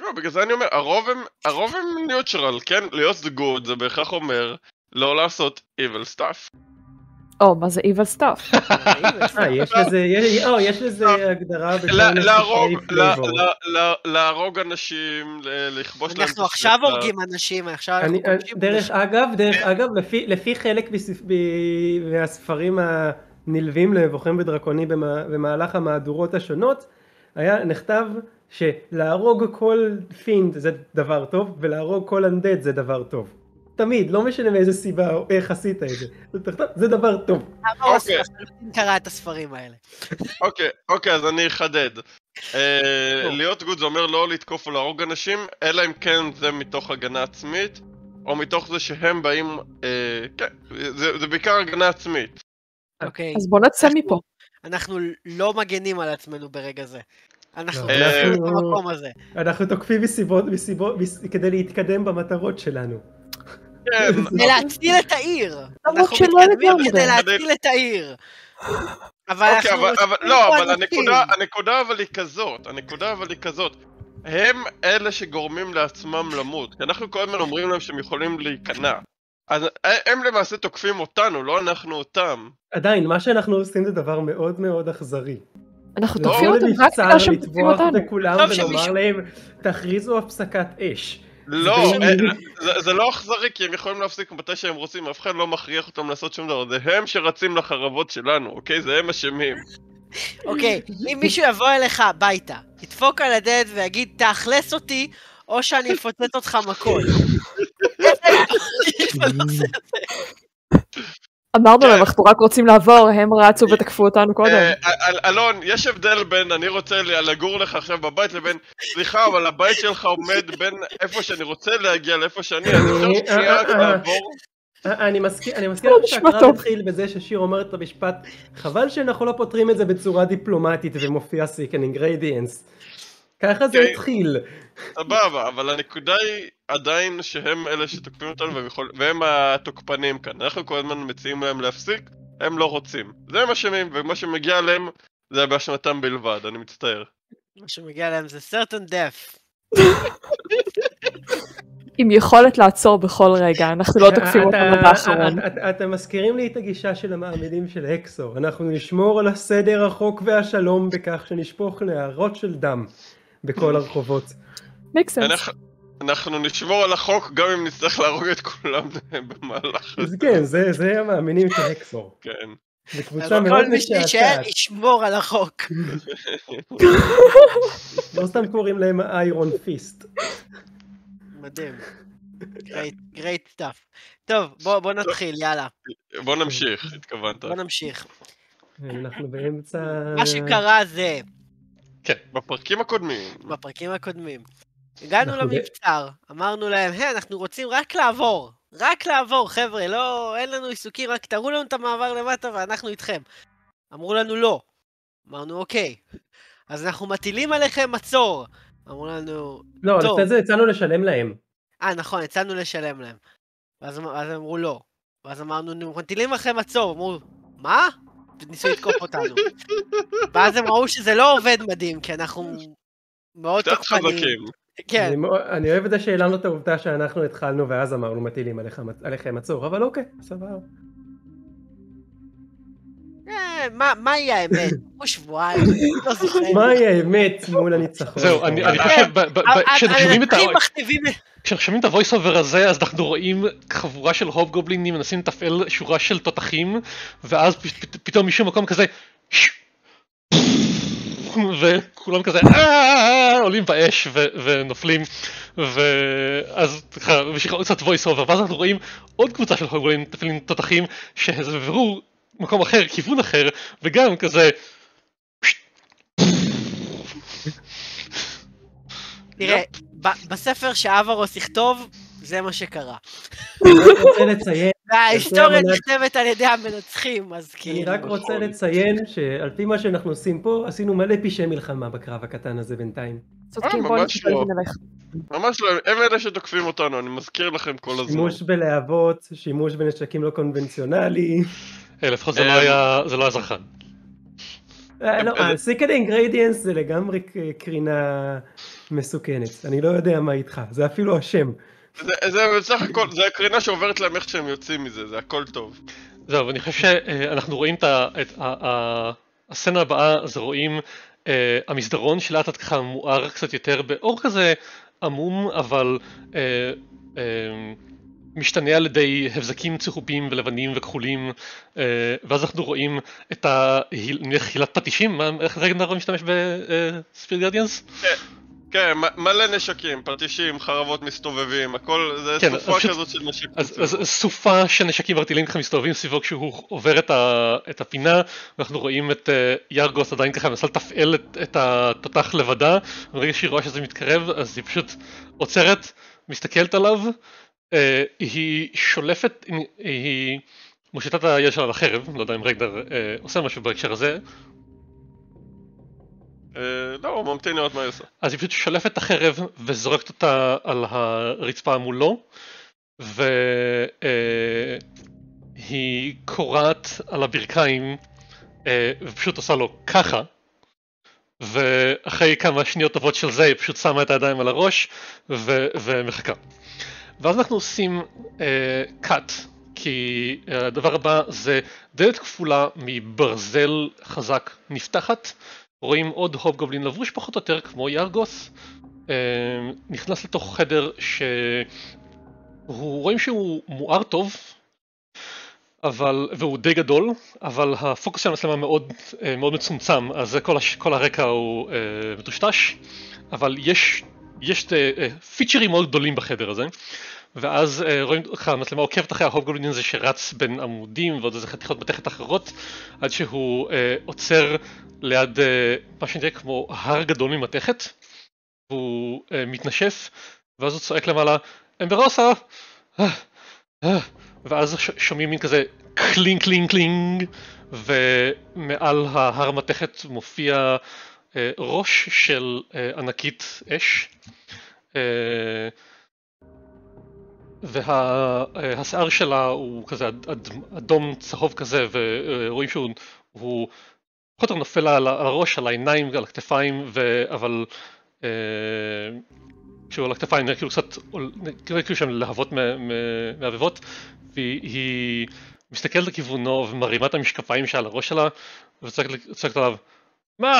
תשמע, בגלל זה אני אומר, הרוב הם neutral, כן? להיות זה good, זה בהכרח אומר לא לעשות evil stuff. או, מה זה evil stuff? יש לזה הגדרה... להרוג אנשים, לכבוש להם... אנחנו עכשיו הורגים אנשים, עכשיו... דרך אגב, לפי חלק מהספרים הנלווים לבוחרים בדרקוני במהלך המהדורות השונות, היה נכתב שלהרוג כל פינד זה דבר טוב, ולהרוג כל אנדד זה דבר טוב. תמיד, לא משנה מאיזה סיבה או איך עשית את זה. זה דבר טוב. אוקיי. קרא את הספרים האלה. אוקיי, אז אני אחדד. להיות גוד זה אומר לא לתקוף או להרוג אנשים, אלא אם כן זה מתוך הגנה עצמית, או מתוך זה שהם באים... כן, זה בעיקר הגנה עצמית. אוקיי. אז בוא נצא מפה. אנחנו לא מגנים על עצמנו ברגע זה. אנחנו במקום הזה. אנחנו תוקפים מסיבות כדי להתקדם במטרות שלנו. כדי להציל את העיר. אנחנו מתקדמים כדי להציל את העיר. אבל הנקודה היא כזאת. הם אלה שגורמים לעצמם למות. אנחנו כל הזמן אומרים להם שהם יכולים להיכנע. אז הם למעשה תוקפים אותנו, לא אנחנו אותם. עדיין, מה שאנחנו עושים זה דבר מאוד מאוד אכזרי. אנחנו תוקפים אותם רק ככה שהם תוקפים אותנו. לכולם ולומר להם, תכריזו הפסקת אש. לא, זה לא אכזרי, כי הם יכולים להפסיק מתי שהם רוצים, אף אחד לא מכריח אותם לעשות שום דבר, זה הם שרצים לחרבות שלנו, אוקיי? זה הם אשמים. אוקיי, אם מישהו יבוא אליך הביתה, ידפוק על הדלת ויגיד, תאכלס אותי, או שאני אפוצץ אותך מכות. אמרנו להם, אנחנו רק רוצים לעבור, הם רצו ותקפו אותנו קודם. אלון, יש הבדל בין אני רוצה לגור לך עכשיו בבית לבין, סליחה, אבל הבית שלך עומד בין איפה שאני רוצה להגיע לאיפה שאני, אז אפשר שנייה רק לעבור. אני מזכיר שהקרב התחיל בזה ששיר אומרת את המשפט, חבל שאנחנו לא פותרים את זה בצורה דיפלומטית ומופיע Sickening Radiance. ככה זה התחיל. סבבה, אבל הנקודה היא עדיין שהם אלה שתוקפים אותנו והם התוקפנים כאן. אנחנו כל הזמן מציעים להם להפסיק, הם לא רוצים. זה מה שהם, ומה שמגיע להם זה באשמתם בלבד, אני מצטער. מה שמגיע להם זה certain death. עם יכולת לעצור בכל רגע, אנחנו לא תוקפים אותם עד האחרון. אתם מזכירים לי את הגישה של המעמידים של הקסור, אנחנו נשמור על הסדר, החוק והשלום בכך שנשפוך נהרות של דם. בכל הרחובות. Make sense. אנחנו נשמור על החוק גם אם נצטרך להרוג את כולם במהלך. אז כן, זה המאמינים כהקסור. כן. זה קבוצה מאוד משעשעת. ישמור על החוק. לא סתם קוראים להם איירון פיסט. מדהים. Great stuff. טוב, בוא נתחיל, יאללה. בוא נמשיך, התכוונת. בוא נמשיך. אנחנו באמצע... מה שקרה זה... כן, בפרקים הקודמים. הגענו למבצר, אמרנו להם, אנחנו רוצים רק לעבור, חבר'ה, לא, אין לנו עיסוקים, רק תראו לנו את המעבר למטה ואנחנו איתכם. אמרו לנו לא. אמרנו, אוקיי, אז אנחנו מטילים עליכם מצור. אמרו לנו... לא, לפני זה יצאנו לשלם להם. נכון, יצאנו לשלם להם. ואז הם אמרו לא. ואז אמרנו, מטילים עליכם מצור. אמרו, מה? ניסו לתקוף אותנו. ואז הם ראו שזה לא עובד מדהים, כי אנחנו מאוד תוקפנים. כן. אני אוהב את השאלה לא את העובדה שאנחנו התחלנו, ואז אמרנו מטילים עליכם מצור, אבל אוקיי, סבבה. מהי האמת? כמו שבועיים. מהי האמת מול הניצחון? זהו, אני חושב, כשאנחנו שומעים את הוויס אובר הזה, אז אנחנו רואים חבורה של הובגובלינים מנסים לתפעל שורה של תותחים, ואז פתאום מישהו מקום כזה, וכולם כזה עולים באש ונופלים, ואז משחררו קצת וויס אובר, ואז אנחנו רואים עוד קבוצה של הובגובלינים תפעלים תותחים, שזה בבירור מקום אחר, כיוון אחר, וגם כזה... תראה, בספר שאברוס יכתוב, זה מה שקרה. אני רק רוצה לציין... וההיסטוריה נכתבת על ידי המנצחים, אז כאילו... אני רק רוצה לציין שעל פי מה שאנחנו עושים פה, עשינו מלא פשעי מלחמה בקרב הקטן הזה בינתיים. צודקים, בואו נלך. ממש לא, הם אלה שתוקפים אותנו, אני מזכיר לכם כל הזמן. שימוש בלהבות, שימוש בנשקים לא קונבנציונליים. לפחות זה לא היה זרחן. לא, סיקנינג רדיאנס זה לגמרי קרינה מסוכנת, אני לא יודע מה איתך, זה אפילו השם. זה בסך הכל, זה הקרינה שעוברת להם איך שהם יוצאים מזה, זה הכל טוב. זהו, אני חושב שאנחנו רואים את הסצנה הבאה, אז רואים המסדרון של לאט ככה מואר קצת יותר באור כזה עמום, אבל משתנה על ידי הבזקים צהובים ולבנים וכחולים, ואז אנחנו רואים את החילת פטישים. איך רגנר משתמש בספיריט גארדיאנס? כן, מלא נשקים, פטישים, חרבות מסתובבים, הכל, זה סופה כזאת של נשקים. אז סופה של נשקים ורטילים ככה מסתובבים סביבו כשהוא עובר את הפינה, ואנחנו רואים את ירגוס עדיין ככה מנסה לתפעל את התותח לבדה, וברגע שהיא רואה שזה מתקרב, אז היא פשוט עוצרת, מסתכלת עליו, היא שולפת, היא מושיטה את היד שלה לחרב, לא יודע אם רגנר עושה משהו בהקשר הזה. לא, ממתין לראות מה היא עושה. אז היא פשוט שולפת את החרב וזורקת אותה על הרצפה מולו, והיא קורעת על הברכיים ופשוט עושה לו ככה, ואחרי כמה שניות טובות של זה היא פשוט שמה את הידיים על הראש ומחכה. ואז אנחנו עושים cut, כי הדבר הבא זה דלת כפולה מברזל חזק נפתחת, רואים עוד הובגובלין לבוש פחות או יותר כמו ירגוס, נכנס לתוך חדר שהוא, רואים שהוא מואר טוב, אבל, והוא די גדול, אבל הפוקוס של המצלמה מאוד, מאוד מצומצם, אז כל הרקע הוא מטושטש, אבל יש פיצ'רים מאוד גדולים בחדר הזה, ואז רואים לך המצלמה עוקבת אחרי ההובגובלין הזה שרץ בין עמודים ועוד איזה חתיכות מתכת אחרות, עד שהוא עוצר ליד מה שנראה כמו הר גדול ממתכת, והוא מתנשף, ואז הוא צועק למעלה אמברוסה, ואז שומעים מין כזה קלינג קלינג קלינג, ומעל ההר מתכת מופיע ראש של ענקית אש, והשיער שלה הוא כזה אדום צהוב כזה, ורואים שהוא פחות או נופל על הראש, על העיניים, על הכתפיים, אבל כשהוא על הכתפיים נראה כאילו קצת, נראה כאילו שם להבות מהבבות, והיא מסתכלת לכיוונו ומרימה את המשקפיים שעל הראש שלה וצועקת עליו, מה?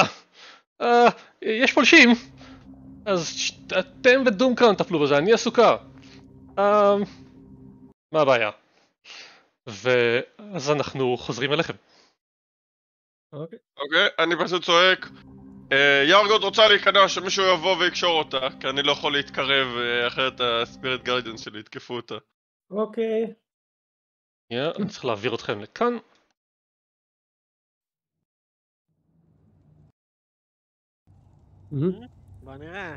יש פולשים? אז אתם ודומקרן תפלו בזה, אני עסוקה. מה הבעיה? ואז אנחנו חוזרים אליכם. אוקיי, אני פשוט צועק, ירגוד רוצה להיכנס, שמישהו יבוא ויקשור אותה, כי אני לא יכול להתקרב, אחרת הספיריט גארדיאנס שלי יתקפו אותה. אוקיי. אני צריך להעביר אתכם לכאן. בוא נראה.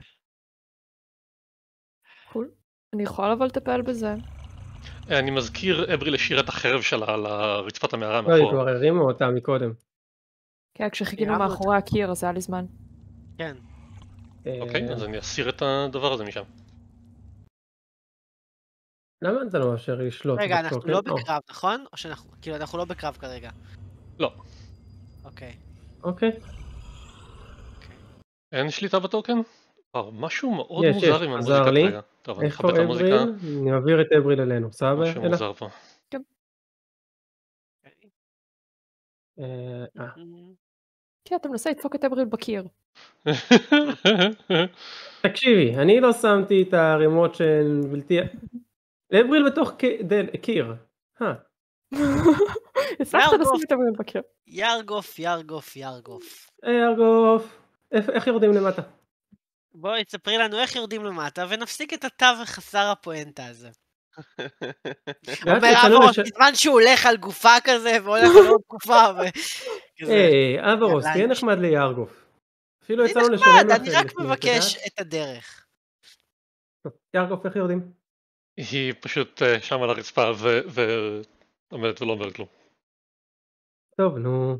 קול. אני יכולה אבל לטפל בזה. אני מזכיר, אברי לשאיר את החרב שלה על רצפת המערה מאחור. לא, כבר הרימו אותה מקודם. כן, כשחיכינו מאחורי הקיר, אז היה לי זמן. כן. אוקיי, אז אני אסיר את הדבר הזה משם. למה אתה לא מאשר לשלוט? רגע, אנחנו לא בקרב, נכון? או שאנחנו, כאילו, אנחנו לא בקרב כרגע. לא. אוקיי. אוקיי. אין שליטה בטוקן? משהו מאוד מוזר עם המוזיקה כרגע. טוב, אני אחבר את המוזיקה. אני מעביר את אבריל אלינו, סבא? משהו מוזר פה. כן. כן, אתה מנסה לדפוק את אבריל בקיר. תקשיבי, אני לא שמתי את הרימות של בלתי... אבריל בתוך קיר. הצלחת לשים את אבריל בקיר. ירגוף, ירגוף, ירגוף. ירגוף. איך יורדים למטה? בואי, תספרי לנו איך יורדים למטה, ונפסיק את התווך חסר הפואנטה הזה. אומר אברוס, בזמן שהוא הולך על גופה כזה, והולך על עוד גופה, וכזה. היי, אברוס, תהיה נחמד ליארגוף. אפילו יצאנו לשלם לכם. אני רק מבקש את הדרך. טוב, יארגוף, איך יורדים? היא פשוט שם על הרצפה, ועומדת ולא אומרת כלום. טוב, נו.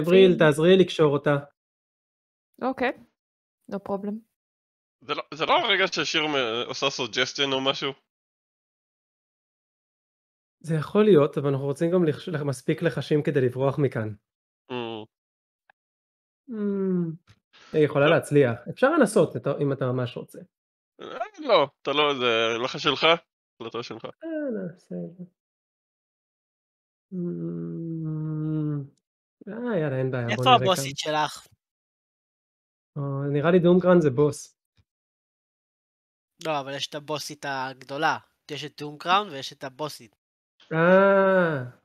אבריל, תעזרי לקשור אותה. אוקיי, no problem. זה לא הרגע ששיר עושה סוג'סטיין או משהו? זה יכול להיות, אבל אנחנו רוצים גם מספיק לחשים כדי לברוח מכאן. היא יכולה להצליח, אפשר לנסות אם אתה ממש רוצה. לא, אתה לא, זה לך שלך, החלטה שלך. יאללה, אין בעיה. איפה הבוסית שלך? נראה לי דאומגרן זה בוס. לא, אבל יש את הבוסית הגדולה, יש את דאומגרן ויש את הבוסית.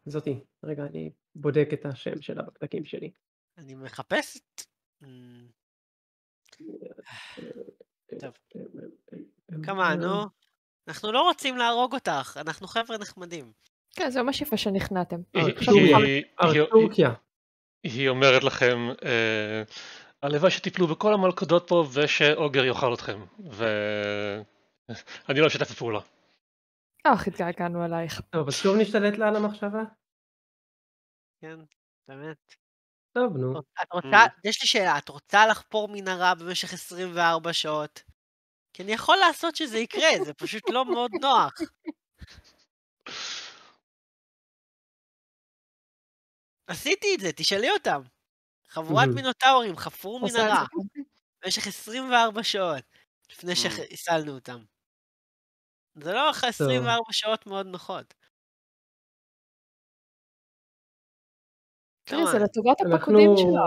זאתי, רגע, אני בודק את השם שלה בפתקים שלי. אני מחפשת. טוב, כמה, נו, אנחנו לא רוצים להרוג אותך, אנחנו חבר'ה נחמדים. כן, זה ממש יפה שנכנעתם. היא אומרת לכם, הלוואי שתיפלו בכל המלכודות פה ושאוגר יאכל אתכם, ואני לא משתף בפעולה. אך, התגעגענו עלייך. טוב, אז שוב נשתלט לה על המחשבה? כן, באמת. טוב, נו. יש לי שאלה, את רוצה לחפור מנהרה במשך 24 שעות? כי אני יכול לעשות שזה יקרה, זה פשוט לא מאוד נוח. עשיתי את זה, תשאלי אותם. חבורת מינוטאורים חפרו מנהרה במשך 24 שעות לפני שהסלנו אותם. זה לא 24 שעות מאוד נוחות. תראי, זה לתוגת הפקודים שלך.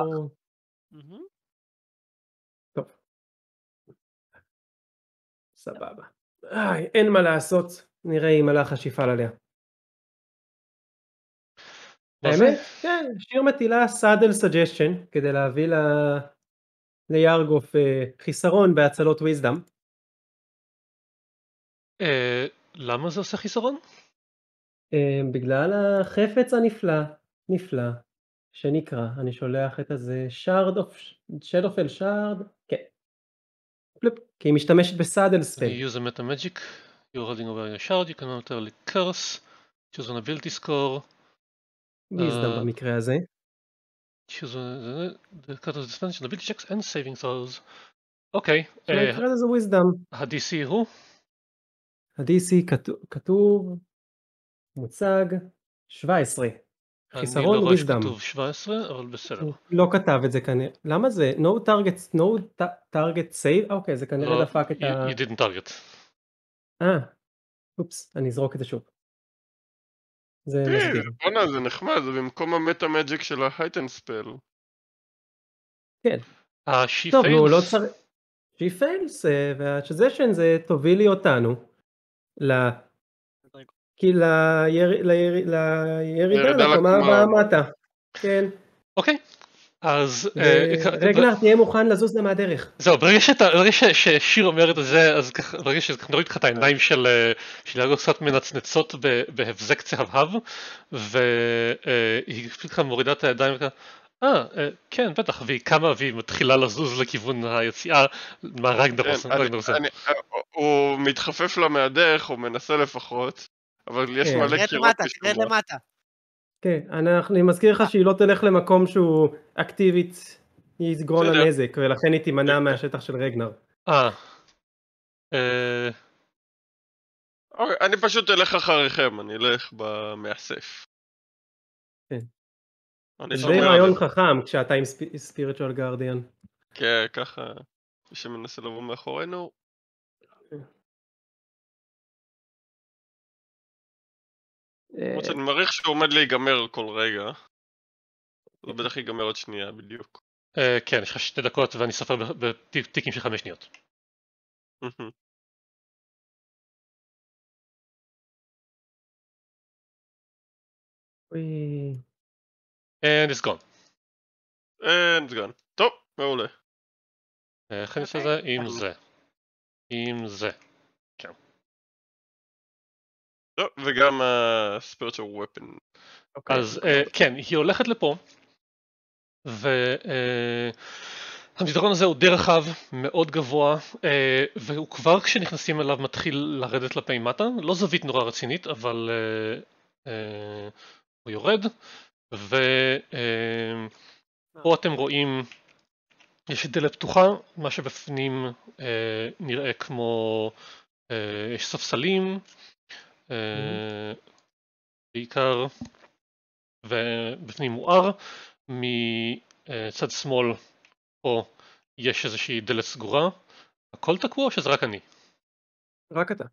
טוב. סבבה. אין מה לעשות, נראה אם עלה חשיפה עליה. באמת? כן, שיר מטילה סאדל סג'שן, כדי להביא ליארגוף חיסרון בהצלות וויזדם. למה זה עושה חיסרון? בגלל החפץ הנפלא, שנקרא, אני שולח את הזה, שדופל שרד, כן. כי היא משתמשת בסאדל ספל. You use a meta magic, you're holding over your shard, you can alter the curse, choose an ability score. wisdom במקרה הזה. choose the cut of dispensation, ability checks and saving throws. אוקיי. במקרה הזה זה wisdom. ה-DC הוא? ה-DC כתוב, מוצג, 17. חיסרון וויזדם. אני לא רואה שכתוב 17, אבל בסדר. לא כתב את זה כנראה. למה זה? No target save? אוקיי, זה כנראה דפק את ה... You didn't target. אופס, אני אזרוק את זה שוב. זה מסביר. זה נחמד, זה במקום המטה מג'יק של ההייטן ספל. כן. טוב, הוא לא צריך... She fails, והשזשן זה תובילי אותנו ל... כי לירידה לקומה המטה. כן. אוקיי. אז... רגלר, תהיה מוכן לזוז למה הדרך. זהו, ברגע ששיר אומרת את זה, אז ברגע שנוריד לך את העיניים של ירגו קצת מנצנצות בהבזק צהבהב, והיא פשוט מורידה את הידיים וככה, כן, בטח, והיא קמה והיא מתחילה לזוז לכיוון היציאה מהרגנרוסן. הוא מתחפף לה מהדרך, הוא מנסה לפחות, אבל יש מלא קירות בשבילה. תרד למטה. כן, אני מזכיר לך שהיא לא תלך למקום שהוא אקטיבית, היא יגרום לנזק, ולכן היא תימנע מהשטח של רגנר. אני פשוט אלך אחריכם, אני אלך במאסף. כן. זה רעיון חכם כשאתה עם ספיריטואל גארדיאן. כן, ככה, מי שמנסה לבוא מאחורינו. אני מעריך שהוא עומד להיגמר כל רגע. זה בטח ייגמר עוד שנייה בדיוק. כן, יש לך 2 דקות ואני סופר בטיקים של 5 שניות. And it's gone. טוב, מעולה. איך אני עושה זה? עם זה. עם זה. כן. טוב, וגם ה-Spiritual Weapon. אז כן, היא הולכת לפה, והמסדרון הזה הוא די רחב, מאוד גבוה, והוא כבר כשנכנסים אליו מתחיל לרדת כלפי מטה, לא זווית נורא רצינית, אבל הוא יורד. ופה אתם רואים, יש דלת פתוחה, מה שבפנים נראה כמו, יש ספסלים, בעיקר, ובפנים מואר, מצד שמאל או יש איזושהי דלת סגורה, הכל תקוע או שזה רק אני? רק אתה.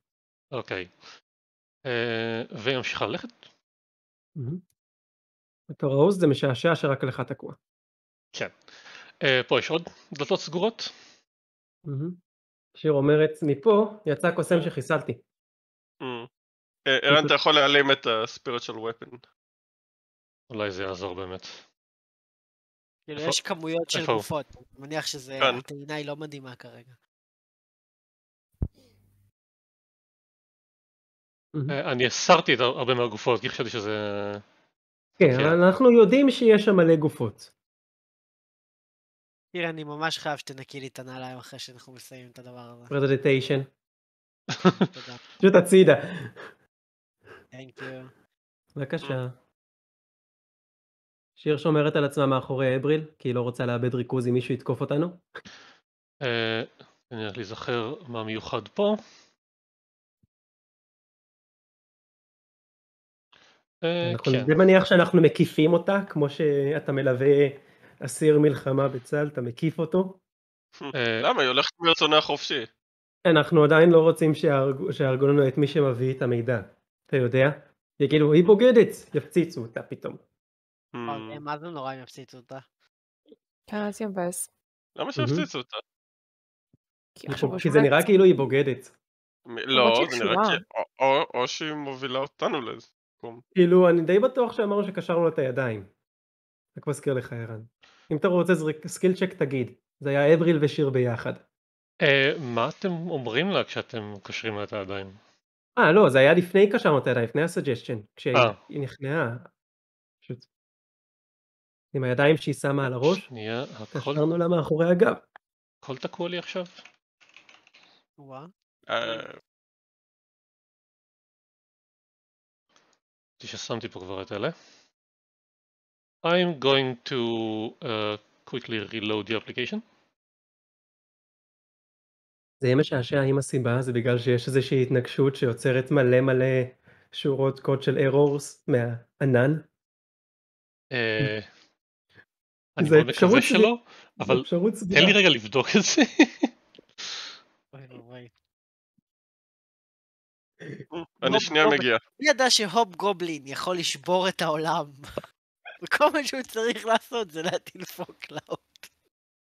אוקיי. והיא ממשיכה ללכת? אתה ראו, זה משעשע שרק לך תקוע. כן. פה יש עוד דלתות סגורות. שיר אומרת, מפה יצא קוסם שחיסלתי. ערן, אתה יכול להעלים את ה-spiritual weapon. אולי זה יעזור באמת. יש כמויות של גופות, אני מניח שזה, הטעינה היא לא מדהימה כרגע. אני הסרתי את הרבה מהגופות, כי חשבתי שזה... כן, אנחנו יודעים שיש שם מלא גופות. תראה, אני ממש חייב שתנקי לי את הנעליים אחרי שאנחנו מסיימים את הדבר הזה. פרדדטיישן. תודה. פשוט הצידה. תודה. בבקשה. שיר שומרת על עצמה מאחורי אבריל, כי היא לא רוצה לאבד ריכוז אם מישהו יתקוף אותנו. אני רק לזכר מה מיוחד פה. זה מניח שאנחנו מקיפים אותה, כמו שאתה מלווה אסיר מלחמה בצה"ל, אתה מקיף אותו. למה? היא הולכת מרצונה החופשי. אנחנו עדיין לא רוצים שיהרגו את מי שמביא את המידע. אתה יודע? יגידו, היא בוגדת, יפציצו אותה פתאום. מה זה נורא אם יפציצו אותה? כן, זה יבאס. למה שיפציצו אותה? כי זה נראה כאילו היא בוגדת. לא, זה נראה כאילו, או שהיא מובילה אותנו לזה. כאילו, אני די בטוח שאמרנו שקשרנו לה את הידיים. רק מזכיר לך, ערן. אם אתה רוצה סקיל צ'ק, תגיד. זה היה אבריל ושיר ביחד. מה אתם אומרים לה כשאתם קושרים לה את הידיים? לא, זה היה לפני קשרנו את הידיים, לפני הסוג'שטיין. כשהיא נכנעה, פשוט. עם הידיים שהיא שמה על הראש, שנייה, קשרנו לה מאחורי הגב. הכל תקוע לי עכשיו. וואה. ששמתי פה כבר את אלה. I'm going to quickly reload the application. זה יהיה משעשע עם הסיבה, זה בגלל שיש איזושהי התנגשות שיוצרת מלא מלא שורות קוד של errors מהענן. אני מאוד מקווה שלא, אבל תן לי רגע לבדוק את זה. אני שנייה מגיע. מי ידע שהופ גובלין יכול לשבור את העולם? וכל מה שהוא צריך לעשות זה להטיל פוק לאוט.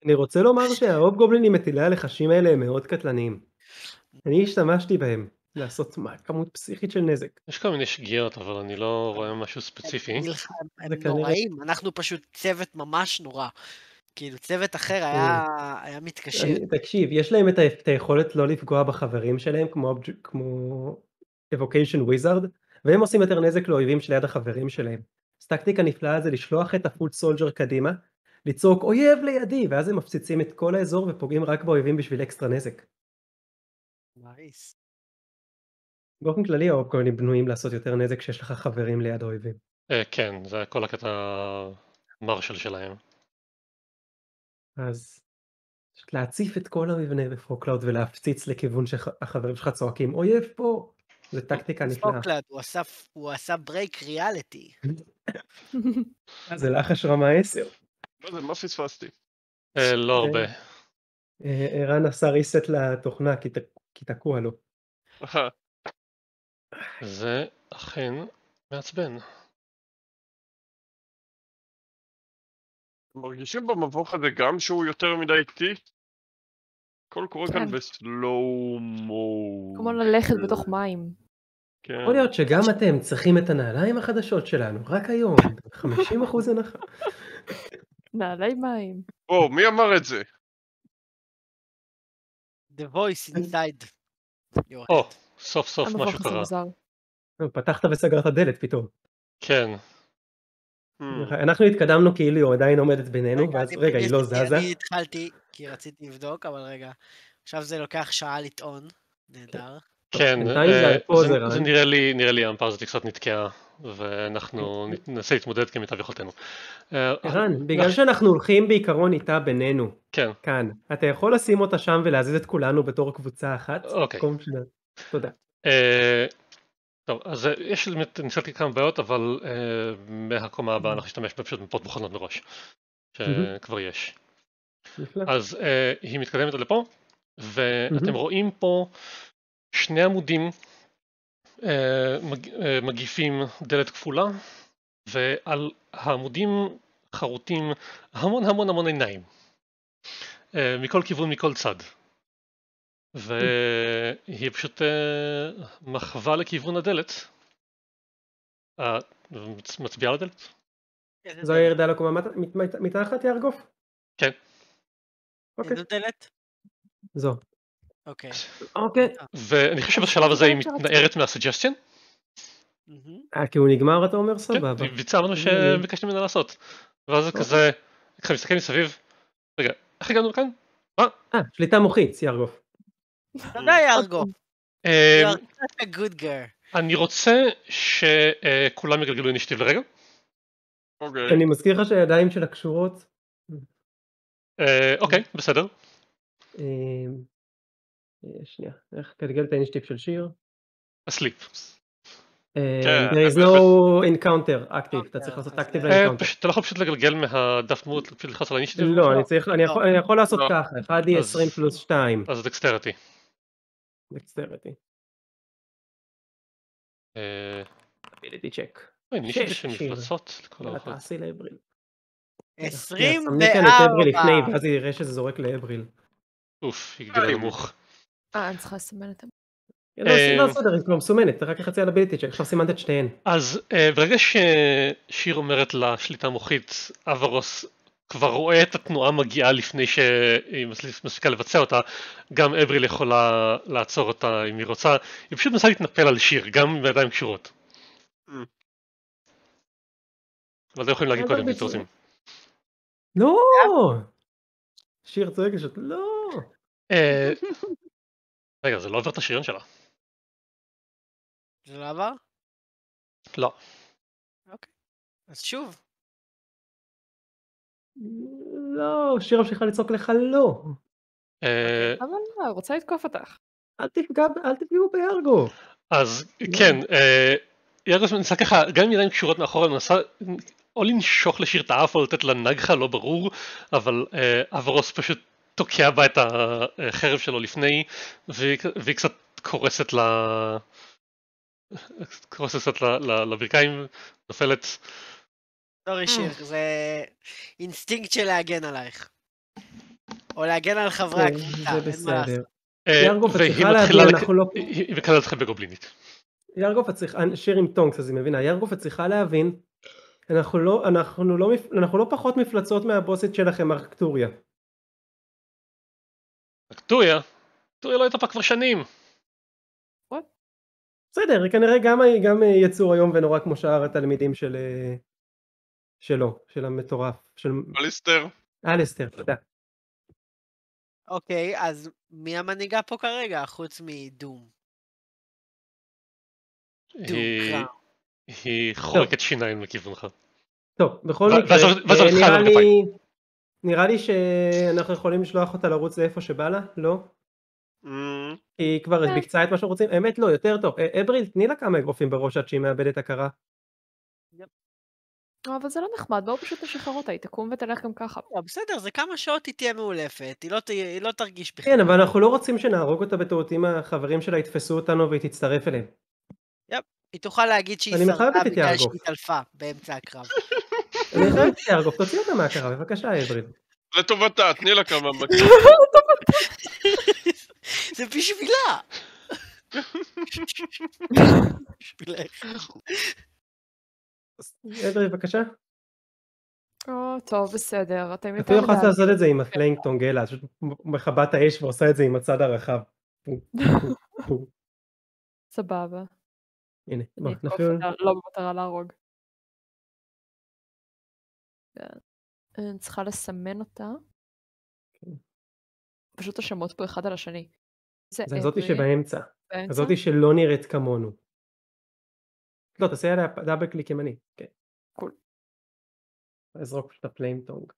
אני רוצה לומר שההופ גובלינים מטילי הלחשים האלה הם מאוד קטלניים. אני השתמשתי בהם לעשות כמות פסיכית של נזק. יש כל מיני שגיאות, אבל אני לא רואה משהו ספציפי. הם נוראים, אנחנו פשוט צוות ממש נורא. כאילו צוות אחר היה מתקשר. תקשיב, יש להם את היכולת לא לפגוע בחברים שלהם, כמו Evocation Wizard, והם עושים יותר נזק לאויבים שליד החברים שלהם. אז טקטיקה נפלאה זה לשלוח את הפול סולג'ר קדימה, לצעוק אויב לידי, ואז הם מפציצים את כל האזור ופוגעים רק באויבים בשביל אקסטרה נזק. נייס. באופן כללי, האופקוינים בנויים לעשות יותר נזק שיש לך חברים ליד האויבים. כן, זה כל הקטע מרשל שלהם. אז להציף את כל המבנה בפוקלאוד ולהפציץ לכיוון שהחברים שלך צועקים אויב פה, זה טקטיקה נפלאה. פוקלאוד, הוא עשה ברייק ריאליטי. זה לחש רמה 10. מה פספסתי? לא הרבה. ערן עשה ריסט לתוכנה כי תקוע לו. זה אכן מעצבן. מרגישים במבוך הזה גם שהוא יותר מדי איטי? הכל קורה כאן בסלואו מוד. כמו ללכת בתוך מים. יכול להיות שגם אתם צריכים את הנעליים החדשות שלנו, רק היום, 50% הנחה. נעלי מים. בואו, מי אמר את זה? The voice inside. או, סוף סוף משהו קרה. פתחת וסגרת דלת פתאום. כן. אנחנו התקדמנו כאילו עדיין עומדת בינינו, ואז רגע, היא לא זזה. אני התחלתי, כי רציתי לבדוק, אבל רגע, עכשיו זה לוקח שעה לטעון, נהדר. כן, זה נראה לי אמפר, זאת קצת נתקעה, ואנחנו ננסה להתמודד כמיטב יכולתנו. ערן, בגלל שאנחנו הולכים בעיקרון איתה בינינו, כאן, אתה יכול לשים אותה שם ולהזיז את כולנו בתור קבוצה אחת? אוקיי. תודה. טוב, אז יש באמת, ניסיתי כמה בעיות, אבל מהקומה הבאה אנחנו נשתמש בפשוט מפות מוכנות מראש, שכבר יש. אז היא מתקדמת עד לפה, ואתם רואים פה שני עמודים מגיפים דלת כפולה, ועל העמודים חרוטים המון עיניים. מכל כיוון, מכל צד. והיא פשוט מחווה לכיוון הדלת. מצביעה לדלת. זו הירידה לקומה מתחת יארגוף? כן. איזו דלת? זו. אוקיי. ואני חושב בשלב הזה היא מתנערת מהסוג'סטיין. כי הוא נגמר, אתה אומר, סבבה. כן, ביצע לנו שביקשנו ממנה לעשות. ואז זה כזה, ככה מסתכל מסביב, רגע, איך הגענו לכאן? מה? שליטה מוחית, יארגוף. תודה יארגוף. אני רוצה שכולם יגלגלו אינשטיב לרגע. אני מזכיר לך שהידיים שלה קשורות. אוקיי, בסדר. שנייה, איך גלגל את האינשטיב של שיר? הסליפ. There is no encounter active, אתה צריך לעשות active ל-encounter. אתה לא יכול פשוט לגלגל מהדף דמות, פשוט לחץ על האינשטיב? לא, אני יכול לעשות ככה, 1 היא 20 פלוס 2. אז Dexterity. Dexterity. Ability check. נישתי שמפלצות לכל האחרות. תעשי לאבריל. 24! ואז היא יראה שזה זורק לאבריל. אוף, היא גדולה נמוך. אני צריכה לסמן את המוח. לא סדר, היא לא מסומנת, רק יחצי על הביליטי שכבר סימנת את שתיהן. אז ברגע ששיר אומרת לה שליטה מוחית, אברוס כבר רואה את התנועה מגיעה לפני שהיא מספיקה לבצע אותה, גם אבריל יכולה לעצור אותה אם היא רוצה, היא פשוט מנסה להתנפל על שיר, גם בידיים קשורות. אבל אתם יכולים להגיד קודם אם אתם רוצים. לא! שיר צועקת שאת לא! רגע, זה לא עבר את השריון שלה. זה לא עבר? לא. אוקיי. אז שוב. לא, שיר ממשיכה לצעוק לך לא. אבל לא, רוצה לתקוף אותך. אל תפגעו ביארגו. אז כן, יארגו מנסה ככה, גם עם ידיים קשורות מאחורה, מנסה או לנשוך לשיר את האף או לתת לה נגחה, לא ברור, אבל אברוס פשוט תוקע בה את החרב שלו לפני, והיא קצת קורסת לה... קורסת לברכיים, נופלת. סורי שיר, זה אינסטינקט של להגן עלייך. או להגן על חברי הקבוצה, אין מה לעשות. יארגוף, את צריכה להבין, אנחנו לא... היא מקללת אתכם בגובלינית. יארגוף, את צריכה... שיר עם טונקס, אז היא מבינה. יארגוף, את צריכה להבין, אנחנו לא פחות מפלצות מהבוסית שלכם, ארקטוריה. אקטוריה? אקטוריה לא הייתה פה כבר שנים. בסדר, כנראה גם יצור היום ונורא כמו שאר התלמידים שלו, של המטורף. אליסטר. אליסטר, תודה. אוקיי, אז מי המנהיגה פה כרגע, חוץ מדום? היא חורקת שיניים לכיוונך. טוב, בכל מקרה, נראה לי שאנחנו יכולים לשלוח אותה לרוץ לאיפה שבא לה, לא? היא כבר בקצה את מה שרוצים, אמת לא, יותר טוב. אבריל, תני לה כמה אגרופים בראש עד שהיא מאבדת הכרה. אבל זה לא נחמד, בואו פשוט לשחרר אותה, היא תקום ותלך גם ככה. בסדר, זה כמה שעות היא תהיה מאולפת, היא לא תרגיש בכלל. כן, אבל אנחנו לא רוצים שנהרוג אותה בטעות אם החברים שלה יתפסו אותנו והיא תצטרף אליהם. היא תוכל להגיד שהיא שרדה בגלל שהיא תלפה באמצע הקרב. אני חייבת יארגוף, תוציא אותה מהקרה, בבקשה אבריל. לטובתה, תני לה כמה מגרופים. זה בשבילה. אבריל, בבקשה. טוב, בסדר. אתה יכול לעשות את זה עם הפלנג טונגלה, מחבת האש ועושה את זה עם הצד הרחב. סבבה. הנה, בוא, נכון. לא במטרה להרוג. אני צריכה לסמן אותה. פשוט השמות פה אחד על השני. זה הזאתי שבאמצע. הזאתי שלא נראית כמונו. לא, תעשה עליה דאבל קליק ימני. כן. קול. אזרוק פשוט הפליימטונג.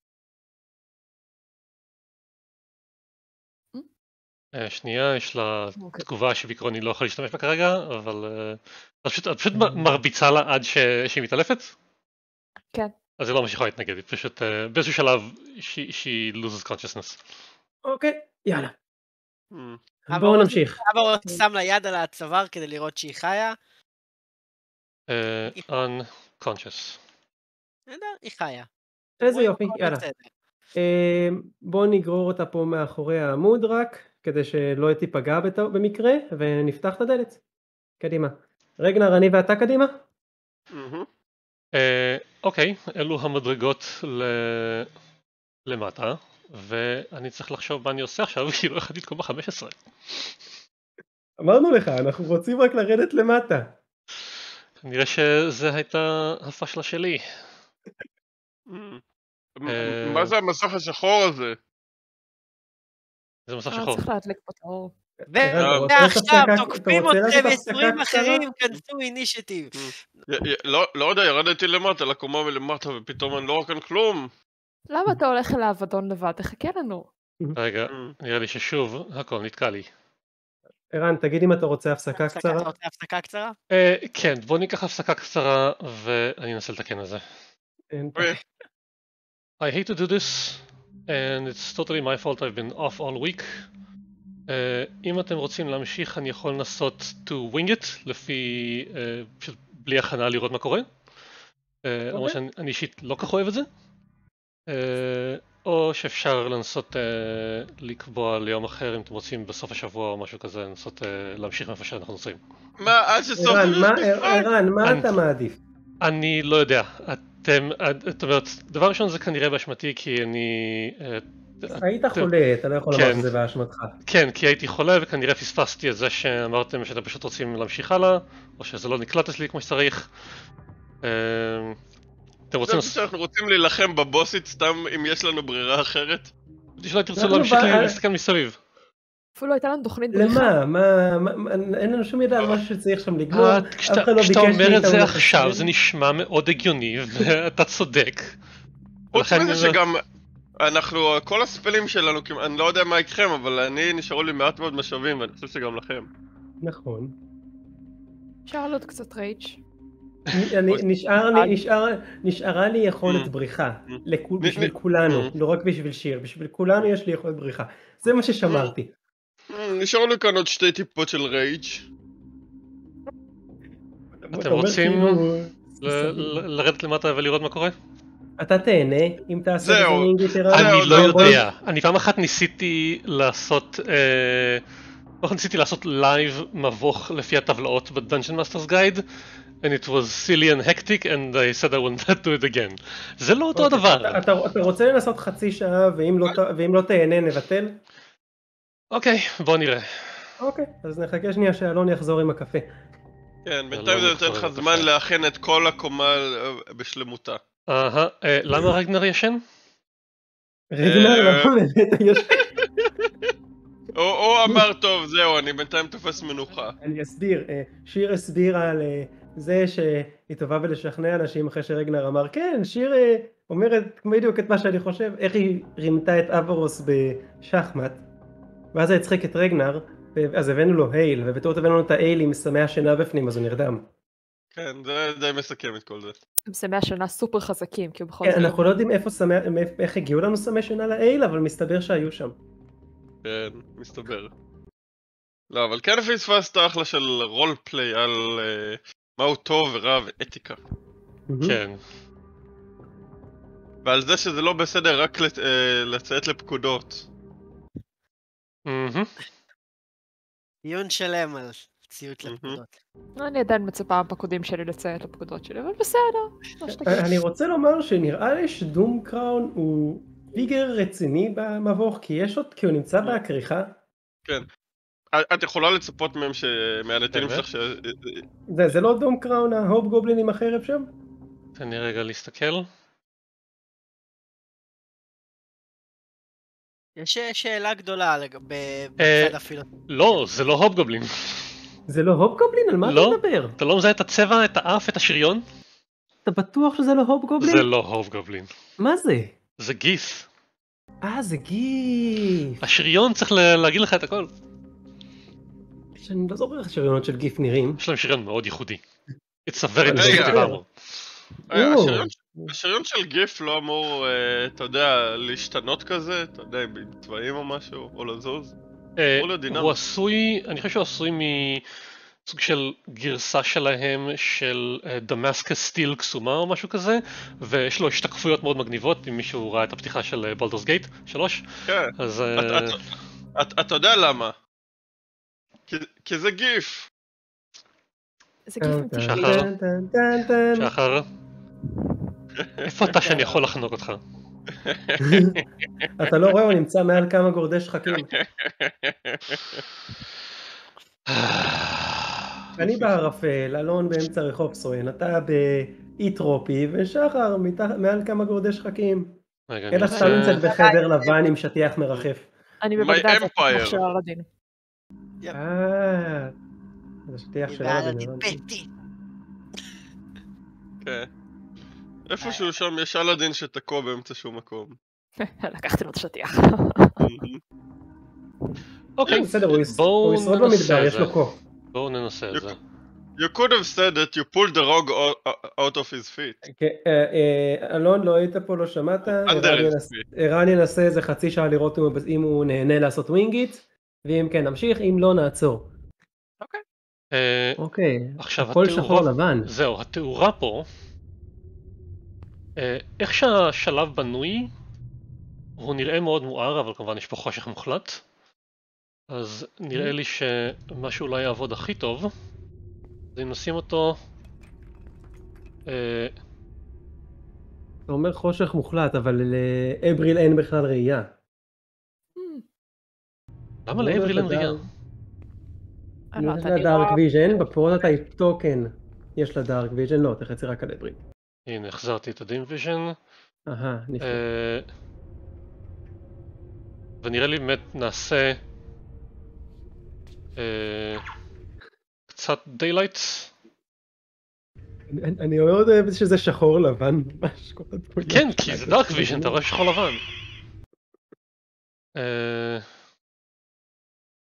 שנייה, יש לה תגובה שבעיקרון היא לא יכולה להשתמש בה כרגע, אבל את פשוט מרביצה לה עד שהיא מתעלפת? כן. אז היא לא ממשיכה להתנגד, היא פשוט באיזשהו שלב she loses consciousness. אוקיי, יאללה. בואו נמשיך. אבא הוא שם לה יד על הצוואר כדי לראות שהיא חיה. Unconscious. היא חיה. איזה יופי, יאללה. בואו נגרור אותה פה מאחורי העמוד רק, כדי שלא תיפגע במקרה, ונפתח את הדלת. קדימה. רגנר, אני ואתה קדימה? אוקיי, אלו המדרגות למטה, ואני צריך לחשוב מה אני עושה עכשיו, כי לא יחדית קומה 15. אמרנו לך, אנחנו רוצים רק לרדת למטה. נראה שזה הייתה הפשלה שלי. מה זה המסך השחור הזה? זה מסך שחור. צריך להדליק פה אור. ועכשיו תוקפים אתכם 20 אחרים, כנסו אינישטיב. לא יודע, ירדתי למטה, לקומה מלמטה, ופתאום אני לא רואה כאן כלום. למה אתה הולך אל האבדון לבד? תחכה לנו. רגע, נראה לי ששוב, הכל נתקע לי. ערן, תגיד אם אתה רוצה הפסקה קצרה. אתה רוצה הפסקה קצרה? כן, בוא ניקח הפסקה קצרה, ואני אנסה לתקן את זה. I hate to do this, and it's totally my fault, I've been off all week. אם אתם רוצים להמשיך, אני יכול לנסות to wing it, לפי, פשוט בלי הכנה לראות מה קורה. אמרו שאני אישית לא כך אוהב את זה. או שאפשר לנסות לקבוע ליום אחר, אם אתם רוצים בסוף השבוע או משהו כזה, לנסות להמשיך מאיפה שאנחנו נוצרים. מה, עד שסוף... ערן, מה אתה מעדיף? אני לא יודע. זאת אומרת, דבר ראשון זה כנראה באשמתי, כי אני... היית חולה, אתה לא יכול לומר שזה באשמתך. כן, כי הייתי חולה וכנראה פספסתי את זה שאמרתם שאתם פשוט רוצים להמשיך הלאה, או שזה לא נקלט אצלי כמו שצריך. אתם רוצים... זה שאנחנו רוצים להילחם בבוסית סתם אם יש לנו ברירה אחרת? שלא תרצו להמשיך להסתכל מסביב. אפילו הייתה לנו תוכנית בריחה. למה? אין לנו שום ידע על משהו שצריך שם לגמור. כשאתה אומר את זה עכשיו זה נשמע מאוד הגיוני ואתה צודק. חוץ מזה שגם אנחנו, כל הספלים שלנו, אני לא יודע מה איתכם, אבל אני נשארו לי מעט מאוד משאבים ואני חושב שגם לכם. נכון. אפשר להיות קצת רייג'. נשארה לי יכולת בריחה, בשביל כולנו, לא רק בשביל שיר, בשביל כולנו יש לי יכולת בריחה. זה מה ששמרתי. נשארו לי כאן עוד שתי טיפות של רייג'. אתם רוצים לרדת למטה ולראות מה קורה? אתה תהנה, אם תעשה את זה אינגיטרה. אני לא יודע, אני פעם אחת ניסיתי לעשות לייב מבוך לפי הטבלאות בדנג'ן מאסטרס גייד, and it was silly and hectic and I said I wouldn't do it again. זה לא אותו הדבר. אתה רוצה לנסות חצי שעה ואם לא תהנה נבטל? אוקיי, בוא נראה. אוקיי, אז נחכה שנייה שאלון יחזור עם הקפה. כן, בינתיים זה יותר לך זמן להכין את כל הקומה בשלמותה. למה רגנר ישן? רגנר לא באמת ישן. או אמר טוב, זהו, אני בינתיים תופס מנוחה. אני אסביר, שיר הסביר על זה שהיא טובה בלשכנע אנשים אחרי שרגנר אמר, כן, שיר אומרת בדיוק את מה שאני חושב, איך היא רימתה את אברוס בשחמט, ואז היא הצחיק את רגנר, אז הבאנו לו הייל, ובתורת הבאנו לו את ההייל עם סמי השינה בפנים, אז הוא נרדם. כן, זה די מסכם את כל זה. הם סמי השינה סופר חזקים, כי בכל זאת... כן, אנחנו לא יודעים איך הגיעו לנו סמי שינה להייל, אבל מסתבר שהיו שם. כן, מסתבר. לא, אבל כן פספסת אחלה של רול פליי על מהו טוב ורע ואתיקה. כן. ועל זה שזה לא בסדר רק לציית לפקודות. דיון שלם על ציות לפקודות. אני עדיין מצפה בפקודים שלי לציית לפקודות שלי, אבל בסדר. אני רוצה לומר שנראה לי שדום קראון הוא... פיגר רציני במבוך, כי יש עוד, כי הוא נמצא בהקריחה. כן. את יכולה לצפות מהם מהנתינים שלך ש... זה לא דום קראון, ההוב גובלין עם החרב שם? תן לי רגע להסתכל. יש שאלה גדולה בצד אפילו. לא, זה לא הוב גובלין. זה לא הוב גובלין? על מה אתה מדבר? אתה לא מזהה את הצבע, את האף, את השריון? אתה בטוח שזה לא הוב גובלין? זה לא הוב גובלין. מה זה? זה גיף. זה גיף. השריון צריך להגיד לך את הכל. שאני לא זוכר איך השריונות של גיף נראים. יש להם שריון מאוד ייחודי. It's a very distinctive armor. השריון של גיף לא אמור, אתה יודע, להשתנות כזה, אתה יודע, עם צבעים או משהו, או לזוז? הוא עשוי, אני חושב שהוא עשוי מסוג של גרסה שלהם של דמאסקס סטיל קסומה או משהו כזה, ויש לו השתקפויות מאוד מגניבות, אם מישהו ראה את הפתיחה של בלדורס גייט 3. כן, אתה יודע למה? כי זה גיף. זה גיף. שחר, איפה אתה שאני יכול לחנוק אותך? אתה לא רואה, הוא נמצא מעל כמה גורדי שחקים. אני בערפל, אלון באמצע רחוב סואן, אתה באיטרופי, ושחר מעל כמה גורדי שחקים. אין לך סתם נמצאת בחדר לבן עם שטיח מרחף. אני בבגדד שטיח של הרדין. זה שטיח של הרדין. כן. איפשהו שם יש אלאדין שתקוע באמצע שום מקום. לקחתם לו את השטיח. אוקיי, בסדר, הוא ישרוד במדבר, יש לו קוף. בואו ננסה את זה. You could have said that you pulled the rug out of his feet. אלון, לא היית פה, לא שמעת. ערן ינסה איזה חצי שעה לראות אם הוא נהנה לעשות ווינגיט, ואם כן נמשיך, אם לא נעצור. אוקיי, הכל שחור לבן. זהו, התאורה פה. איך שהשלב בנוי, הוא נראה מאוד מואר, אבל כמובן יש פה חושך מוחלט. אז נראה לי שמה שאולי יעבוד הכי טוב, זה אם נשים אותו... אתה אומר חושך מוחלט, אבל לאבריל אין בכלל ראייה. למה לאבריל אין ראייה? יש לה דארק ויז'ן, בפרוטה היא טוקן. יש לה דארק ויז'ן, לא, תחצי רק על אבריל. הנה, החזרתי את הדים ויז'ן. ונראה לי באמת נעשה קצת דייליט. אני מאוד אוהב שזה שחור לבן ממש. כן, כי זה דארק ויז'ן, אתה רואה שחור לבן.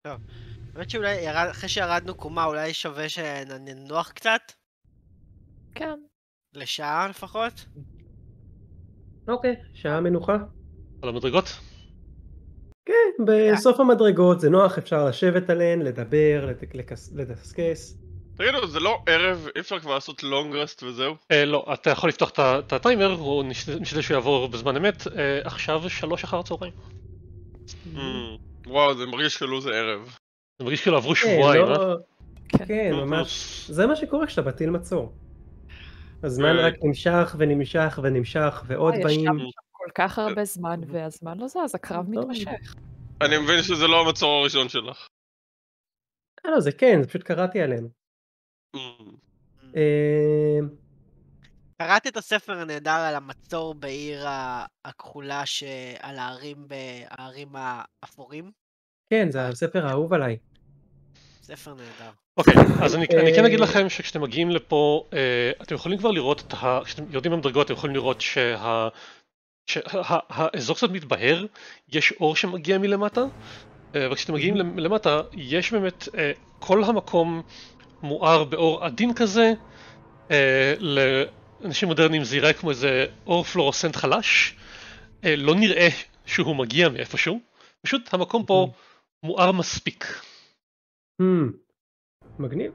טוב, באמת שאולי אחרי שירדנו קומה אולי שווה שננוח קצת? כן. לשעה לפחות? אוקיי, שעה מנוחה. על המדרגות? כן, בסוף המדרגות זה נוח, אפשר לשבת עליהן, לדבר, לדסקס. תגידו, זה לא ערב, אי אפשר כבר לעשות long rest וזהו? לא, אתה יכול לפתוח את הטיימר, הוא נשתדל שהוא יעבור בזמן אמת, עכשיו 3 אחר הצהריים. וואו, זה מרגיש כאילו זה ערב. זה מרגיש כאילו עברו שבועיים, אה? כן, ממש. זה מה שקורה כשאתה בטיל מצור. הזמן רק נמשך ונמשך ונמשך ועוד באים. יש שם כל כך הרבה זמן והזמן לא זז, הקרב מתמשך. אני מבין שזה לא המצור הראשון שלך. לא, זה כן, פשוט קראתי עליהם. קראתי את הספר הנהדר על המצור בעיר הכחולה שעל הערים האפורים. כן, זה הספר האהוב עליי. ספר נהדר. אוקיי, אז אני כן אגיד לכם שכשאתם מגיעים לפה, אתם יכולים כבר לראות, כשאתם יורדים במדרגות, אתם יכולים לראות שהאזור קצת מתבהר, יש אור שמגיע מלמטה, וכשאתם מגיעים למטה, יש באמת כל המקום מואר באור עדין כזה, לאנשים מודרניים זה יראה כמו איזה אור פלורוסנט חלש, לא נראה שהוא מגיע מאיפשהו, פשוט המקום פה מואר מספיק. מגניב.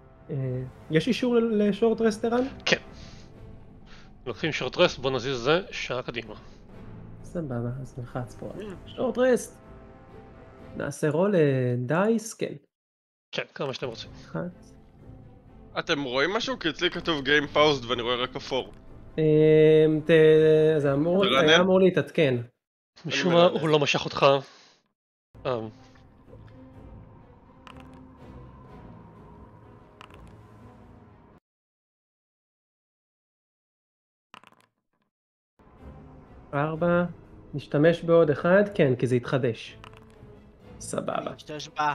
יש אישור לשורט רסט ערן? כן. לוקחים שורט רסט, בוא נזיז זה שעה קדימה. סבבה, אז נלחץ פה. שורט רסט. נעשה רול דייס, כן. כן, כמה שאתם רוצים. אתם רואים משהו? כי אצלי כתוב Game Paused ואני רואה רק אפור. זה אמור להתעדכן. משום מה הוא לא משך אותך. ארבע, נשתמש בעוד אחד, כן, כי זה יתחדש. סבבה. נשתמש בה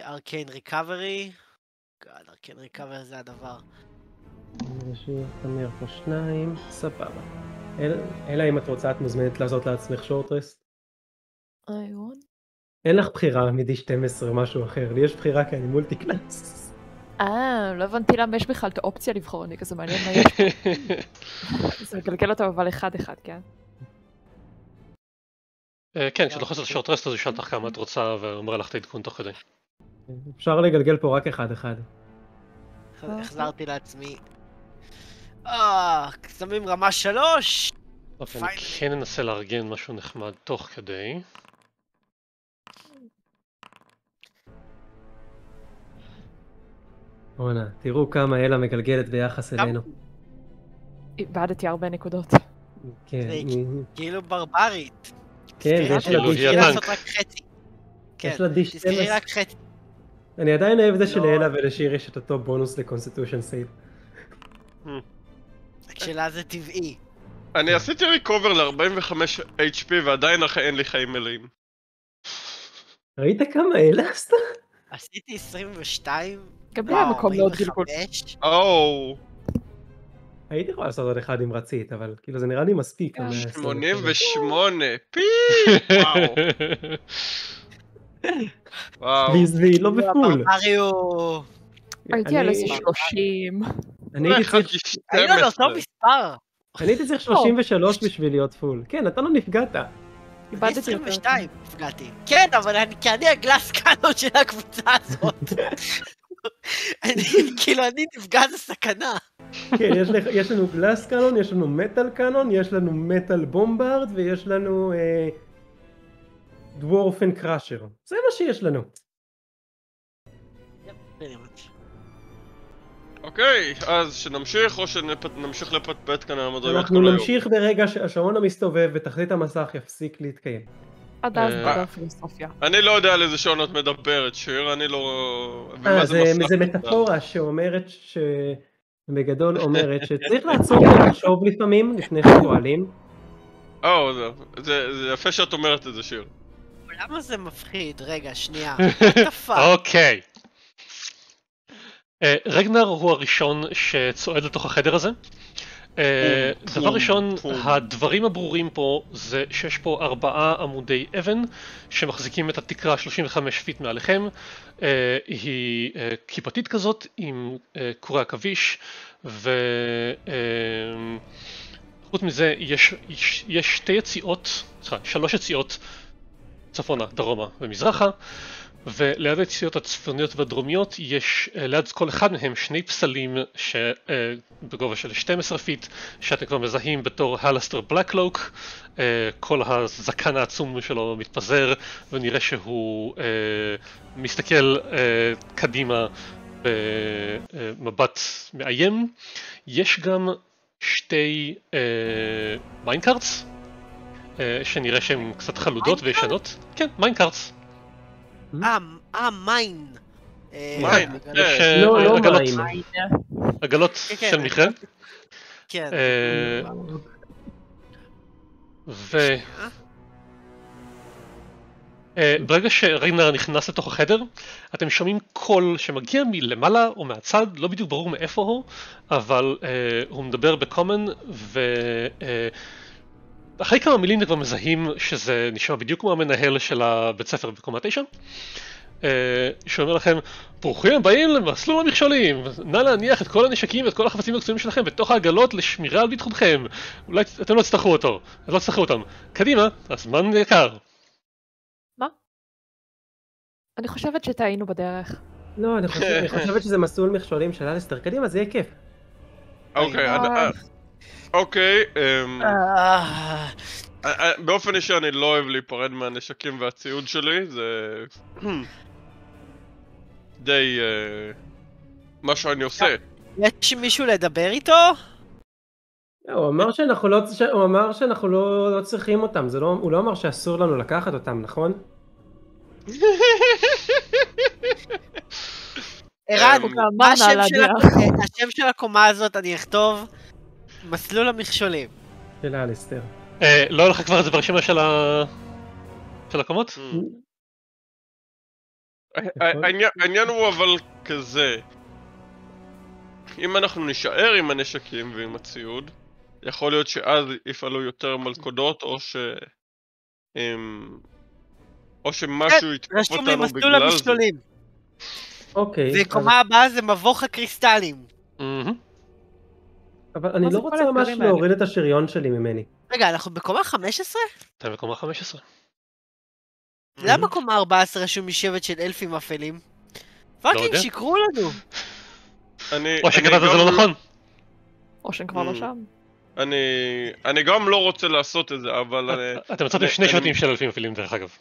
Arcane Recovery. God, Arcane Recovery זה הדבר. נשאיר תמיר פה 2, סבבה. אלא אם את רוצה, את מוזמנת לעשות לעצמך שורטרסט. אין לך בחירה מדי 12 או משהו אחר, לי יש בחירה כי אני מולטיקלאס. לא הבנתי למה יש בכלל את האופציה לבחור, אני כזה מעניין מה יש פה. זה מגלגל אותם אבל אחד-אחד, כן? כן, כשלוחצת על שורט רסט אז הוא שאל אותך כמה את רוצה ואומר לך את העדכון תוך כדי. אפשר לגלגל פה רק אחד-אחד. החזרתי לעצמי. שמים רמה 3! אוקיי, אני כן אנסה לארגן משהו נחמד תוך כדי. אונה, תראו כמה אלה מגלגלת ביחס אלינו. איבדתי הרבה נקודות. כן. כאילו ברברית. כן, ויש לה דיש. יש לה דיש. תזכרי רק חצי. אני עדיין אוהב זה שלאלה ולשיר יש את אותו בונוס לקונסטיטושן סייב. כשלה זה טבעי. אני עשיתי ריקובר ל-45 HP ועדיין אין לי חיים מלאים. ראית כמה אלה עשתה? עשיתי 22. גם לי המקום מאוד גלגול. הייתי יכולה לעשות עוד אחד אם רצית, אבל כאילו זה נראה לי מספיק. 88, פי! וואו. והיא לא בפול. הייתי על איזה 30. אני הייתי צריך 33 בשביל להיות פול. כן, אתה לא נפגעת. 22 נפגעתי. כן, אבל אני הגלאס קאנון של הקבוצה הזאת. כאילו אני נפגע זה סכנה. כן, יש לנו גלאס קאנון, יש לנו מטל קאנון, יש לנו מטל בומבארד ויש לנו דוורפן קראשר. זה מה שיש לנו. אוקיי, אז שנמשיך או שנמשיך לפטפט כאן על המדרגות? אנחנו נמשיך ברגע שהשעון המסתובב ותחתית המסך יפסיק להתקיים. עד אז נדבר פילוסופיה. אני לא יודע על איזה שעונות מדברת שיר, אני לא... זה מטאפורה שאומרת ש... בגדול אומרת שצריך לעצור ולחשוב לפעמים לפני שפועלים. זה יפה שאת אומרת את זה שיר. למה זה מפחיד? רגע, שנייה. אוקיי. רגנר הוא הראשון שצועד לתוך החדר הזה. דבר ראשון, הדברים הברורים פה זה שיש פה 4 עמודי אבן שמחזיקים את התקרה 35 פיט מעליכם. היא כיפתית כזאת עם קורי עכביש, וחוץ מזה יש 3 יציאות צפונה, דרומה ומזרחה, וליד היציאות הצפוניות והדרומיות יש ליד כל אחד מהם 2 פסלים בגובה של 12 פיט שאתם כבר מזהים בתור הלסטר בלקלוק. כל הזקן העצום שלו מתפזר ונראה שהוא מסתכל קדימה במבט מאיים. יש גם 2 מיינקארטס שנראה שהן קצת חלודות וישנות. כן, מיינקארטס. מיין. לא מיין. עגלות של מיכן. כן. ברגע שרגנר נכנס לתוך החדר, אתם שומעים קול שמגיע מלמעלה או מהצד, לא בדיוק ברור מאיפה הוא, אבל הוא מדבר בקומן, אחרי כמה מילים אתם כבר מזהים שזה נשמע בדיוק כמו המנהל של הבית ספר בקומה 9, שאומר לכם, ברוכים הבאים למסלול המכשולים, נא להניח את כל הנשקים ואת כל החפצים הקצועים שלכם בתוך העגלות לשמירה על ביטחונכם, אולי אתם לא תצטרכו אותם, קדימה, הזמן יקר. מה? אני חושבת שטעינו בדרך. לא, אני חושבת שזה מסלול מכשולים של אלסטר, קדימה, זה יהיה כיף. אוקיי, באופן אישי אני לא אוהב להיפרד מהנשקים והציוד שלי, זה די מה שאני עושה. יש מישהו לדבר איתו? הוא אמר שאנחנו לא צריכים אותם, הוא לא אמר שאסור לנו לקחת אותם, נכון? ערן, השם של הקומה הזאת אני אכתוב מסלול המכשולים. של אלסטר. לא הולך כבר את זה ברשימה של הקומות? העניין הוא אבל כזה, אם אנחנו נשאר עם הנשקים ועם הציוד, יכול להיות שאז יפעלו יותר מלכודות, או שמשהו יתקוף אותנו בגלל זה. אוקיי. זה קומה הבאה, זה מבוך הקריסטלים. אבל אני לא רוצה ממש להוריד את השריון שלי ממני. רגע, אנחנו בקומה 15? אתה בקומה 15. למה קומה 14 רשום משבט של אלפים אפלים? פאקינג שיקרו לנו. או שכתבת זה לא נכון. או שהם כבר לא שם. אני גם לא רוצה לעשות את זה, אבל... אתם מצאתם שני שבטים של אלפים אפלים דרך אגב.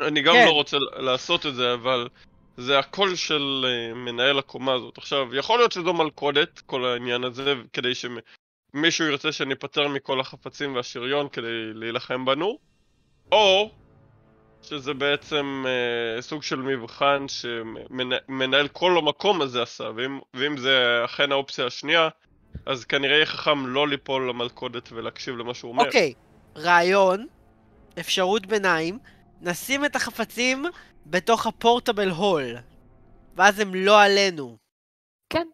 אני גם לא רוצה לעשות את זה, אבל זה הקול של מנהל הקומה הזאת. עכשיו, יכול להיות שזו מלכודת, כל העניין הזה, כדי שמישהו ירצה שניפטר מכל החפצים והשריון כדי להילחם בנו, או שזה בעצם סוג של מבחן שמנהל כל המקום הזה עשה, ואם זה אכן האופציה השנייה, אז כנראה יהיה חכם לא ליפול למלכודת ולהקשיב למה שהוא אומר. אוקיי, רעיון, אפשרות ביניים, נשים את החפצים בתוך הפורטבל הול, ואז הם לא עלינו. כן.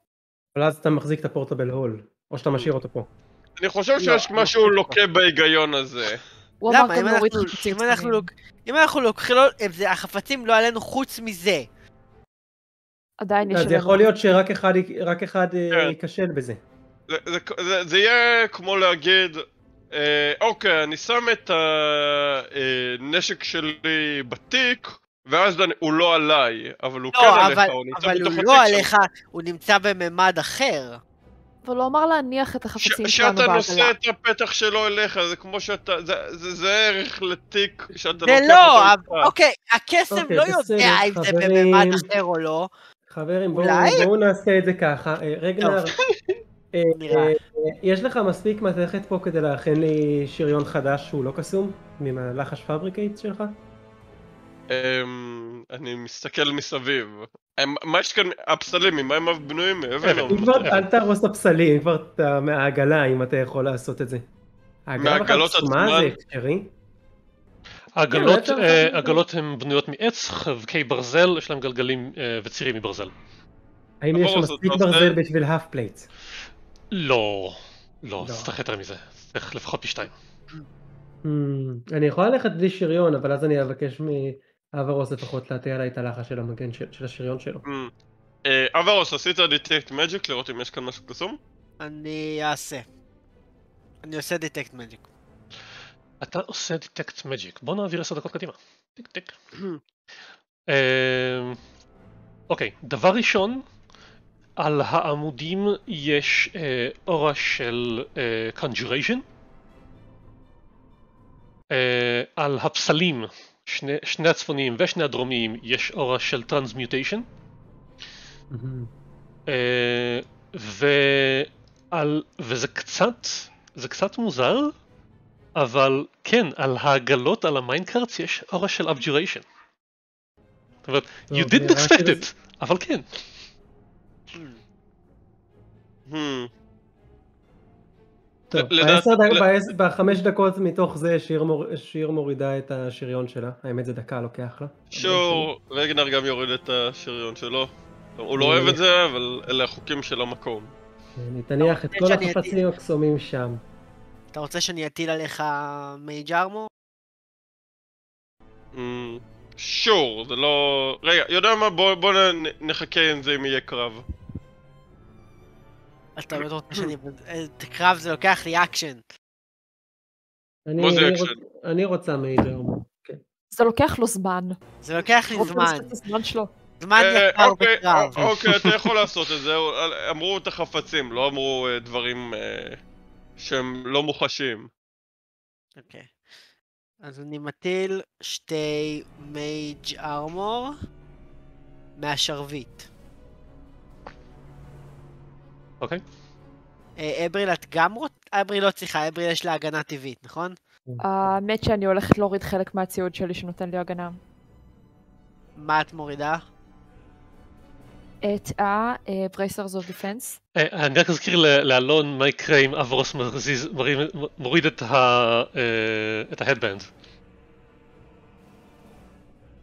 אבל אז אתה מחזיק את הפורטבל הול, או שאתה משאיר אותו פה. אני חושב שיש משהו לוקה בהיגיון הזה. למה? אם אנחנו לוקחים, החפצים לא עלינו חוץ מזה. עדיין יש... זה יכול להיות שרק אחד ייכשל בזה. זה יהיה כמו להגיד... אוקיי, אני שם את הנשק שלי בתיק, ואז הוא לא עליי, אבל הוא כן עליך, הוא נמצא בתוך התיק. אבל הוא לא עליך, הוא נמצא בממד אחר. אבל הוא אמר להניח את החפצים שלנו בהגלה. שאתה נושא את הפתח שלו אליך, זה כמו שאתה, זה ערך לתיק שאתה לוקח. זה לא, אוקיי, הקסם לא יודע אם זה בממד אחר או לא. חברים, בואו נעשה את זה ככה. רגנר... יש לך מספיק מתכת פה כדי להכין לי שריון חדש שהוא לא קסום? ממלחש פבריקייט שלך? אני מסתכל מסביב. מה יש כאן? הפסלים, מה הם בנויים? אל תרוס את הפסלים, כבר מהעגלה אם אתה יכול לעשות את זה. מהעגלות עצמן? זה אפשרי? העגלות הן בנויות מעץ, חבקי ברזל, יש להם גלגלים וצירים מברזל. האם יש מספיק ברזל בשביל האף פלייט? לא, לא, זה צריך יותר מזה, זה צריך לפחות פי 2. אני יכולה ללכת בלי שריון, אבל אז אני אבקש מאברוס לפחות להטיע עליי את הלחש של המגן של השריון שלו. אברוס, עשית דיטקט מג'יק לראות אם יש כאן משהו קסום? אני אעשה. אני עושה דיטקט מג'יק. אתה עושה דיטקט מג'יק, בוא נעביר 10 דקות קדימה. טיק טיק. אוקיי, דבר ראשון, על העמודים יש אורה של Conjuration. על הפסלים, שני הצפוניים ושני הדרומיים, יש אורה של Transmutation. וזה קצת מוזר, אבל כן, על העגלות, על המיינקארטס, יש אורה של Abjuration. זאת אומרת, you didn't expect it, אבל כן. ב5 דקות מתוך זה שיר מורידה את השריון שלה, האמת זה דקה לוקח לה. שור, רגנר גם יוריד את השריון שלו, הוא לא אוהב את זה, אבל אלה החוקים של המקום. תניח את כל החפצים הקסומים שם. אתה רוצה שאני אטיל עליך מייג' ארמור? שור, זה לא... רגע, יודע מה? בוא נחכה עם זה אם יהיה קרב. אתה לא רוצה שאני... קרב זה לוקח לי אקשן. מה זה אקשן? אני רוצה מייג'ר. זה לוקח לו זמן. זה לוקח לי זמן. זמן יקר בקרב. אוקיי, אתה יכול לעשות את זה. אמרו את החפצים, לא אמרו דברים שהם לא מוחשים. אוקיי. אז אני מטיל 2 מייג' ארמור מהשרביט. אוקיי. אבריל, את גם רוצה? אבריל לא צריכה, אבריל יש לה הגנה טבעית, נכון? האמת שאני הולכת להוריד חלק מהציוד שלי שנותן לי הגנה. מה את מורידה? את ה-Bracers of Defense. אני רק אזכיר לאלון מה יקרה אם אברוס מוריד את ההדבנד.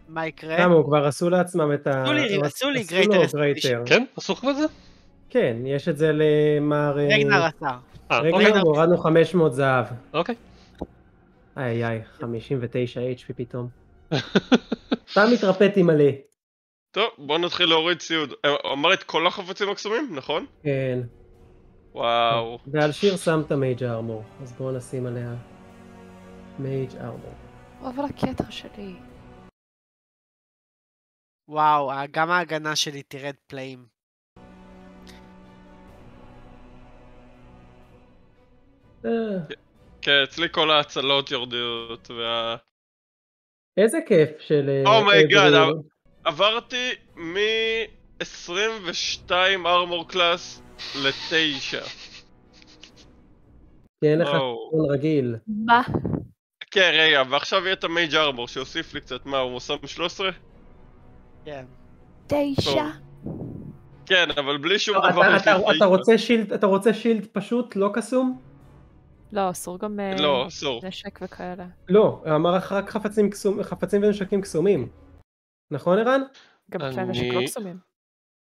מה יקרה? למה, הוא כבר עשו לעצמם את ה... עשו לי גרייטר. כן? עשו כבר את זה? כן, יש את זה למר... רגנר עשה. רגנר, הורדנו 500 זהב. אוקיי. איי, 59 HP פתאום. אתה מתרפא תימלא. טוב, בוא נתחיל להוריד ציוד. אמר את כל החפצים הקסומים, נכון? כן. וואו. ועל שיר שם את המייג' ארמור, אז בואו נשים עליה מייג' ארמור. אבל הקטע שלי. וואו, גם ההגנה שלי תרד פלאים. כן, אצלי כל ההצלות יורדיות וה... איזה כיף של... אומייגאד, עברתי מ-22 ארמור קלאס ל-9. תהיה לך חשבון רגיל. מה? כן, רגע, ועכשיו יהיה את המייג' ארמור שיוסיף לי קצת. מה, הוא מוסף מ-13? כן. 9? כן, אבל בלי שום דבר... אתה רוצה שילד פשוט, לא קסום? לא, אסור גם נשק וכאלה. לא, אמר רק חפצים ונשקים קסומים. נכון, ערן? גם בכלל נשק לא קסומים.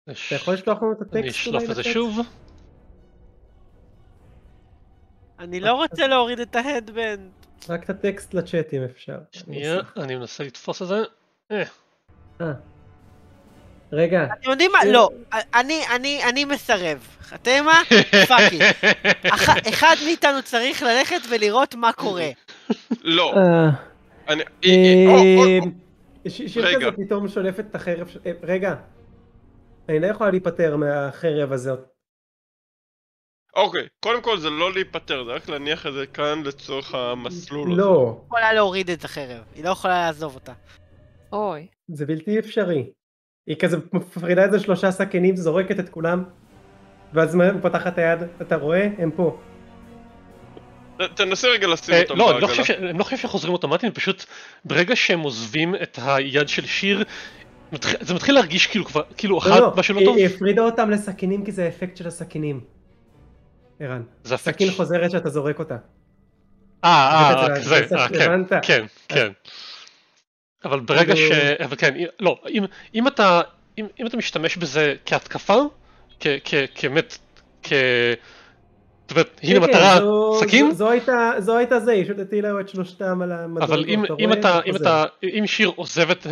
אתה יכול לשלוח לנו את הטקסט? אני אשלוף את זה שוב. אני לא רוצה להוריד את ההדבנד. רק את הטקסט לצ'אט אם אפשר. שנייה, אני מנסה לתפוס את זה. רגע. אתם יודעים מה? לא. אני מסרב. אתם מה? פאקי. אחד מאיתנו צריך ללכת ולראות מה קורה. לא. שיר כזה פתאום שולפת את החרב. רגע. אני לא יכולה להיפטר מהחרב הזאת. אוקיי. קודם כל זה לא להיפטר. זה רק להניח את זה כאן לצורך המסלול הזה. לא. היא יכולה להוריד את החרב. היא לא יכולה לעזוב אותה. אוי. זה בלתי אפשרי. היא כזה מפרידה את זה 3 סכינים, זורקת את כולם, ואז הוא פתח את היד, אתה רואה? הם פה. תנסה רגע לשים אותם בעגלה. לא, הם לא חושב שחוזרים אוטומטיים, פשוט ברגע שהם עוזבים את היד של שיר, זה מתחיל להרגיש כאילו אחד משהו לא טוב. היא הפרידה אותם לסכינים כי זה האפקט של הסכינים. ערן, סכין חוזרת שאתה זורק אותה. כזה, כן, כן. אבל ברגע ש... אבל כן, לא, אם אתה משתמש בזה כהתקפה, כמת, זאת אומרת, הנה מטרה, סכין? זו הייתה זה, היא שולטתי לה את שלושתם על המדורות. אבל אם שיר עוזבת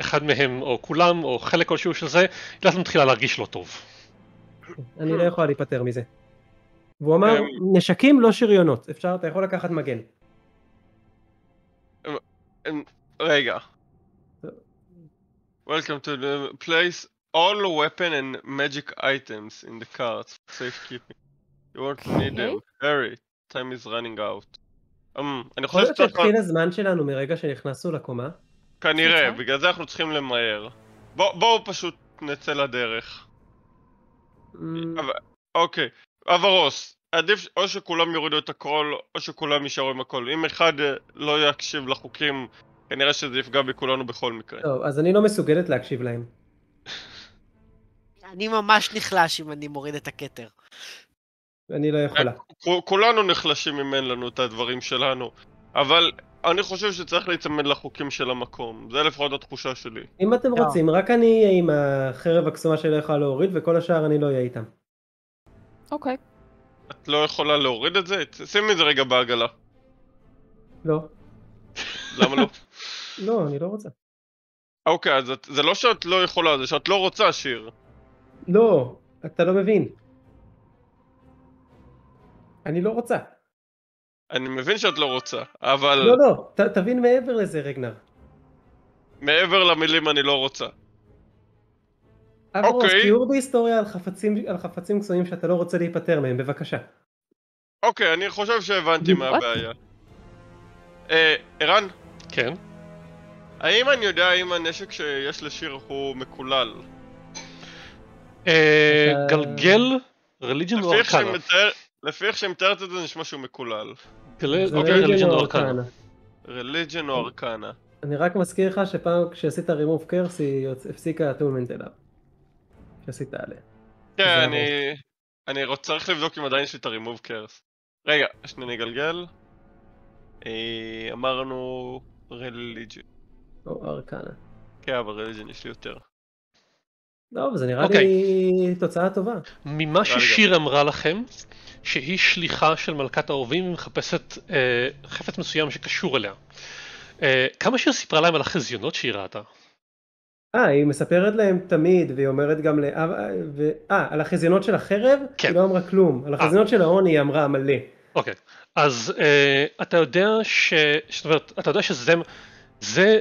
אחד מהם, או כולם, או חלק כלשהו של זה, היא מתחילה להרגיש לא טוב. אני לא יכולה להיפטר מזה. והוא אמר, נשקים לא שריונות, אפשר, אתה יכול לקחת מגן. רגע. Welcome to the place. All weapon and magic items in the cards for safekeeping. You won't need them. Hurry. Time is running out. אני חושב שצריך... יכול להיות שהתחיל הזמן שלנו מרגע שנכנסו לקומה? כנראה, בגלל זה אנחנו צריכים למהר. בואו פשוט נצא לדרך. אוקיי. עברוס. עדיף או שכולם יורידו את הכל, או שכולם יישארו עם הכל. אם אחד לא יקשיב לחוקים, כנראה שזה יפגע בכולנו בכל מקרה. טוב, אז אני לא מסוגלת להקשיב להם. אני ממש נחלש אם אני מוריד את הכתר. אני לא יכולה. כולנו נחלשים אם אין לנו את הדברים שלנו, אבל אני חושב שצריך להיצמד לחוקים של המקום. זה לפחות התחושה שלי. אם אתם רוצים, רק אני אהיה עם החרב הקסומה שלי יכולה להוריד, וכל השאר אני לא אהיה איתם. אוקיי. את לא יכולה להוריד את זה? שימי את זה רגע בעגלה. לא. למה לא? לא, אני לא רוצה. אוקיי, אז זה לא שאת לא יכולה, זה שאת לא רוצה, שיר. לא, אתה לא מבין. אני לא רוצה. אני מבין שאת לא רוצה, אבל... לא, לא, תבין מעבר לזה, רגנר. מעבר למילים אני לא רוצה. אברוס, תיאור בהיסטוריה על חפצים קסומים שאתה לא רוצה להיפטר מהם, בבקשה. אוקיי, אני חושב שהבנתי מה הבעיה. ערן? כן? האם אני יודע אם הנשק שיש לשיר הוא מקולל? גלגל? רליג'ן או ארקנה? לפי איך שמתארת את זה נשמע שהוא מקולל. רליג'ן או ארקנה. רליג'ן או ארקנה. אני רק מזכיר לך שפעם כשעשית רימוב קרס היא הפסיקה הטולמנט אליו. כשעשית עליה. כן, אני צריך לבדוק אם עדיין יש לי את הרימוב קרס. רגע, שנייה נגלגל. אמרנו רליג'ן. או ארקנה. כן, אבל רליג'ן יש לי יותר. לא, אבל זה נראה לי תוצאה טובה. ממה ששיר אמרה לכם, שהיא שליחה של מלכת האורבים ומחפשת חפץ מסוים שקשור אליה. כמה שיר סיפרה להם על החזיונות שהיא ראתה? היא מספרת להם תמיד, והיא אומרת גם לאב... על החזיונות של החרב? כן. היא לא אמרה כלום. על החזיונות של העוני היא אמרה מלא. אוקיי. אז אתה יודע ש... זאת אומרת, אתה יודע שזה... זה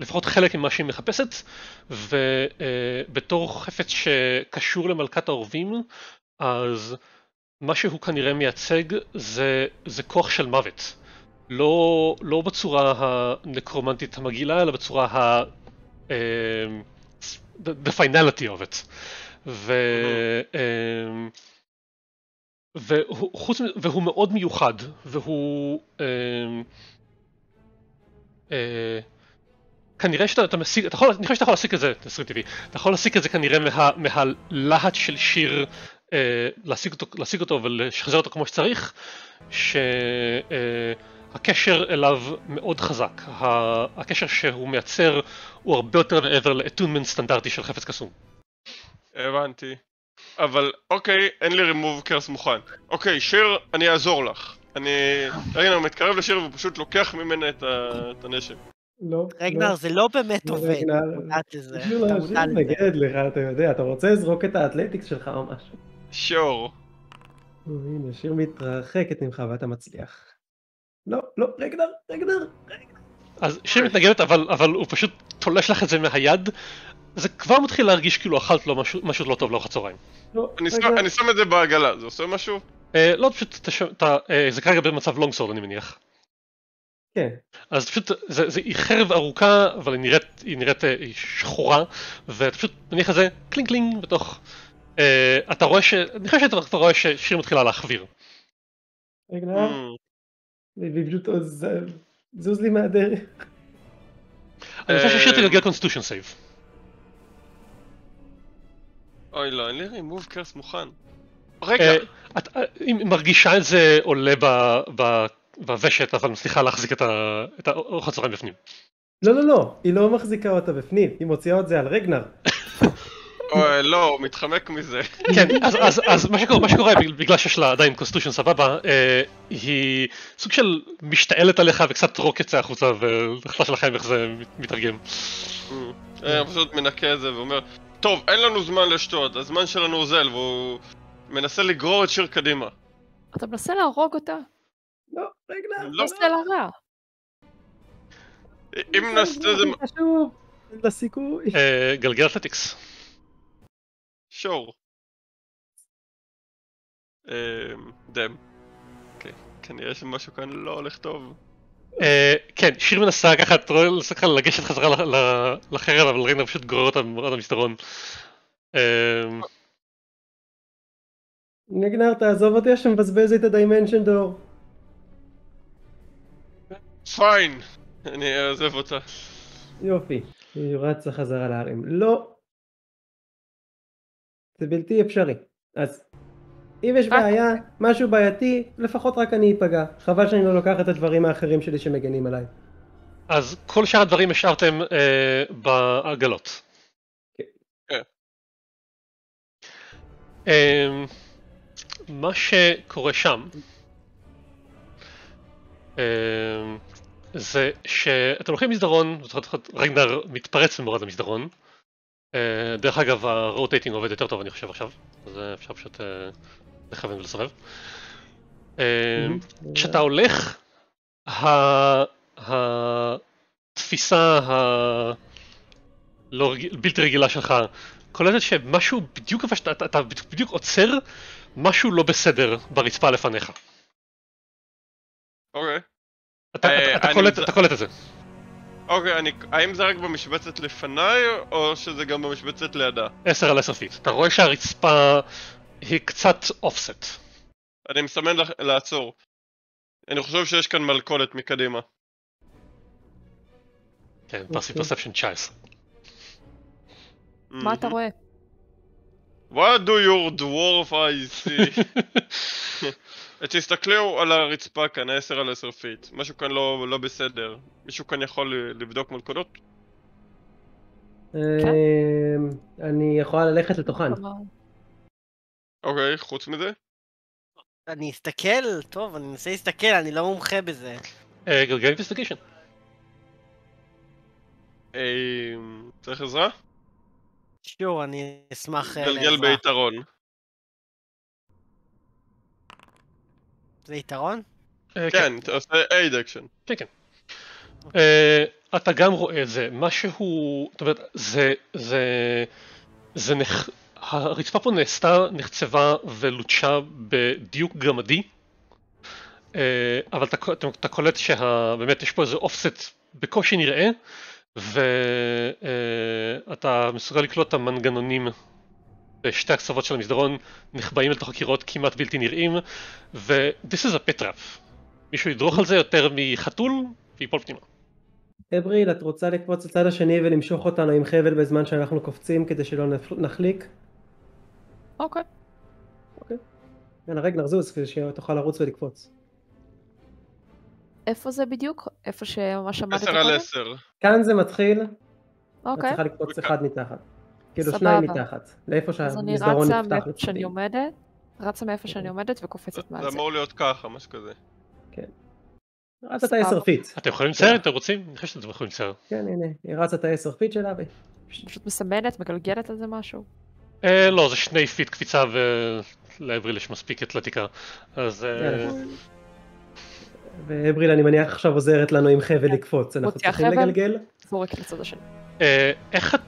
לפחות חלק ממה שהיא מחפשת, ובתור חפץ שקשור למלכת העורבים, אז מה שהוא כנראה מייצג זה כוח של מוות. לא בצורה הנקרומנטית המגעילה, אלא בצורה ה... the finality of it. והוא מאוד מיוחד, והוא... כנראה שאתה מסיק, אתה יכול להסיק את זה, אתה יכול להסיק את זה כנראה מהלהט של שיר, להסיק אותו ולשחזר אותו כמו שצריך, שהקשר אליו מאוד חזק, הקשר שהוא מייצר הוא הרבה יותר מעבר לאטונמנט סטנדרטי של חפץ קסום. הבנתי, אבל אוקיי, אין לי רימוב קרס מוכן. אוקיי, שיר, אני אעזור לך. אני מתקרב לשיר ופשוט לוקח ממנה את הנשק. לא, רגנר, זה לא באמת עובד, אתה מתנגד לך, אתה יודע, אתה רוצה לזרוק את האתלטיקס שלך או משהו. שור. הנה, שיר מתרחקת ממך ואתה מצליח. לא, רגנר. אז שיר מתנגדת, אבל הוא פשוט תולש לך את זה מהיד, זה כבר מתחיל להרגיש כאילו אכלת לו משהו לא טוב לאורך הצהריים. אני שם את זה בעגלה, זה עושה משהו? לא, פשוט זה כרגע במצב לונגסורד אני מניח. כן. אז פשוט, היא חרב ארוכה, אבל היא נראית שחורה, ואתה פשוט מניח את זה קלינג קלינג בתוך... אתה רואה ש... אני חושב שאתה כבר רואה ששיר מתחילה להחביר. רגנר, ובפשוט זוז לי מהדרך. אני חושב ששיר תגלגל קונסטיטושן סייב. אוי לא, אין לי רימוב קרס מוכן. רגע! היא מרגישה את זה עולה בוושת, אבל מצליחה להחזיק את האורך הצהריים בפנים. לא, היא לא מחזיקה אותה בפנים, היא מוציאה את זה על רגנר. אוי, לא, הוא מתחמק מזה. כן, אז מה שקורה, בגלל שיש לה עדיין קונסטיטושן סבבה, היא סוג של משתעלת עליך וקצת רוק יצא החוצה, והחלטה שלכם איך זה מתרגם. פשוט מנקה את זה ואומר, טוב, אין לנו זמן לשתות, הזמן שלנו אוזל, והוא... מנסה לגרור את שיר קדימה. אתה מנסה להרוג אותה? לא, רגנר. לא מנסה להרע. אם נעשה זה... חשוב, לסיכוי. גלגל אתלטיקס. שור. דם. כנראה שמשהו כאן לא הולך טוב. כן, שיר מנסה ככה, אתה רואה לנסה ככה לגשת חזרה לחרב, אבל רגנר פשוט גורר אותה עד המסדרון. רגנר, תעזוב אותי, יש מבזבז את הדיימנשן דור. פיין, אני אעזב אותה. יופי, היא רצה חזרה להרים. לא. זה בלתי אפשרי. אז אם יש בעיה, משהו בעייתי, לפחות רק אני אפגע. חבל שאני לא לוקח את הדברים האחרים שלי שמגנים עליי. אז כל שאר הדברים השארתם בעגלות. כן. מה שקורה שם זה שאתם הולכים מסדרון, רגנר מתפרץ ומורד למסדרון. דרך אגב, הרוטייטינג עובד יותר טוב אני חושב עכשיו, אז אפשר פשוט לכוון ולסובב. כשאתה הולך, התפיסה הבלתי רגילה שלך קולטת שמשהו בדיוק איפה שאתה בדיוק עוצר, משהו לא בסדר ברצפה לפניך. אוקיי. אתה קולט את זה. אוקיי, האם זה רק במשבצת לפניי, או שזה גם במשבצת לידה? 10 על 10 פיט. אתה רואה שהרצפה היא קצת אופסט. אני מסמן לעצור. אני חושב שיש כאן מלכודת מקדימה. כן, פרספשן 19. מה אתה רואה? What do your dwarf eyes see? תסתכלו על הרצפה כאן, 10 על 10 פיט. משהו כאן לא בסדר. מישהו כאן יכול לבדוק מלכודות? אני יכולה ללכת לתוכן. אוקיי, חוץ מזה? אני אסתכל, טוב, אני מנסה להסתכל, אני לא מומחה בזה. גלגל investigation. צריך עזרה? שור, אני אשמח... גלגל ביתרון. זה יתרון? כן, אתה עושה aid action. כן, כן. אתה גם רואה את זה, מה שהוא... זאת אומרת, זה הרצפה פה נעשתה, נחצבה ולוטשה בדיוק גרמדי, אבל אתה קולט שבאמת יש פה איזה אופסט בקושי נראה, ואתה מסוגל לקלוט את המנגנונים בשתי הקצוות של המסדרון, נחבאים לתוך הקירות כמעט בלתי נראים, ו-This is a pet trap. מישהו ידרוך על זה יותר מחתול ויפול פנימה. אבריל, את רוצה לקפוץ לצד השני ולמשוך אותנו עם חבל בזמן שאנחנו קופצים כדי שלא נחליק? אוקיי. אוקיי. יאללה, רגע נרזוז כדי שתוכל לרוץ ולקפוץ. איפה זה בדיוק? איפה שממש עמדת קודם? 10 על 10. כאן זה מתחיל. אוקיי. צריכה לקפוץ אחד מתחת. כאילו שניים מתחת. לאיפה שהמסדרון נפתח. אז אני רצה מאיפה שאני עומדת. רצה מאיפה שאני עומדת וקופצת מעל זה. זה אמור להיות ככה, משהו כזה. כן. רצת 10 פיט. אתם יכולים לצייר? אתם רוצים? אני חושב שאתם יכולים לצייר. כן, הנה. היא רצת 10 פיט שלה. פשוט מסמנת, מגלגלת על זה משהו. לא, זה 2 פיט קפיצה ולעבריל יש מספיק אתלטיקה. אז... ואבריל, אני מניח עכשיו עוזרת לנו עם חבל לקפוץ, אנחנו צריכים לגלגל. זורק לצד השני.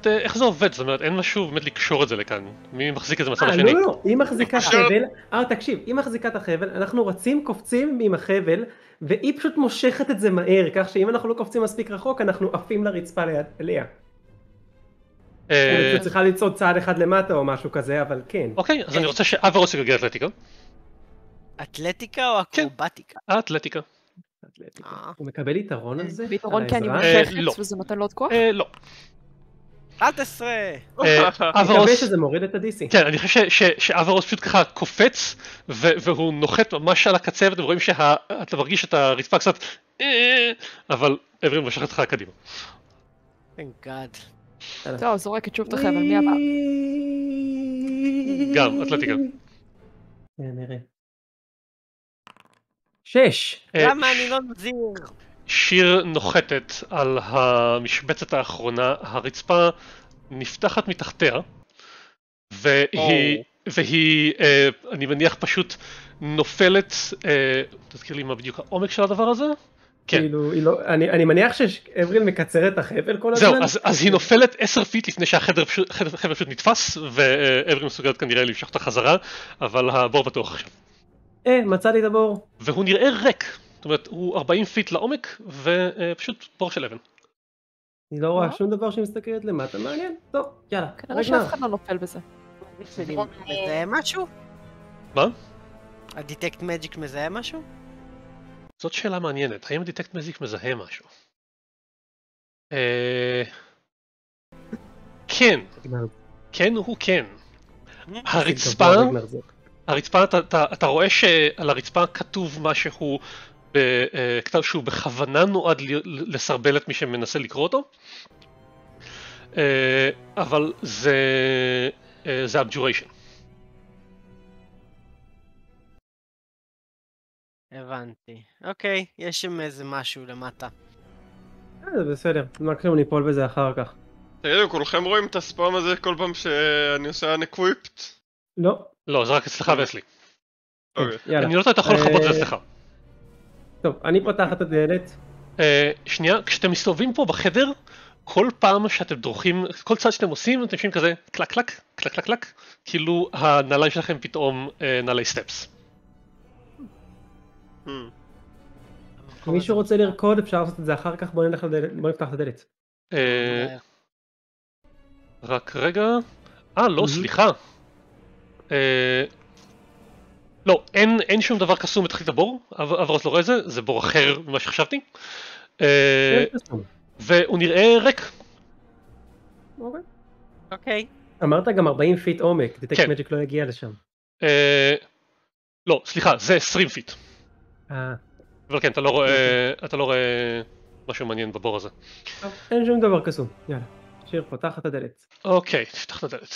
איך זה עובד? זאת אומרת, אין משהו באמת לקשור את זה לכאן. מי מחזיק את זה מצד השני? לא, לא, היא מחזיקה חבל. תקשיב, היא מחזיקה את החבל, אנחנו רצים, קופצים עם החבל, והיא פשוט מושכת את זה מהר, כך שאם אנחנו לא קופצים מספיק רחוק, אנחנו עפים לרצפה אליה. היא צריכה לצעוד צעד אחד למטה או משהו כזה, אבל כן. אוקיי, אז אני רוצה שאבר רוצה לגלגל אתלטיקה. אתלטיקה או אקרובטיקה? אתלטיקה. הוא מקבל יתרון על זה? יתרון כי אני מושכת וזה נותן לו עוד כוח? לא. 11! אני מקווה שזה מוריד את הדיסי. כן, אני חושב שאברוס פשוט ככה קופץ והוא נוחת ממש על הקצה ואתם רואים שאתה מרגיש את הרצפה קצת אבל אברים משכת אותך קדימה. Thank God. טוב, זורקת שוב את החבל, מי הבא? גם, אתלטיקה. נראה. 6. למה אני לא מזיר? שיר נוחתת על המשבצת האחרונה, הרצפה נפתחת מתחתיה, והיא, אני מניח, פשוט נופלת, תזכיר לי מה בדיוק העומק של הדבר הזה? כן. אני מניח שאבריל מקצר את החבל כל הזמן? זהו, אז היא נופלת 10 פיט לפני שהחבל פשוט נתפס, ואבריל מסוגלת כנראה למשוך את החזרה, אבל הבור פתוח עכשיו. מצאתי את הבור. והוא נראה ריק. זאת אומרת, הוא 40 פיט לעומק, ופשוט בור של אבן. אני לא רואה שום דבר שמסתכלת למטה, מעניין? טוב, יאללה. כנראה שאף אחד לא נופל בזה. מזהה משהו? מה? הדיטקט מג'יק מזהה משהו? זאת שאלה מעניינת. האם הדיטקט מג'יק מזהה משהו? כן. כן הוא כן. הרצפה, אתה רואה שעל הרצפה כתוב משהו בכתב שהוא בכוונה נועד לסרבל את מי שמנסה לקרוא אותו, אבל זה abjuration. הבנתי. אוקיי, יש שם איזה משהו למטה. זה בסדר, מקסימום ניפול בזה אחר כך. תגידו, כולכם רואים את הספאם הזה כל פעם שאני עושה unequipped? לא. לא, זה רק אצלך ואצלי. אני לא יודע, אתה יכול לחפות זה אצלך. טוב, אני פותח את הדלת. שנייה, כשאתם מסתובבים פה בחדר, כל פעם שאתם דורכים, כל צעד שאתם עושים, אתם עושים כזה קלק קלק, קלק קלק קלק, כאילו הנעליים שלכם פתאום נעלי סטפס. מישהו רוצה לרקוד, אפשר לעשות את זה אחר כך, בואו נפתח את הדלת. רק רגע... לא, סליחה. לא, אין שום דבר קסום בתחתית הבור, אברוס לא רואה את זה, זה בור אחר ממה שחשבתי. והוא נראה ריק. אוקיי. אמרת גם 40 פיט עומק, דיטקט מג'יק לא הגיע לשם. לא, סליחה, זה 20 פיט. אבל כן, אתה לא רואה משהו מעניין בבור הזה. אין שום דבר קסום, יאללה. שיר, פותח את הדלת. אוקיי, תפתח את הדלת.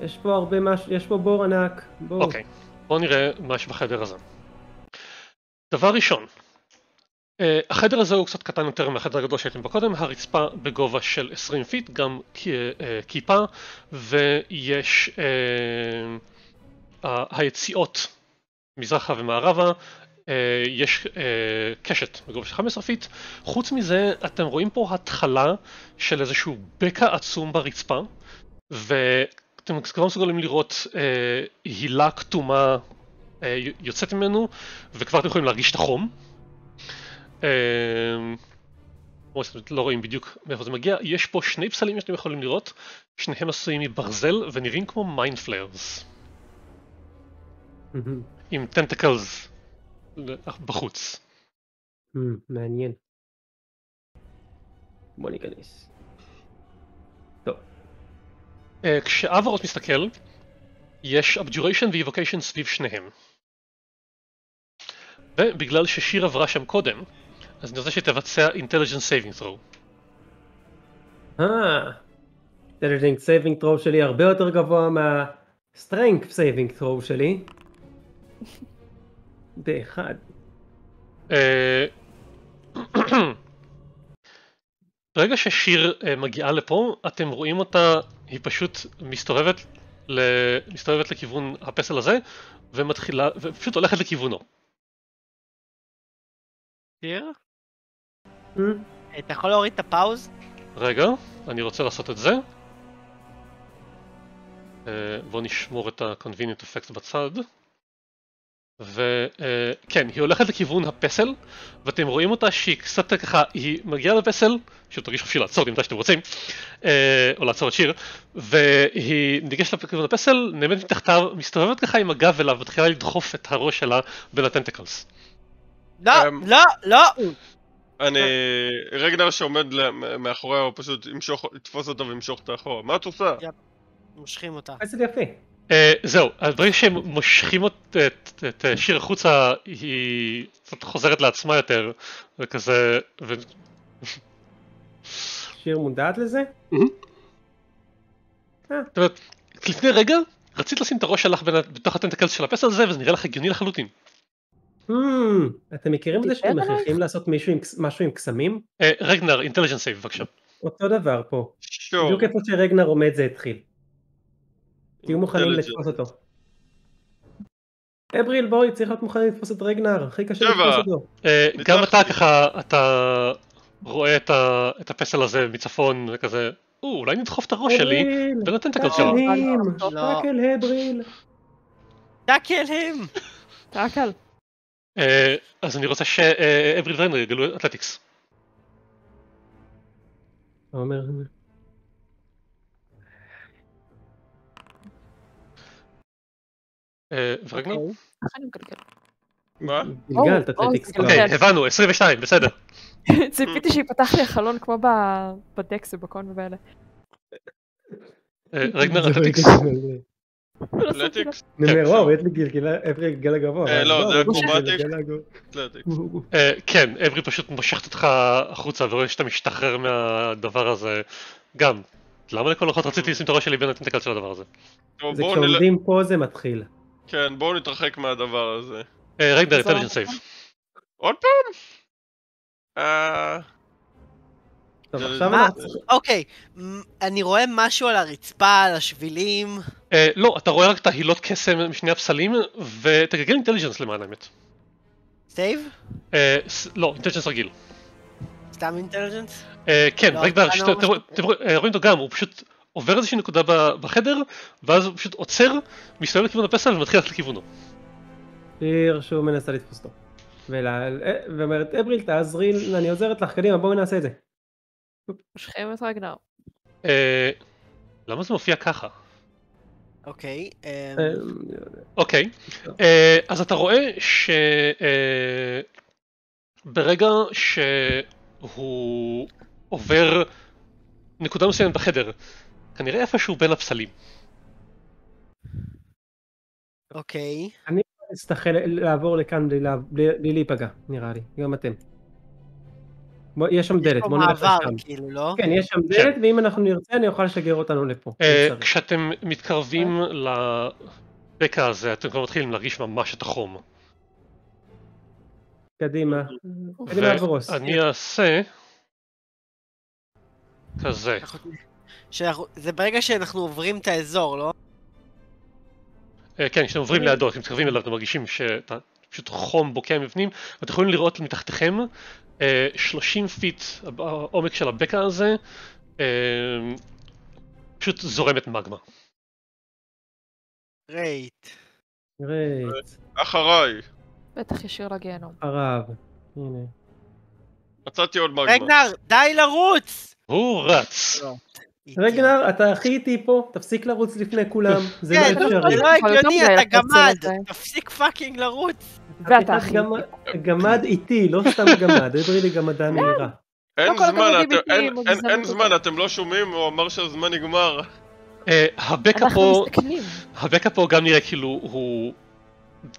יש פה הרבה משהו, יש פה בור ענק. אוקיי, בואו נראה מה יש בחדר הזה. דבר ראשון, החדר הזה הוא קצת קטן יותר מהחדר הגדול שהייתם בקודם, הרצפה בגובה של 20 פיט, גם כיפה, ויש היציאות מזרחה ומערבה, יש קשת בגובה של 15 פיט. חוץ מזה אתם רואים פה התחלה של איזשהו בקע עצום ברצפה, ואתם כבר מסוגלים לראות הילה כתומה יוצאת ממנו, וכבר אתם יכולים להרגיש את החום. כמו שאתם לא רואים בדיוק מאיפה זה מגיע, יש פה שני פסלים שאתם יכולים לראות, שניהם עשויים מברזל ונראים כמו מיינד פליירס עם טנטקלס בחוץ. מעניין, בוא ניכנס. טוב, כשאברוס מסתכל יש Abjuration ו-Evocation סביב שניהם, ובגלל ששיר עברה שם קודם אז אני רוצה שתבצע Intelligence Saving Throw. Intelligence Saving Throw שלי הרבה יותר גבוה מה Strength Saving Throw שלי. באחד. ברגע ששיר מגיעה לפה, אתם רואים אותה, היא פשוט מסתובבת לכיוון הפסל הזה ומתחילה, ופשוט הולכת לכיוונו. שיר? אתה יכול להוריד את הפאוז? רגע, אני רוצה לעשות את זה. בואו נשמור את ה-convenient effect בצד. וכן, היא הולכת לכיוון הפסל, ואתם רואים אותה שהיא קצת ככה, היא מגיעה לפסל, שתרגיש חופשי לעצור אותי מתי שאתם רוצים, או לעצור את שיר, והיא ניגשת לכיוון הפסל, נעמדת מתחתיו, מסתובבת ככה עם הגב אליו, מתחילה לדחוף את הראש שלה בין הטנטקלס. לא, לא, לא! אני... רגנר שעומד מאחוריה, הוא פשוט יתפוס אותה וימשוך אותה אחורה. מה את עושה? מושכים אותה. איזה יפה. זהו, הדברים שהם מושכים את שיר החוצה, היא קצת חוזרת לעצמה יותר, וכזה... שיר מודעת לזה? זאת אומרת, לפני רגע, רצית לשים את הראש שלך בתוך הטנטקלס של הפסל הזה, וזה נראה לך הגיוני לחלוטין. אתם מכירים את זה שאתם מכריחים לעשות משהו עם קסמים? רגנר, Intelligence Save, בבקשה. אותו דבר פה. בדיוק איפה שרגנר עומד זה התחיל. תהיו מוכנים לתפוס אותו. אבריל, בואי, צריך להיות מוכנים לתפוס את רגנר, הכי קשה לתפוס אותו. גם אתה ככה, אתה רואה את הפסל הזה מצפון וכזה, אולי נדחוף את הראש שלי ונתן את הקלצ'ר. אבריל, תקל אבריל. תקל הם. תקל. אז אני רוצה שאבריל ורגנר יגלו אתלטיקס. מה אומר? ורגנר? אני מגלגל. מה? מגלגל, אתלטיקס. אוקיי, הבנו, 22, בסדר. ציפיתי שיפתח לי החלון כמו בדקס ובקון ובאלה. רגנר, אתלטיקס. אתלטיקס? וואו, יש לי גלגל הגבוה. לא, זה אקרובטיקס. כן, אברי פשוט משכת אותך החוצה ורואה שאתה משתחרר מהדבר הזה. גם, למה לכל אוחות רציתי לשים את הראש שלי בין הטנטקל של הדבר הזה? זה כשעומדים פה זה מתחיל. כן, בואו נתרחק מהדבר הזה. רגנר, Intelligence Save. עוד פעם? טוב, עכשיו אנחנו... אוקיי, אני רואה משהו על הרצפה, על השבילים... לא, אתה רואה רק את ההילות קסם משני הפסלים, ותגלגל אינטליג'נס למען האמת. סייב? לא, אינטליג'נס רגיל. סתם אינטליג'נס? כן, רגנר, אתם רואים אותו גם, הוא פשוט עובר איזושהי נקודה בחדר, ואז הוא פשוט עוצר, מסתובב לכיוון הפסל ומתחיל ללכת לכיוונו. שיר שהוא מנסה לתפוס אותו. ואומרת, אבריל, תעזרי, אני עוזרת לך, קדימה, בואו נעשה את זה. מושכים את רגנר. למה זה מופיע ככה? אוקיי. אוקיי. אז אתה רואה שברגע שהוא עובר נקודה מסוימת בחדר, כנראה איפשהו בין הפסלים. אוקיי. אני אצטרך לעבור לכאן בלי להיפגע, נראה לי. גם אתם. יש שם דלת, בוא נראה שם. כן, יש שם דלת, ואם אנחנו נרצה אני אוכל לשגר אותנו לפה. כשאתם מתקרבים לבקע הזה, אתם כבר מתחילים להרגיש ממש את החום. קדימה. ואני אעשה כזה. זה ברגע שאנחנו עוברים את האזור, לא? כן, כשאתם עוברים לידו, אתם מתקרבים אליו, אתם מרגישים שפשוט חום בוקע מבפנים, ואתם יכולים לראות מתחתכם 30 פיט העומק של הבקע הזה, פשוט זורמת מגמה. רייט. רייט. אחריי. בטח ישיר לגיהנום. אחריו. הנה. מצאתי עוד מגמה. רגנר, די לרוץ! הוא רץ. רגנר, אתה הכי איתי פה, תפסיק לרוץ לפני כולם. זה לא אפשרי. זה לא הגיוני, אתה גמד. תפסיק פאקינג לרוץ. ואתה הכי איתי. גמד איתי, לא סתם גמד. דברי לי גמדה מהירה. אין זמן, אתם לא שומעים, הוא אמר שהזמן נגמר. הבקע פה גם נראה כאילו הוא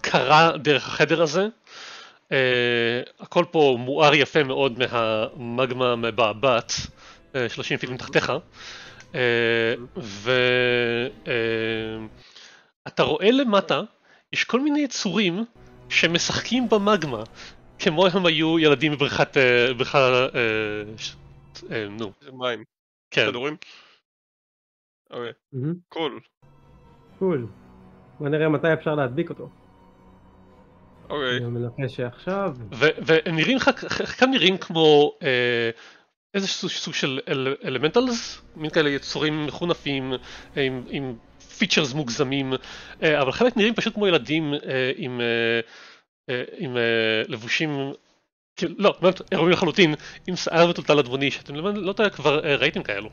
קרה דרך החדר הזה. הכל פה מואר יפה מאוד מהמגמה מבעבעת 30 פיט מתחתיך, ואתה רואה למטה יש כל מיני יצורים שמשחקים במגמה כמו הם היו ילדים בבריכת נו מים, כדורים. קול. קול. בוא נראה מתי אפשר להדביק אותו. אוקיי. אני מנחה שעכשיו... והם נראים, חלקם נראים כמו איזה סוג של אלמנטלס, מין כאלה יצורים מחונפים עם פיצ'רס מוגזמים, אבל חלק נראים פשוט כמו ילדים עם לבושים... לא, אירועים לחלוטין, עם שיער מטולטל אדמוני, שאתם לא כבר ראיתם כאלו.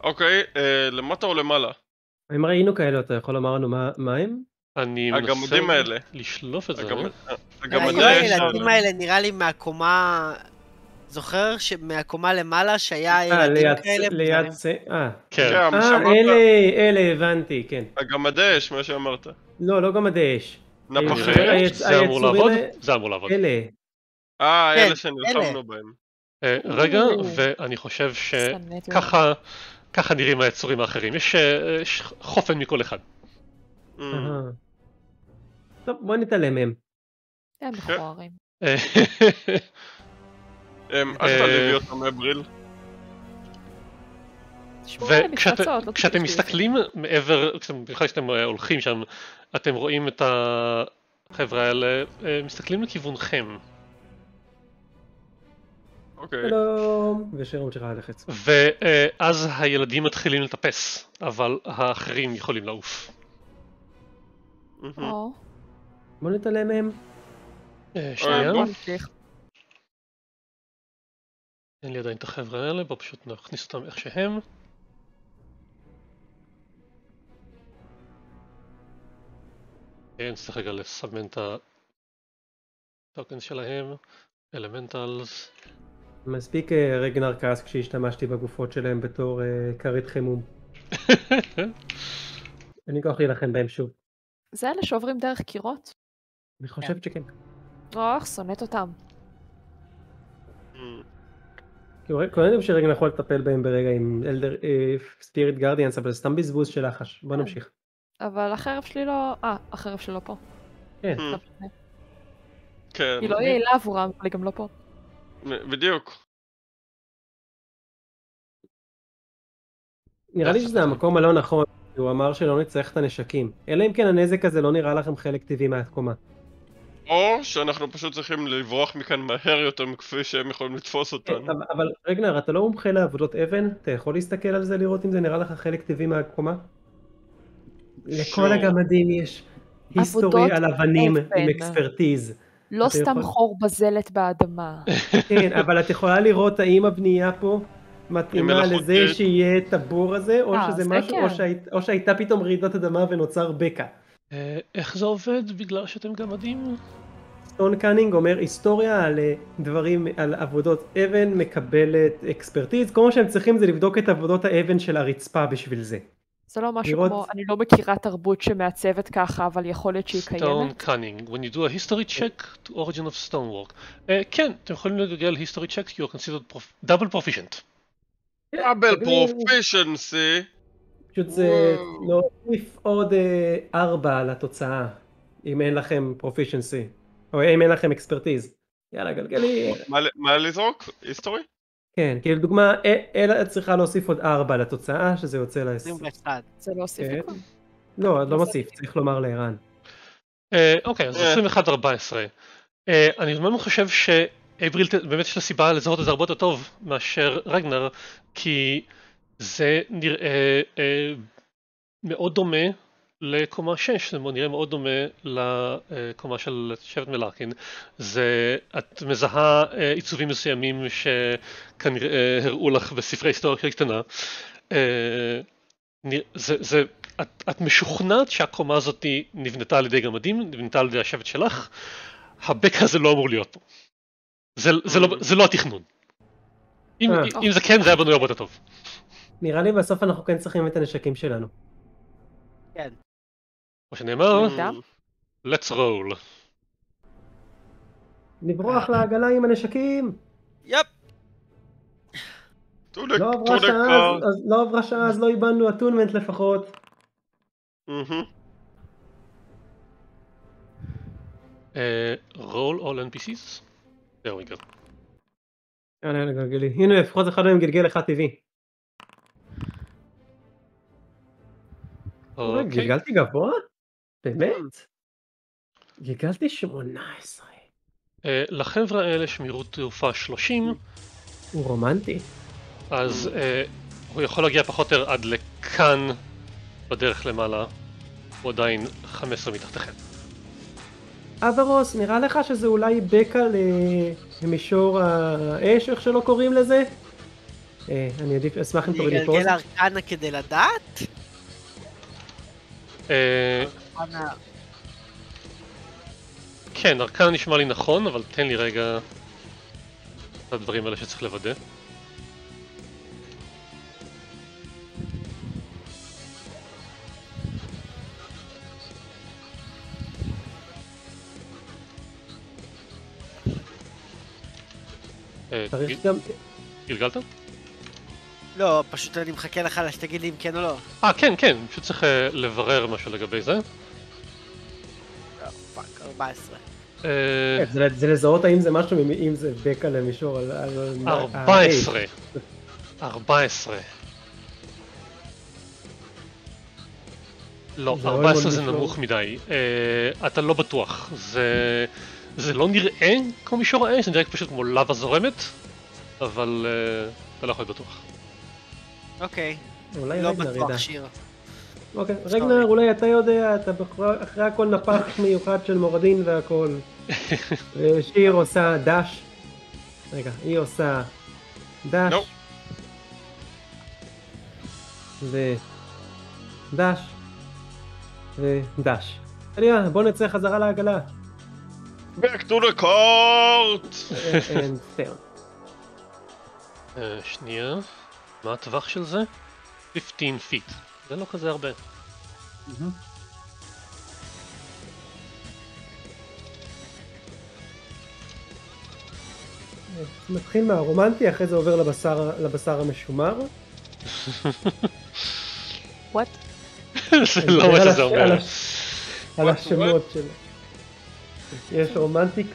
אוקיי, למטה או למעלה? אם ראינו כאלו, אתה יכול לומר לנו מה הם? אני מנסה לשלוף את זה. הגמדים האלה נראה לי מהקומה... זוכר שמהקומה למעלה שהיה ילדים כאלה? ליד זה... אלה הבנתי, כן. הגמדי אש, מה שאמרת. לא, לא גמדי אש. נפחים. זה אמור לעבוד? זה אמור לעבוד. אלה. אלה שנלחמנו בהם. רגע, ואני חושב שככה נראים היצורים האחרים, יש חופן מכל אחד. טוב, בוא נתעלם מהם. הם מכוערים. אל תעליבי אותם מבריל. וכשאתם מסתכלים מעבר, במיוחד שאתם הולכים שם, אתם רואים את החבר'ה האלה, מסתכלים לכיוונכם. שלום, ושרום שלך הלכת. ואז הילדים מתחילים לטפס, אבל האחרים יכולים לעוף. בואו נתעלם מהם. שנייה. אין לי עדיין את החבר'ה האלה, בואו פשוט נכניס אותם איך שהם. אני צריך רגע לסמן את הטוקנס שלהם. אלמנטלס. מספיק רגנר כעס כשהשתמשתי בגופות שלהם בתור כרית חימום. אין לי כוח להילחם בהם שוב. זה אלה שעוברים דרך קירות? אני חושבת שכן. אוח, שונאת אותם. קוראים שרגנר יכול לטפל בהם ברגע עם ספיריט גארדיאנס, אבל זה סתם בזבוז של לחש. בוא נמשיך. אבל החרב שלי לא... החרב שלו פה. כן. היא לא יעילה עבורם, אבל היא גם לא פה. בדיוק. נראה לי שזה המקום הלא נכון, הוא אמר שלא נצטרך את הנשקים. אלא אם כן הנזק הזה לא נראה לכם חלק טבעי מהתקומה. או שאנחנו פשוט צריכים לברוח מכאן מהר יותר מכפי שהם יכולים לתפוס אותנו. אבל רגנר, אתה לא מומחה לעבודות אבן? אתה יכול להסתכל על זה לראות אם זה נראה לך חלק טבעי מהתקומה? לכל הגמדים יש היסטורי על אבנים עם אקספרטיז. לא סתם חור בזלת באדמה. כן, אבל את יכולה לראות האם הבנייה פה מתאימה לזה שיהיה את הבור הזה, או שזה משהו, או שהייתה פתאום רעידת אדמה ונוצר בקע. איך זה עובד בגלל שאתם גמדים? סטון קאנינג אומר היסטוריה על דברים, על עבודות אבן מקבלת אקספרטיז, כמו שהם צריכים זה לבדוק את עבודות האבן של הרצפה בשביל זה. זה לא משהו כמו, אני לא מכירה תרבות שמעצבת ככה, אבל יכול להיות שהיא קיימת. Stone Cunning, when you do a history check to origin of stonework. כן, אתם יכולים לגגל history check, you are considered double proficient. double proficiency? פשוט זה להוסיף עוד 4 לתוצאה, אם אין לכם proficiency. או אם אין לכם אקספרטיז. יאללה, גלגלי. מה לזרוק? היסטורי? כן, כי לדוגמה, אלה צריכה להוסיף עוד 4 לתוצאה, שזה יוצא לה 21. זה לא הוסיף הכל? לא, לא מוסיף, צריך לומר לערן. אוקיי, אז 21-14. אני באמת חושב שאבריל באמת יש לה סיבה לזהות את זה הרבה יותר טוב מאשר רגנר, כי זה נראה מאוד דומה לקומה 6, זה נראה מאוד דומה לקומה של שבט מלארקין. זה, את מזהה עיצובים מסוימים שכנראה הראו לך בספרי היסטוריה קטנה. את משוכנעת שהקומה הזאת נבנתה על ידי גמדים, נבנתה על ידי השבט שלך. הבקע הזה לא אמור להיות פה. זה לא התכנון. אם זה כן, זה היה בנוי הרבה יותר טוב. נראה לי בסוף אנחנו כן צריכים את הנשקים שלנו. כן. כמו שנאמר, let's roll. נברוח לעגלה עם הנשקים! יפ! לא עברה שעה, אז לא איבדנו הטונמנט לפחות. roll all NPCs? זהו, נגל. יאללה, גלגלי. הנה, לפחות אחד מהם גלגל אחד טבעי. גלגלתי גבוה? באמת? גלגלתי 18. לחבר'ה האלה שמירות תעופה 30. הוא רומנטי. אז הוא יכול להגיע פחות או יותר עד לכאן בדרך למעלה. הוא עדיין 15 מתחתכם. אברוס, נראה לך שזה אולי בקע למישור האש, איך שלא קוראים לזה? אני עדיף, אשמח אם תוריד לי פוסט. אני אגלגל ארקנה כדי לדעת? כן, ארקנה נשמע לי נכון, אבל תן לי רגע את הדברים האלה שצריך לוודא. גלגלת? לא, פשוט אני מחכה לך שתגיד לי אם כן או לא. כן, כן, פשוט צריך לברר משהו לגבי זה. פאק, 14. זה לזהות האם זה משהו, אם זה בקע למישור על... 14. 14. לא, 14 זה נמוך מדי. אתה לא בטוח. זה לא נראה כמו מישור האש, זה נראה פשוט כמו לבה זורמת, אבל אתה לא יכול להיות בטוח. אוקיי, לא בטוח שיר. אוקיי, רגנר, אולי אתה יודע, אתה אחרי הכל נפח מיוחד של מורדין והכל. שיר עושה דש. רגע, היא עושה דש. ודש. ודש. עליה, בוא נצא חזרה לעגלה. Back to the court! And fail. שנייה, מה הטווח של זה? 15 feet. זה לא כזה הרבה. מתחיל מהרומנטי, אחרי זה עובר לבשר המשומר. What? זה לא מה שזה אומר. על השמות שלו. יש רומנטיק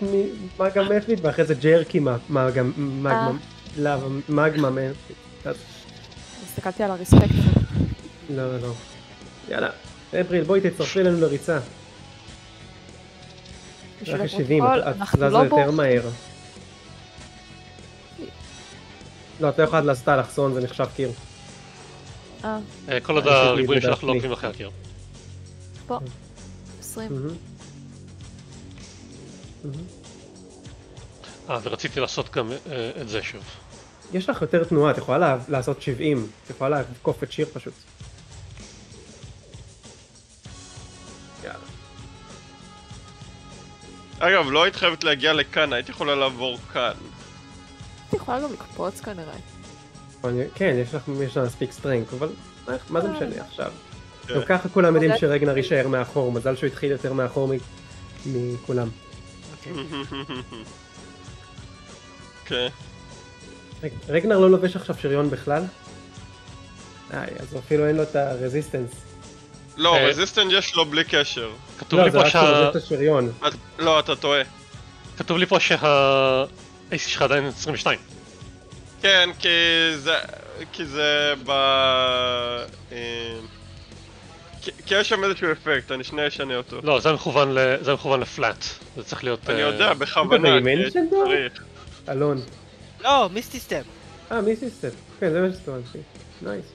מגה מפליט ואחרי זה ג'רקי מגמה מפליט. הסתכלתי על הרספקט. לא, לא. יאללה, אפריל, בואי תצטרפי לנו לריצה. אחרי 70, את זזו יותר מהר. לא, אתה יכול לעשות אלכסון, זה נחשב קיר. כל עוד הריבועים שלך לא עוקבים אחרי הקיר. פה, 20. ורציתי לעשות גם את זה שוב. יש לך יותר תנועה, את יכולה לעשות 70, את יכולה לקוף את שיר פשוט. אגב, לא היית חייבת להגיע לכאן, היית יכולה לעבור כאן. את יכולה גם לקפוץ כנראה. כן, יש לה מספיק סטרנק, אבל מה זה משנה עכשיו? גם ככה כולם יודעים שרגנר יישאר מאחור, מזל שהוא התחיל יותר מאחור מכולם. אוקיי. רגנר לא לובש עכשיו שריון בכלל? אז אפילו אין לו את הרזיסטנס. לא, רזיסטנס יש לו בלי קשר. כתוב לי פה שה... לא, אתה טועה. כתוב לי פה שה-AC שלך עדיין 22. כן, כי זה כי יש שם איזשהו אפקט, אני שנייה אשנה אותו. לא, זה מכוון לפלאט. זה צריך להיות... אני יודע, בכוונה, צריך. אלון. לא, מיסטי סטפ. מיסטי סטפ. כן, זה מה שתכוונתי. נייס.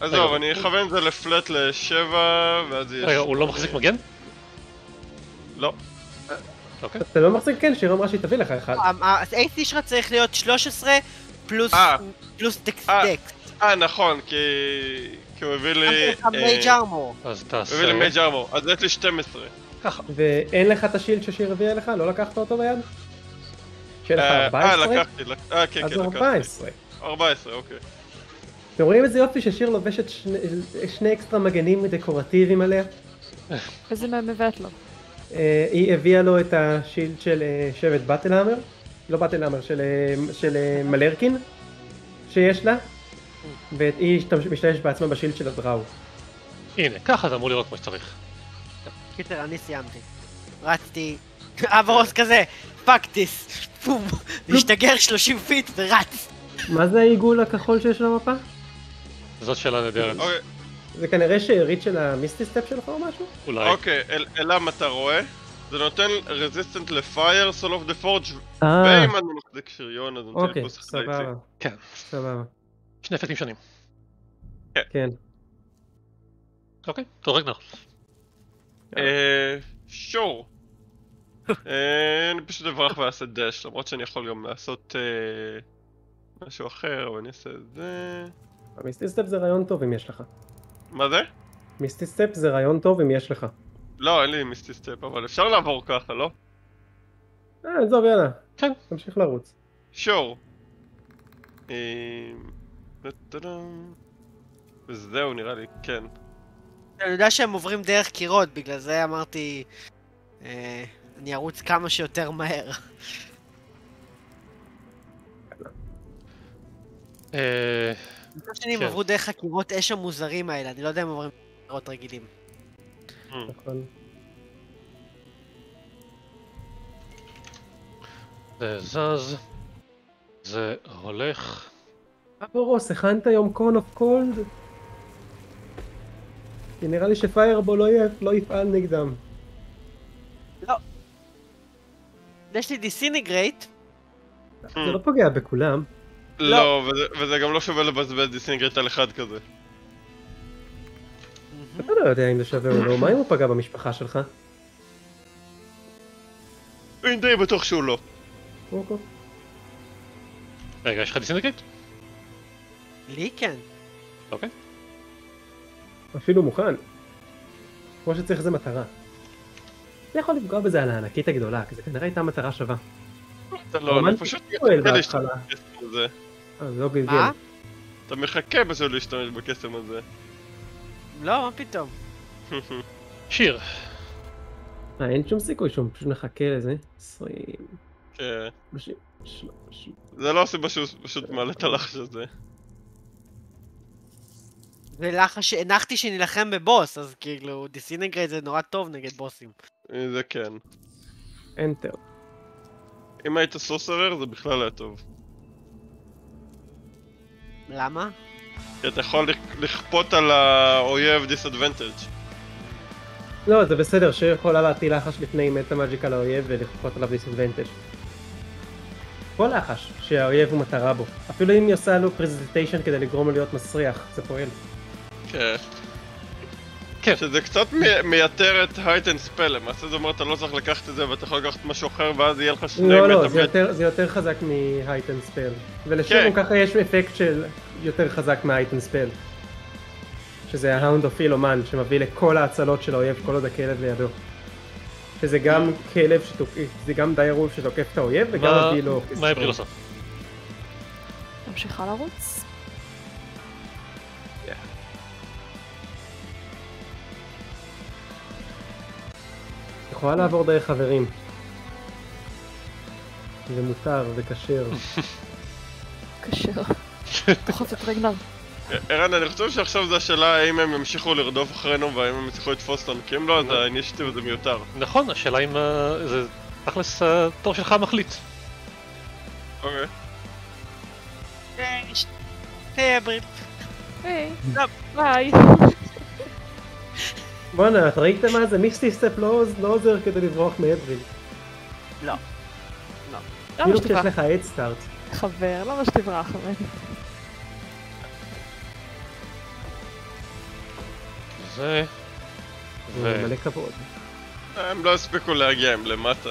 אז טוב, אני אכוון את זה לפלאט לשבע, ואז יש... רגע, הוא לא מחזיק מגן? לא. אוקיי. אתה לא מחזיק מגן, שיר אמרה שהיא תביא לך אחד. אז AC שלך צריך להיות 13 פלוס דקס. נכון, כי הוא הביא לי... מייג' ארמור. אז תעשה... הוא הביא לי מייג' ארמור, אז יש לי 12. ככה. ואין לך את השילד ששיר הביאה לך? לא לקחת אותו ביד? שאין לך 14? לקחתי, כן, לקחתי. אז 14. 14, אוקיי. אתם רואים איזה יופי ששיר לובשת שני אקסטרה מגנים דקורטיביים עליה? וזה מבט לו. היא הביאה לו את השילד של שבט באטלהאמר, לא באטלהאמר, של מלרקין, שיש לה. והיא משתמשת בעצמה בשילד של הדראו. הנה, ככה זה אמור לראות כמו שצריך. קיצר, אני סיימתי. רצתי... אברוס כזה! פקטיס! פום! משתגר 30 פיט ורץ! מה זה העיגול הכחול שיש למפה? זאת שאלה נדירה. זה כנראה שארית של המיסטי סטפ שלך או משהו? אולי. אוקיי, אלם אתה רואה? זה נותן רזיסטנט לפייר, סול אוף דה פורג' ואם אני מחזיק שריון אז נותן לי פוסט חצי. סבבה. כן. סבבה. שני אפקטים שונים. כן. אוקיי, תורג נח. שור. אני פשוט אברח ואעשה דש, למרות שאני יכול גם לעשות משהו אחר, אבל אני אעשה את זה. המיסטי סטפ זה רעיון טוב אם יש לך. מה זה? מיסטי סטפ זה רעיון טוב אם יש לך. לא, אין לי מיסטי סטפ, אבל אפשר לעבור ככה, לא? עזוב, יאללה. כן. תמשיך לרוץ. שור. וזהו נראה לי, כן. אני יודע שהם עוברים דרך קירות, בגלל זה אמרתי... אני ארוץ כמה שיותר מהר. בגלל שהם עברו דרך הקירות אש המוזרים האלה, אני לא יודע אם עוברים קירות רגילים. נכון. זה זז. זה הולך... אבורוס, הכנת היום קון אוף קולד? כי נראה לי שפיירבול לא יפעל נגדם. לא. יש לי דיסינגרייט. זה לא פוגע בכולם. לא, וזה גם לא שווה לבזבז דיסינגרייט על אחד כזה. אתה לא יודע אם זה שווה או לא, מה אם הוא פגע במשפחה שלך? אני די בטוח שהוא לא. רגע, יש לך דיסינגרייט? לי כן. אוקיי. אפילו מוכן. כמו שצריך זה מטרה. אתה יכול לפגוע בזה על הענקית הגדולה, כי זה כנראה הייתה מטרה שווה. אתה לא, אני פשוט מחכה להשתמש בקסם הזה. זה לא גלגל. מה? אתה מחכה בשביל להשתמש בקסם הזה. לא, מה פתאום? שיר. אין שום סיכוי שהוא פשוט מחכה לזה. 20... כן. 30... זה לא עושה משהו, פשוט מעלה את הלחש הזה. זה לחש שהנחתי שנלחם בבוס, אז כאילו דיסינגרייט זה נורא טוב נגד בוסים. זה כן. אנטר. אם היית סוסרר זה בכלל היה טוב. למה? כי אתה יכול לכפות על האויב דיסאדוונטג'. לא, זה בסדר שיכולה להטיל לחש לפני מטה מג'יק על האויב ולכפות עליו דיסאדוונטג'. כל לחש שהאויב הוא מטרה בו. אפילו אם היא עושה לו פרזנטיישן כדי לגרום לו להיות מסריח, זה פועל. כן. כן. שזה קצת מייתר את הייט אנד ספל, למעשה זה אומר אתה לא צריך לקחת את זה ואתה יכול לקחת משהו אחר ואז יהיה לך שני... לא, זה יותר חזק מהייט אנד ספל. ולשום ככה יש אפקט של יותר חזק מהייט אנד ספל. שזה ההאונד אוף אילומן שמביא לכל ההצלות של האויב כל עוד הכלב לידו. שזה גם כלב שתוקף, זה גם דייר וולף שתוקף את האויב וגם מביא לו... מה אבריל עושה? ממשיכה לרוץ? יכולה לעבור דרך חברים. זה מותר, זה כשר. כשר. תחוץ את רגנר. ערן, אני חושב שעכשיו זו השאלה האם הם ימשיכו לרדוף אחרינו והאם הם יצליחו לתפוס אותנו, כי אם לא, אז האינישיטיב הזה מיותר. נכון, השאלה אם תכלס, התור שלך מחליט. אוקיי. תהיה ברית. היי. ביי. בואנה, את ראית מה זה? מיסטי סטפ לא עוזר כדי לברוח מאברית. לא. לא. כאילו כשיש לך אד סטארט. חבר, למה שתברח ממני? זה... זה מלא כבוד. הם לא הספיקו להגיע, הם למטה.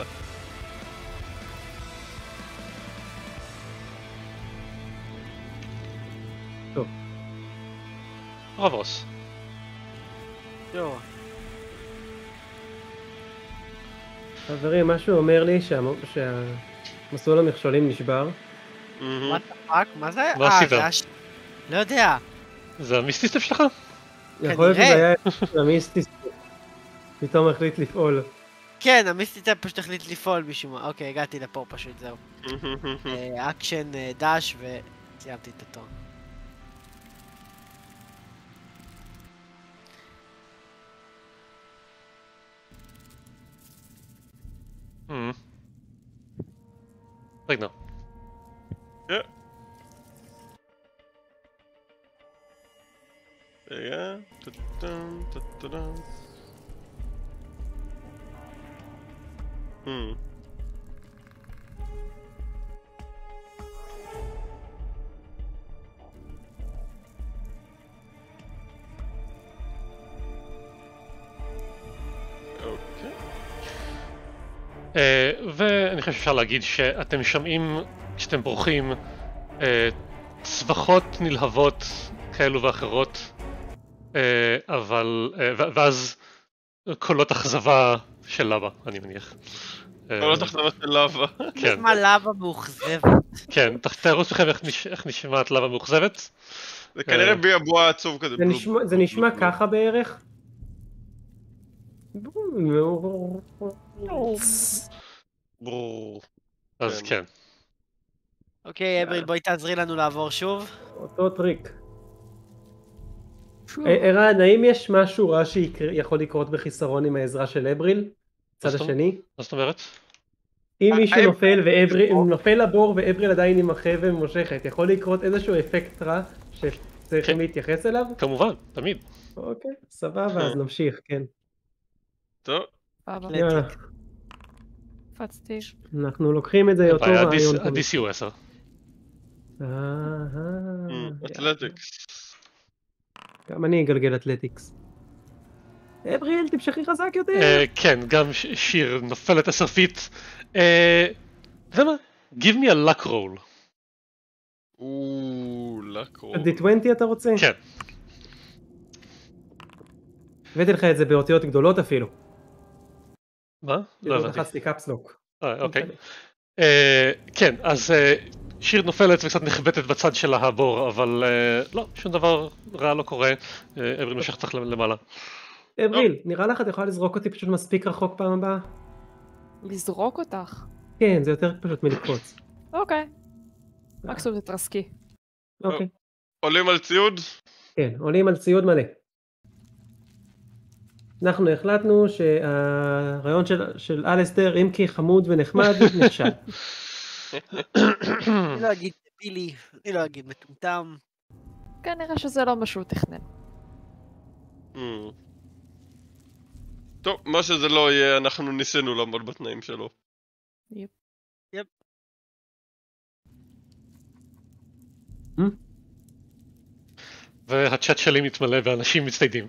טוב. רבוס. יו. חברים, משהו אומר לי שהמסלול המכשולים נשבר. מה תפק? מה זה? לא סיבר. לא יודע. זה המיסטיסטף שלך? יכול להיות שזה היה המיסטיסטף. פתאום החליט לפעול. כן, המיסטיסטף פשוט החליט לפעול משום מה. אוקיי, הגעתי לפה פשוט, זהו. אקשן, דש, וסיימתי את התור. רגע. רגע. אוקיי. ואני חושב שאפשר להגיד שאתם שומעים כשאתם בורחים צווחות נלהבות כאלו ואחרות, אבל ואז קולות אכזבה של לבה, אני מניח. קולות אכזבה של לבה. כן. מה לבה מאוכזבת? כן, תראו לכם איך נשמעת לבה מאוכזבת. זה כנראה ביבוע עצוב כזה. זה נשמע ככה בערך? אז כן. אוקיי, אברין, בואי תעזרי לנו לעבור שוב. אותו טריק. ערן, האם יש משהו רע שיכול לקרות בחיסרון עם העזרה של אבריל? צד השני? מה זאת אומרת? אם מישהו נופל לבור ואבריל עדיין עם החבל ומושכת, יכול לקרות איזשהו אפקט רע שצריכים להתייחס אליו? כמובן, תמיד. אוקיי, סבבה, אז נמשיך, כן. טוב. אנחנו לוקחים את זה אותו רעיון. ה-DC הוא 10. אתלטיקס. גם אני אגלגל אתלטיקס. אבריל, תמשכי חזק יותר! כן, גם שיר נופלת אסרפית. זה מה? Give me a luck roll. luck roll. D20 אתה רוצה? כן. הבאתי לך את זה באותיות גדולות אפילו. מה? לא הבנתי. לחצתי קאפסלוק. אוקיי. כן, אז... שיר נופלת וקצת נחבטת בצד של הבור, אבל לא, שום דבר רע לא קורה. אבריל נמשך צריך למעלה. אבריל, נראה לך את יכולה לזרוק אותי פשוט מספיק רחוק פעם הבאה? לזרוק אותך? כן, זה יותר פשוט מלקפוץ. אוקיי. מקסימום זה תרסקי. אוקיי. עולים על ציוד? כן, עולים על ציוד מלא. אנחנו החלטנו שהרעיון של אלסטר, אם כי חמוד ונחמד, נכשל. אני לא אגיד בילי, אני לא אגיד מטומטם. כנראה שזה לא משהו תכנן. טוב, מה שזה לא יהיה, אנחנו ניסינו לעמוד בתנאים שלו. יפ. יפ. והצ'אט שלי מתמלא ואנשים מצטיידים.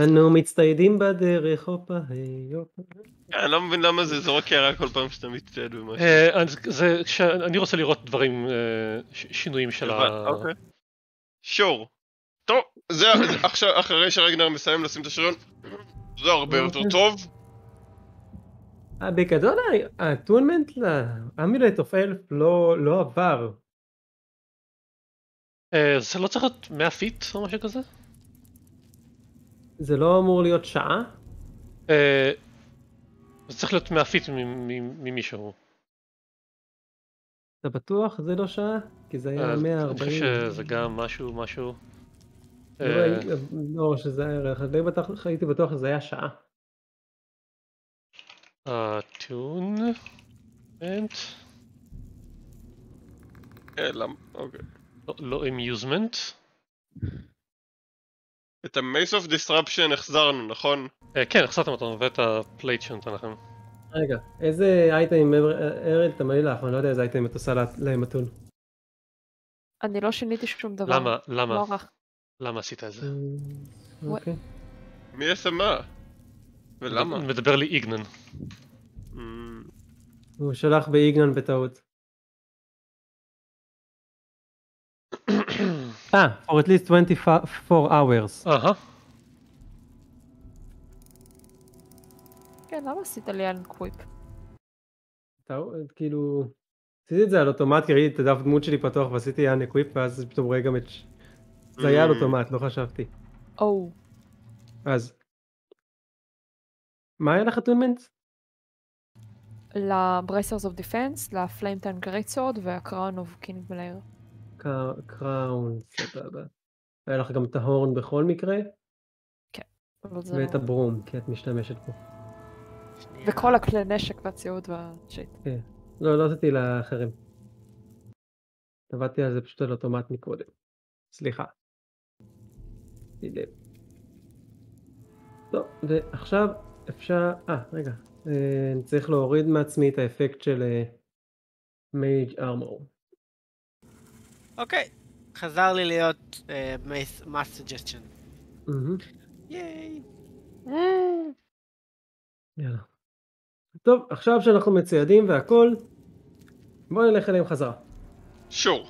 אנו מצטיידים בדרך, הופה, הופה. אני לא מבין למה זה זורק הערה כל פעם שאתה מצטייד במשהו. אני רוצה לראות דברים, שינויים של ה... אוקיי. שור. טוב, זה עכשיו, אחרי שרגנר מסיים לשים את השריון, זה הרבה יותר טוב. בגדול, הטורמנט לאמילט אוף אלף לא עבר. זה לא צריך להיות 100 פיט או משהו כזה? זה לא אמור להיות שעה? זה צריך להיות 100 פיט ממישהו. אתה בטוח? זה לא שעה? כי זה היה 140. אני חושב שזה גם משהו. לא, שזה היה... הייתי בטוח שזה היה שעה. Tune and lamp. Okay. לא amusement. את ה-Maze of Disruption החזרנו, נכון? כן, החזרתם אותנו ואת הפלייט שנתן לכם. רגע, איזה אייטם ארל תמלאי לך? אני לא יודע איזה אייטם את עושה למתון. אני לא שיניתי שום דבר. למה? למה? למה עשית את זה? אוקיי. מי עשה מה? ולמה? מדבר לי איגנן. הוא שלח באיגנן בטעות. For at least 24 hours. כן, למה עשית לי על קוויק? כאילו... עשיתי את זה על אוטומט, כי ראיתי את הדף דמות שלי פתוח ועשיתי על קוויק ואז פתאום רואה גם את... זה היה על אוטומט, לא חשבתי. או. אז... מה היה לך אטונמנט? ל-Bracers of Defense, ל-Flametan Greatsword וה-Crown of King Blair. קראון, סבבה. היה לך גם את ההורן בכל מקרה? כן. ואת הברום, כי את משתמשת פה. וכל הכלי נשק והציוד והשיט. כן. לא, לא עשיתי לאחרים. עבדתי על זה פשוט על אוטומט מקודם. סליחה. טוב, ועכשיו אפשר... רגע. אני צריך להוריד מעצמי את האפקט של Mage Armor. אוקיי, חזר לי להיות Mass Suggestion. ייי! יאללה. טוב, עכשיו שאנחנו מציידים והכל, בואו נלך אליהם חזרה. שור.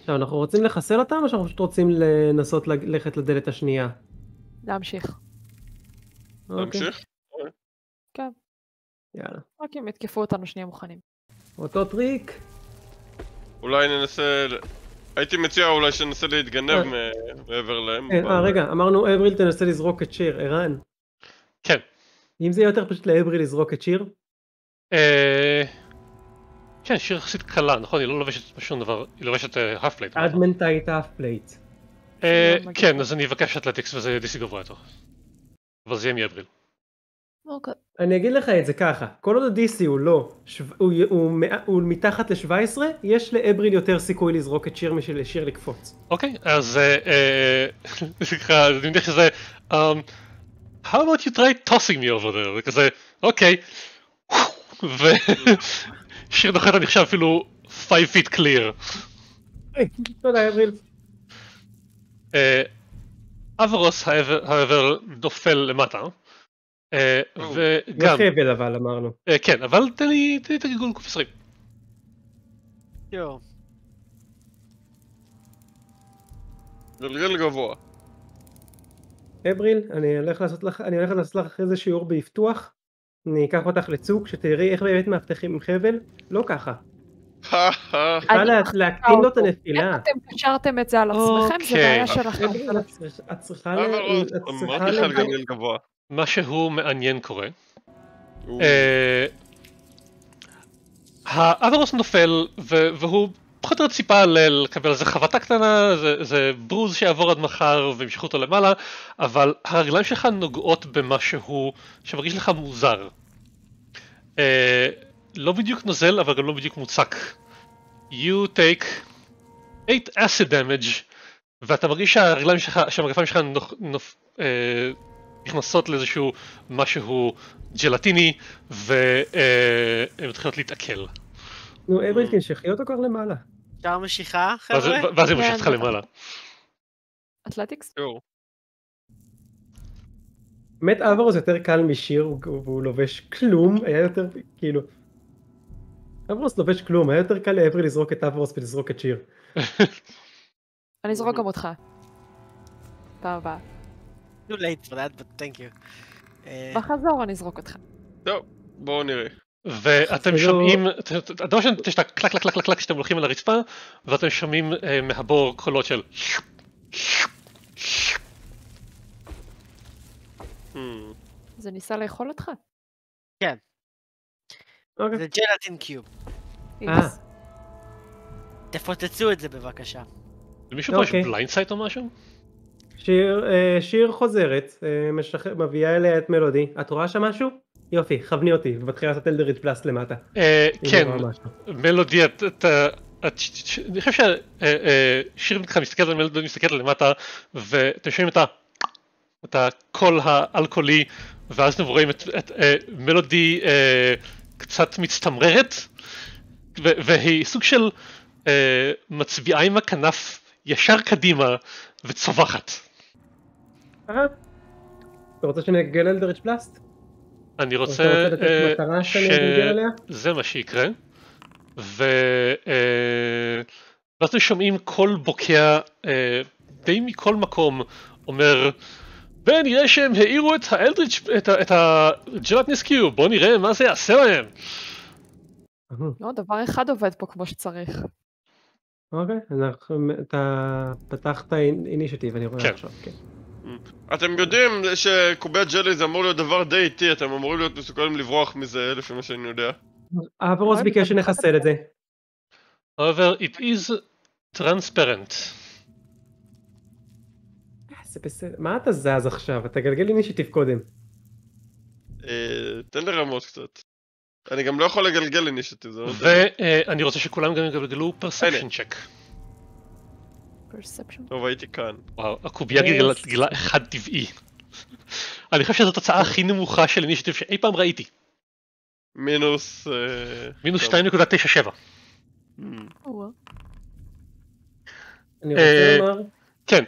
עכשיו, אנחנו רוצים לחסל אותם או שאנחנו פשוט רוצים לנסות ללכת לדלת השנייה? להמשיך. להמשיך? כן. יאללה. רק אם יתקפו אותנו שנייה מוכנים. אותו טריק. אולי ננסה... הייתי מציע אולי שננסה להתגנב מעבר להם. רגע, אמרנו אבריל תנסה לזרוק את שיר, ערן. כן. אם זה יהיה יותר פשוט לאבריל לזרוק את שיר? כן, שיר יחסית קלה, נכון? היא לא לובשת שום דבר, היא לובשת האפפלייט. עד מנתה הייתה האפפלייט. כן, אז אני אבקש אתלטיקס וזה דיסינגרייטר. אבל זה יהיה מאבריל. אני אגיד לך את זה ככה, כל עוד ה-DC הוא לא, הוא מתחת ל-17, יש לאבריל יותר סיכוי לזרוק את שיר משל שיר לקפוץ. אוקיי, אז אני מניח שזה, How about you try tossing me over there? וכזה, אוקיי, ושיר נוחת אני חושב אפילו 5 feet clear. תודה אבריל. אברוס העבר נופל למטה. וגם... לחבל אבל אמרנו. כן, אבל תן לי את הגיגול קוף 20. יואו. גלגל גבוה. אבריל, אני הולך לעשות לך אחרי זה שיעור בפתוח. אני אקח אותך לצוק, שתראי איך באמת מאבטחים עם חבל. לא ככה. להקטין לו את הנפילה. אם אתם קשרתם את זה על עצמכם, זה בעיה שלכם. את צריכה... אמרתי לך על גלגל גבוה. משהו מעניין קורה. האברוס נופל והוא פחות או יותר ציפה לקבל איזה חבטה קטנה, איזה ברוז שיעבור עד מחר והמשיכו אותו למעלה, אבל הרגליים שלך נוגעות במשהו שמרגיש לך מוזר. לא בדיוק נוזל אבל גם לא בדיוק מוצק. You take 8 acid damage ואתה מרגיש שהרגליים שלך, שהמגפיים שלך נכנסות לאיזשהו משהו ג'לטיני והן מתחילות להתעכל. נו אבריל, תמשכי אותו כבר למעלה. אפשר משיכה חבר'ה? ואז היא מושכת לך למעלה. אתלטיקס? באמת אברוס יותר קל משיר והוא לובש כלום, היה יותר כאילו... אברוס לובש כלום, היה יותר קל לאבריל לזרוק את אברוס ולזרוק את שיר. אני אזרוק גם אותך. פעם הבאה. Too late for that, but thank you. בחזור אני אזרוק אותך. טוב, בואו נראה. ואתם שומעים, הדבר שאתם יש את הקלק קלק קלק קלק שאתם הולכים על הרצפה, ואתם שומעים מהבור קולות של... זה ניסה לאכול אותך? כן. זה ג'לטין קיוב. תפוצצו את זה בבקשה. למישהו פה יש בליינד סייט או משהו? שיר חוזרת, מביאה אליה את מלודי. את רואה שם משהו? יופי, חבני אותי, ומתחילה לעשות אלדריץ' בלאסט למטה. כן, מלודי, אני חושב ששיר מסתכלת על מלודי, מסתכלת למטה, ואתם שומעים את הקול האלכוהולי, ואז אתם רואים את מלודי קצת מצטמררת, והיא סוג של מצביעה עם הכנף ישר קדימה וצווחת. אתה רוצה שנגגל אלדריץ' בלאסט? אני רוצה שזה מה שיקרה, ואתם שומעים קול בוקע די מכל מקום אומר, ונראה שהם העירו את האלדריץ', את הג'לטניס קיוב, בואו נראה מה זה יעשה להם. לא, דבר אחד עובד פה כמו שצריך. אוקיי, אתה פתחת אינישטיב, אני רואה עכשיו. אתם יודעים שקובי הג'לי זה אמור להיות דבר די איטי, אתם אמורים להיות מסוגלים לברוח מזה, לפי מה שאני יודע. אברוס ביקש שנחסל את זה. However, it is transparent. זה בסדר, מה אתה זז עכשיו? אתה גלגל אינישטיב קודם. תן לרמות קצת. אני גם לא יכול לגלגל אינישטיב, זה לא יודע. ואני רוצה שכולם גם יגלגלו פרספשן צ'ק. טוב, הייתי כאן. וואו, הקובייה גלגלה אחד טבעי. אני חושב שזו התוצאה הכי נמוכה של אינישטיב שאי פעם ראיתי. מינוס... מינוס 2.97. אני רוצה לומר... כן,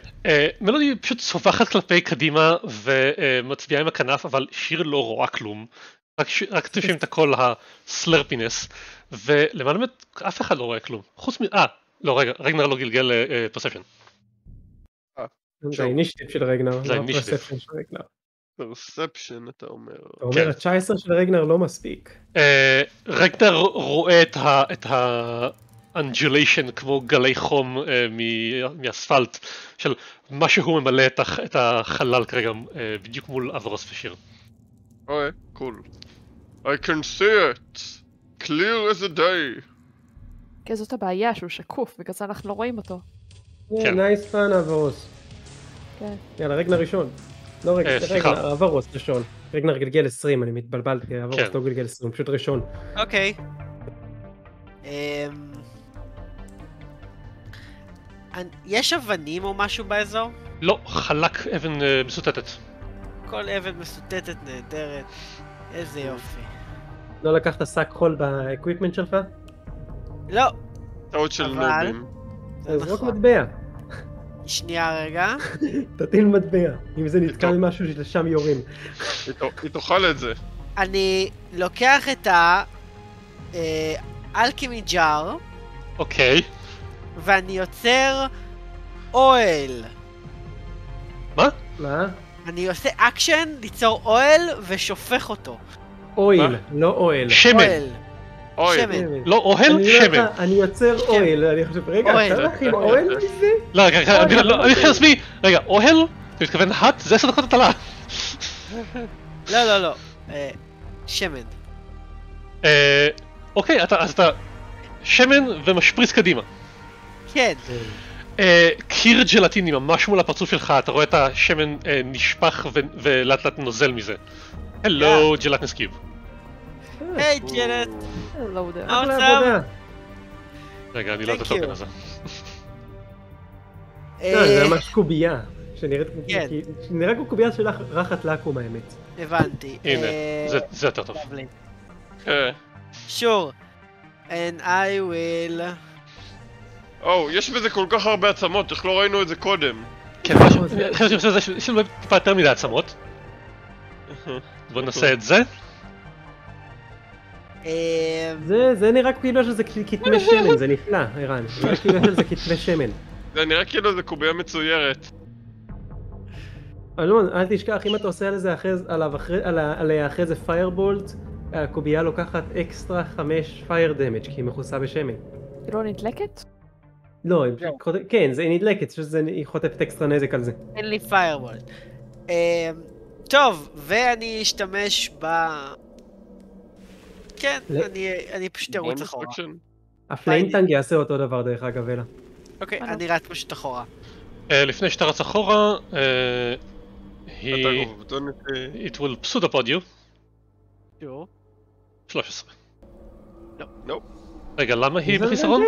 מלודי פשוט צווחת כלפי קדימה ומצביעה עם הכנף, אבל שיר לא רואה כלום. רק תשמעים את הכל הסלרפינס, ולמעלה אף אחד לא רואה כלום. חוץ מ... לא, רגע, רגנר לא גלגל פרספשן. זה אינישטיב של רגנר, לא פרספשן של רגנר. פרספשן אתה אומר. אתה אומר, ה-19 של רגנר לא מספיק. רגנר רואה את האנג'וליישן כמו גלי חום מאספלט, של מה שהוא ממלא את החלל כרגע, בדיוק מול אברוס ושיר. אוקיי, קול. I can see it, clear as a day. כי זאת הבעיה, שהוא שקוף, בגלל זה אנחנו לא רואים אותו. נייס פאן אברוס. יאללה, רגנר ראשון. לא רגנר, אברוס ראשון. רגנר גלגל 20, אני מתבלבל, כי אברוס לא גלגל 20, פשוט ראשון. אוקיי. יש אבנים או משהו באזור? לא, חלק אבן מסוטטת. כל אבן מסוטטת נהדרת. איזה יופי. לא לקחת שק חול באקוויפמנט שלך? לא. טעות של נובים. זה רק מטבע. שנייה רגע. תטיל מטבע. אם זה נתקע משהו שלשם יורים. היא תאכל את זה. אני לוקח את האלכימי ג'אר. אוקיי. ואני יוצר אוהל. מה? מה? אני עושה אקשן, ליצור אוהל ושופך אותו. אוהל, לא אוהל. שמן. שמן. לא אוהל, שמן. אני יוצר אוהל, אני חושב, רגע, אתה להכין אוהל מזה? לא, אני חושב לעצמי, רגע, אוהל? אתה מתכוון הט? זה 10 דקות הטלה. לא, לא, לא. שמן. אוקיי, אז אתה שמן ומשפריץ קדימה. כן. קיר ג'לטיני ממש מול הפרצוף שלך, אתה רואה את השמן נשפך ולאט לאט נוזל מזה. הלו, ג'לטניס קיוב. היי ג'לט! מה עושה? רגע, אני לא יודעת את זה. זה ממש קובייה, שנראה כמו קובייה של רחת לקום האמת. הבנתי. הנה, זה יותר טוב. Sure, and I will... יש בזה כל כך הרבה עצמות, איך לא ראינו את זה קודם? כן, אני חושב שיש לנו טיפה יותר מדי עצמות. בוא נעשה את זה. זה נראה כאילו שזה כתמי שמן, זה נפלא, ערן. זה כתמי שמן. זה נראה כאילו זה קובייה מצוירת. אלון, אל תשכח, אם אתה עושה עליה אחרי זה פיירבולט, הקובייה לוקחת אקסטרה 5 פייר דמג' כי היא מכוסה בשמן. היא לא נדלקת? לא, כן, היא נדלקת, היא חוטפת אקסטרה נזק על זה. אין לי פיירבולט. טוב, ואני אשתמש ב... כן, אני פשוט ארוץ אחורה. הפליינטנג יעשה אותו דבר דרך אגב, אלא. אוקיי, אני רץ פשוט אחורה. לפני שאתה רץ אחורה, it will pseudopod you. 13. לא. רגע, למה היא בחיסרון?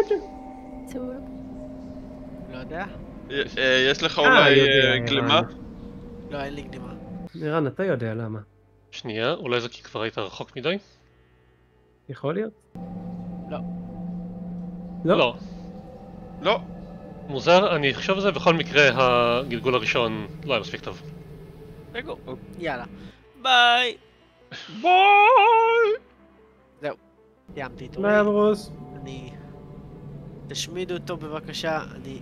לא יודע. יש לך אולי גלימה? לא, אין לי גלימה. אירן, אתה יודע למה. שנייה, אולי זה כי כבר היית רחוק מדי? יכול להיות? לא. לא. לא. מוזר, אני חושב על זה, בכל מקרה הגלגול הראשון לא היה מספיק טוב. רגע, יאללה. ביי! ביי! זהו. סיימתי איתו. ביי אמרוס. אני... תשמידו אותו בבקשה, אני...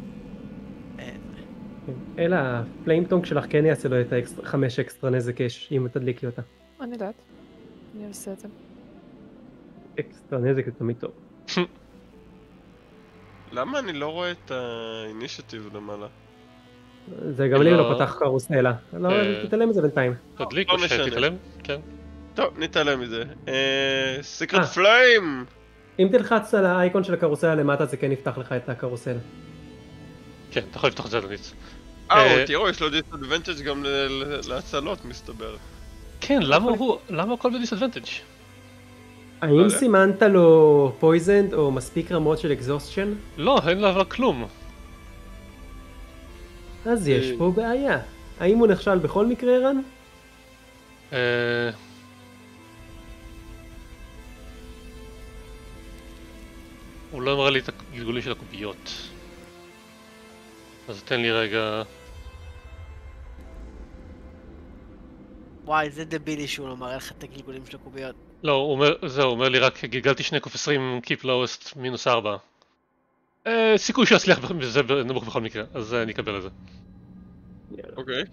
אלא, הפליימטונג שלך כן יעשה לו את ה5 אקסטרה נזק אש, אם תדליקי אותה. אני יודעת. אני אעשה את זה. אקסטרה נזק זה תמיד טוב. למה אני לא רואה את האינישטיב למעלה? זה גם לי לא פתח קרוסלה. לא, תתעלם מזה בינתיים. תדליק או שתתעלם? כן. טוב, נתעלם מזה. סיקרט פליים! אם תלחץ על האייקון של הקרוסלה למטה, זה כן יפתח לך את הקרוסלה. כן, אתה יכול לפתוח את זה לניץ. תראו, יש לו דיסאדוונטג' גם להצלות, מסתבר. כן, למה הכל בדיסאדוונטג'? האם סימנת לו פויזנד או מספיק רמות של אקזוסשן? לא, אין לו כלום. אז יש פה בעיה. האם הוא נכשל בכל מקרה, אירן? הוא לא אמרה לי את הגלגולים של הקוביות. אז תן לי רגע... וואי, זה דבילי שהוא לא מראה לך את הגלגולים של הקוביות. לא, הוא אומר, זהו, אומר לי רק גלגלתי 2 קוף 20, Keep Lowest, -4. סיכוי שאצליח בזה נמוך בכל מקרה, אז אני אקבל את זה. אוקיי.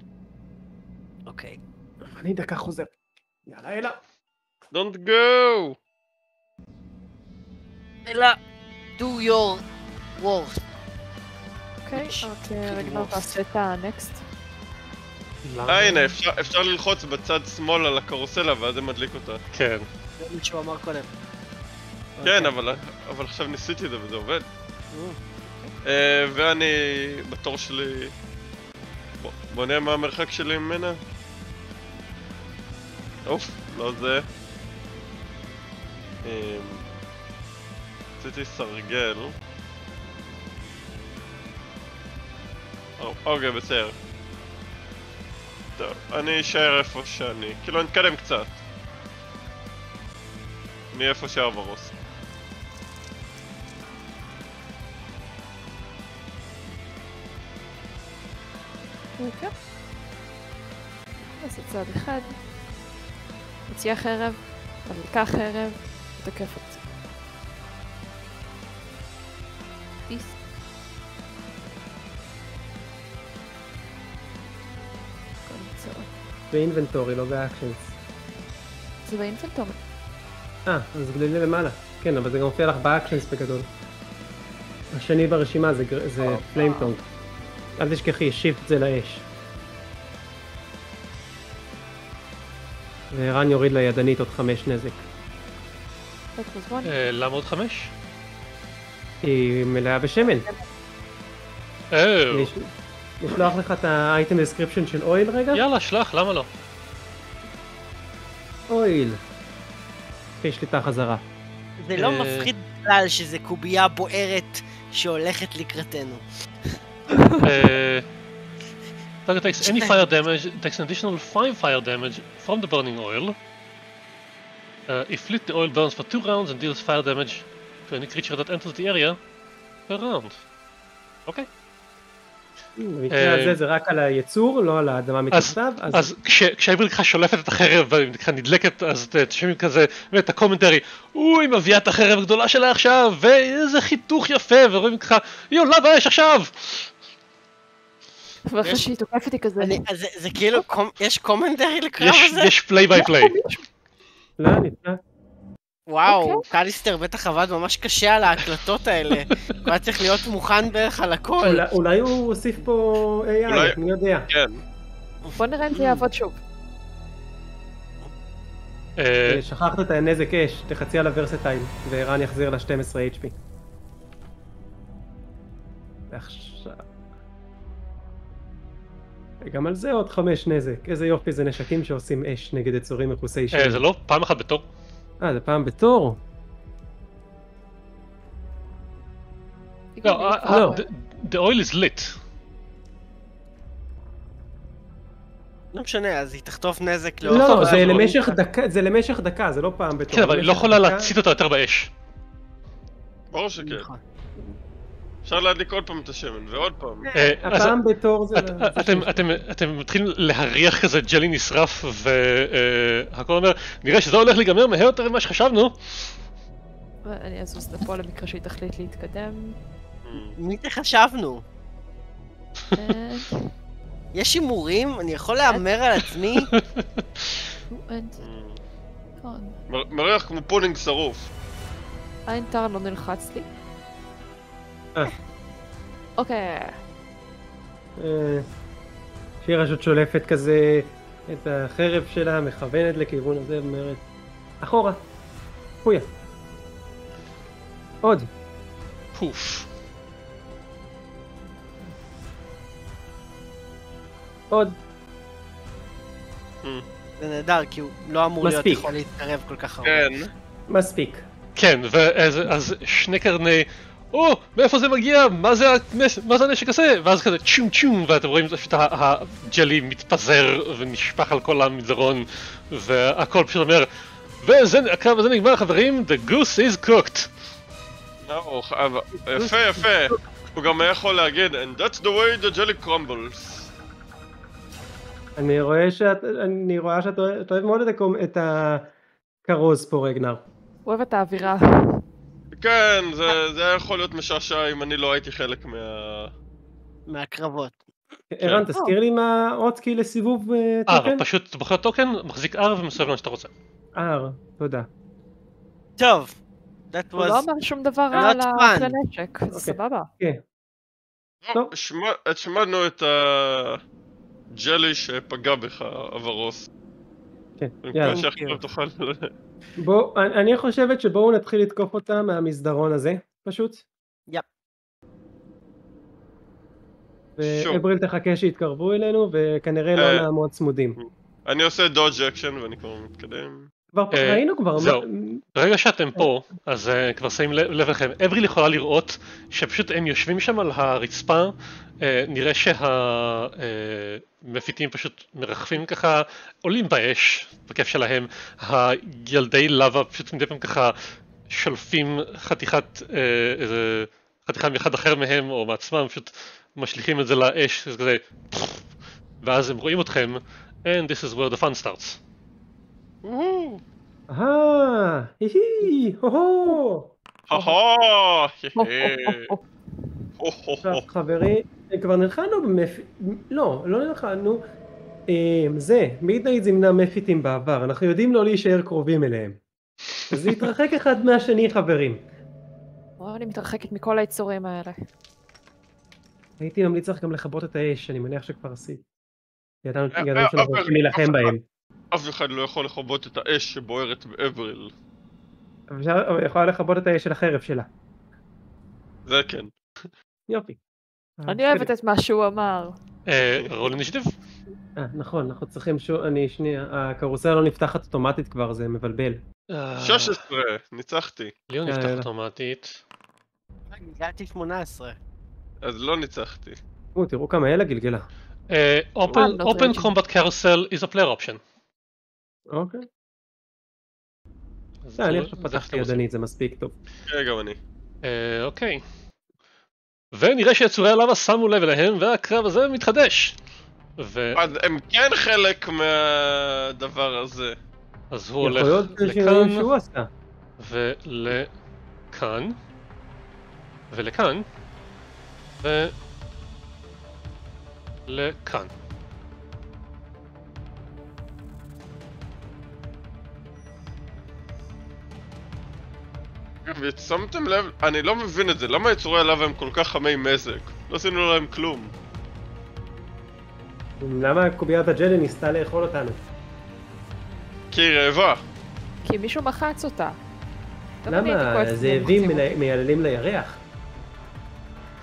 אוקיי. אני דקה חוזר. יאללה, אלה. Don't go! אלה, do your work. אוקיי, רגע לא תעשה את ה-next. הנה, אפשר ללחוץ בצד שמאל על הקרוסלה ואז זה מדליק אותה. כן. זה מה שהוא אמר קודם. כן, אבל עכשיו ניסיתי את זה וזה עובד. ואני בתור שלי... בוא נראה מה המרחק שלי ממנה. אוף, לא זה. רציתי סרגל. אוקיי, בסדר. טוב, אני אשאר איפה שאני, כאילו אני אתקדם קצת מאיפה שהארברוס. אוקיי, נעשה צעד אחד, מוציאה חרב, מדליקה חרב, ותקפת פיס. באינבנטורי, לא באקשנס. זה באינבנטורי. אז גלילי למעלה. כן, אבל זה גם הופיע לך באקשנס בגדול. השני ברשימה זה פליימטונג. אל תשכחי, שיפט זה לאש. ורן יוריד לידנית עוד 5 נזק. למה עוד 5? היא מלאה בשמן. נשלח לך את האייטם דסקריפשן של אויל רגע? יאללה, שלח, למה לא? אויל. יש לי את החזרה. זה לא מפחיד בכלל שזה קובייה בוערת שהולכת לקראתנו. Target takes any fire damage, takes an additional 5 fire damage from the burning oil. If lit, the oil burns for 2 rounds and deals fire damage to any creature that enters the area per round. אוקיי. במקרה הזה זה רק על היצור, לא על האדמה מתחתיו. אז כשהאיברית ככה שולפת את החרב וככה נדלקת, אז תשמעים כזה את הקומנטרי, היא מביאה את החרב הגדולה שלה עכשיו, ואיזה חיתוך יפה, ורואים ככה, יאללה באש עכשיו! ואחרי שהיא תוקפת היא כזה... זה כאילו, יש קומנטרי לקרב הזה? יש פליי ביי פליי. לא, נתנה. וואו, קליסטר בטח עבד ממש קשה על ההקלטות האלה. הוא היה צריך להיות מוכן בערך על הכל. אולי הוא הוסיף פה AI, אני יודע. כן. בוא נראה אם זה יעבוד שוב. שכחת את הנזק אש, תחצי על הוורסטיים, ואירן יחזיר לה 12 HP. עכשיו. גם על זה עוד 5 נזק. איזה יופי, זה נשקים שעושים אש נגד יצורים מחוסי שם. זה לא פעם אחת בתור? זה פעם בתור? לא. The oil is lit. לא משנה, אז היא תחטוף נזק לאורך. לא, זה למשך דקה, זה לא פעם בתור. כן, אבל היא לא יכולה להצית אותה יותר באש. ברור שכן. אפשר להדליק עוד פעם את השמן, ועוד פעם. הפעם בתור זה... אתם מתחילים להריח כזה ג'לי נשרף, והכל אומר, נראה שזה הולך להיגמר מהר יותר ממה שחשבנו. אני אזוז לפה למקרה שהיא תחליט להתקדם. מי חשבנו? יש שימורים? אני יכול להאמר על עצמי? מריח כמו פולינג שרוף. האינטר לא נלחץ לי. אוקיי. שהיא רשות שולפת כזה את החרב שלה, מכוונת לכיוון הזה, אומרת אחורה, פויה. עוד. פוף. עוד. זה נהדר, כי הוא לא אמור להיות יכול להתקרב כל כך הרבה. כן. מספיק. כן, ואז שני קרני... מאיפה זה מגיע? מה זה הנשק הזה? ואז כזה צ'ום צ'ום, ואתם רואים פשוט הג'לי מתפזר ונשפך על כל המדרון, והכל פשוט אומר, הקרב הזה נגמר, חברים, the goose is cooked. יפה, יפה. הוא גם יכול להגיד, and that's the way the jelly crumbles. אני רואה שאת אוהב מאוד את הכרוז פה, רגנר. אוהב את האווירה. כן, זה היה יכול להיות משעשע אם אני לא הייתי חלק מהקרבות. ערן, תזכיר לי מה עוד כאילו לסיבוב טוקן? פשוט אתה בוחר טוקן, מחזיק R ומסובב למה שאתה רוצה. R, תודה. טוב, הוא לא אמר שום דבר על הנשק, זה סבבה. שמענו את הג'לי שפגע בך, אברוס. כן, אני חושבת שבואו נתחיל לתקוף אותה מהמסדרון הזה, פשוט. יפ. ואברל תחכה שיתקרבו אלינו, וכנראה לא נעמוד צמודים. אני עושה דודג' אקשן ואני כבר מתקדם. ראינו כבר. זהו, ברגע שאתם פה, אז כבר שמים לב לכם. אברל יכולה לראות שפשוט הם יושבים שם על הרצפה, נראה שהמפיתים פשוט מרחפים ככה, עולים באש, בכיף שלהם, הילדי לבה פשוט מדי פעם ככה שולפים חתיכה מאחד אחר מהם או מעצמם, פשוט משליכים את זה לאש, זה כזה, ואז הם רואים אתכם, and this is where the fun starts. עכשיו חברי, כבר נלחנו במפיט... לא נלחנו. מידנייט זימנה מפיטים בעבר, אנחנו יודעים לא להישאר קרובים אליהם. אז להתרחק אחד מהשני, חברים. אני מתרחקת מכל היצורים האלה. הייתי ממליץ לך גם לכבות את האש, אני מניח שכבר עשית. ידענו שאנחנו הולכים להילחם בהם. אף אחד לא יכול לכבות את האש שבוערת באברל. אבל יכולה לכבות את האש של החרב שלה. זה כן. יופי. אני אוהבת את מה שהוא אמר. רולן נשתף. נכון, אנחנו צריכים אני שנייה, הקרוסל לא נפתחת אוטומטית כבר, זה מבלבל. 16, ניצחתי. לא נפתחת אוטומטית. גילגלתי 18. אז לא ניצחתי. תראו כמה אלה גלגלה. Open Combat Carousel is a player option. אוקיי. אני עכשיו פתחתי ידנית, זה מספיק טוב. גם אני. אוקיי. ונראה שיצורי הלבה שמו לב אליהם, והקרב הזה מתחדש. אז הם כן חלק מהדבר הזה. אז הוא הולך לכאן, ולכאן, ולכאן, ולכאן. ושמתם לב, אני לא מבין את זה, למה יצורי הלבה הם כל כך חמי מזק? לא עשינו להם כלום. למה קוביית הג'לי ניסתה לאכול אותנו? כי היא רעבה. כי מישהו מחץ אותה. למה? זאבים מייללים לירח.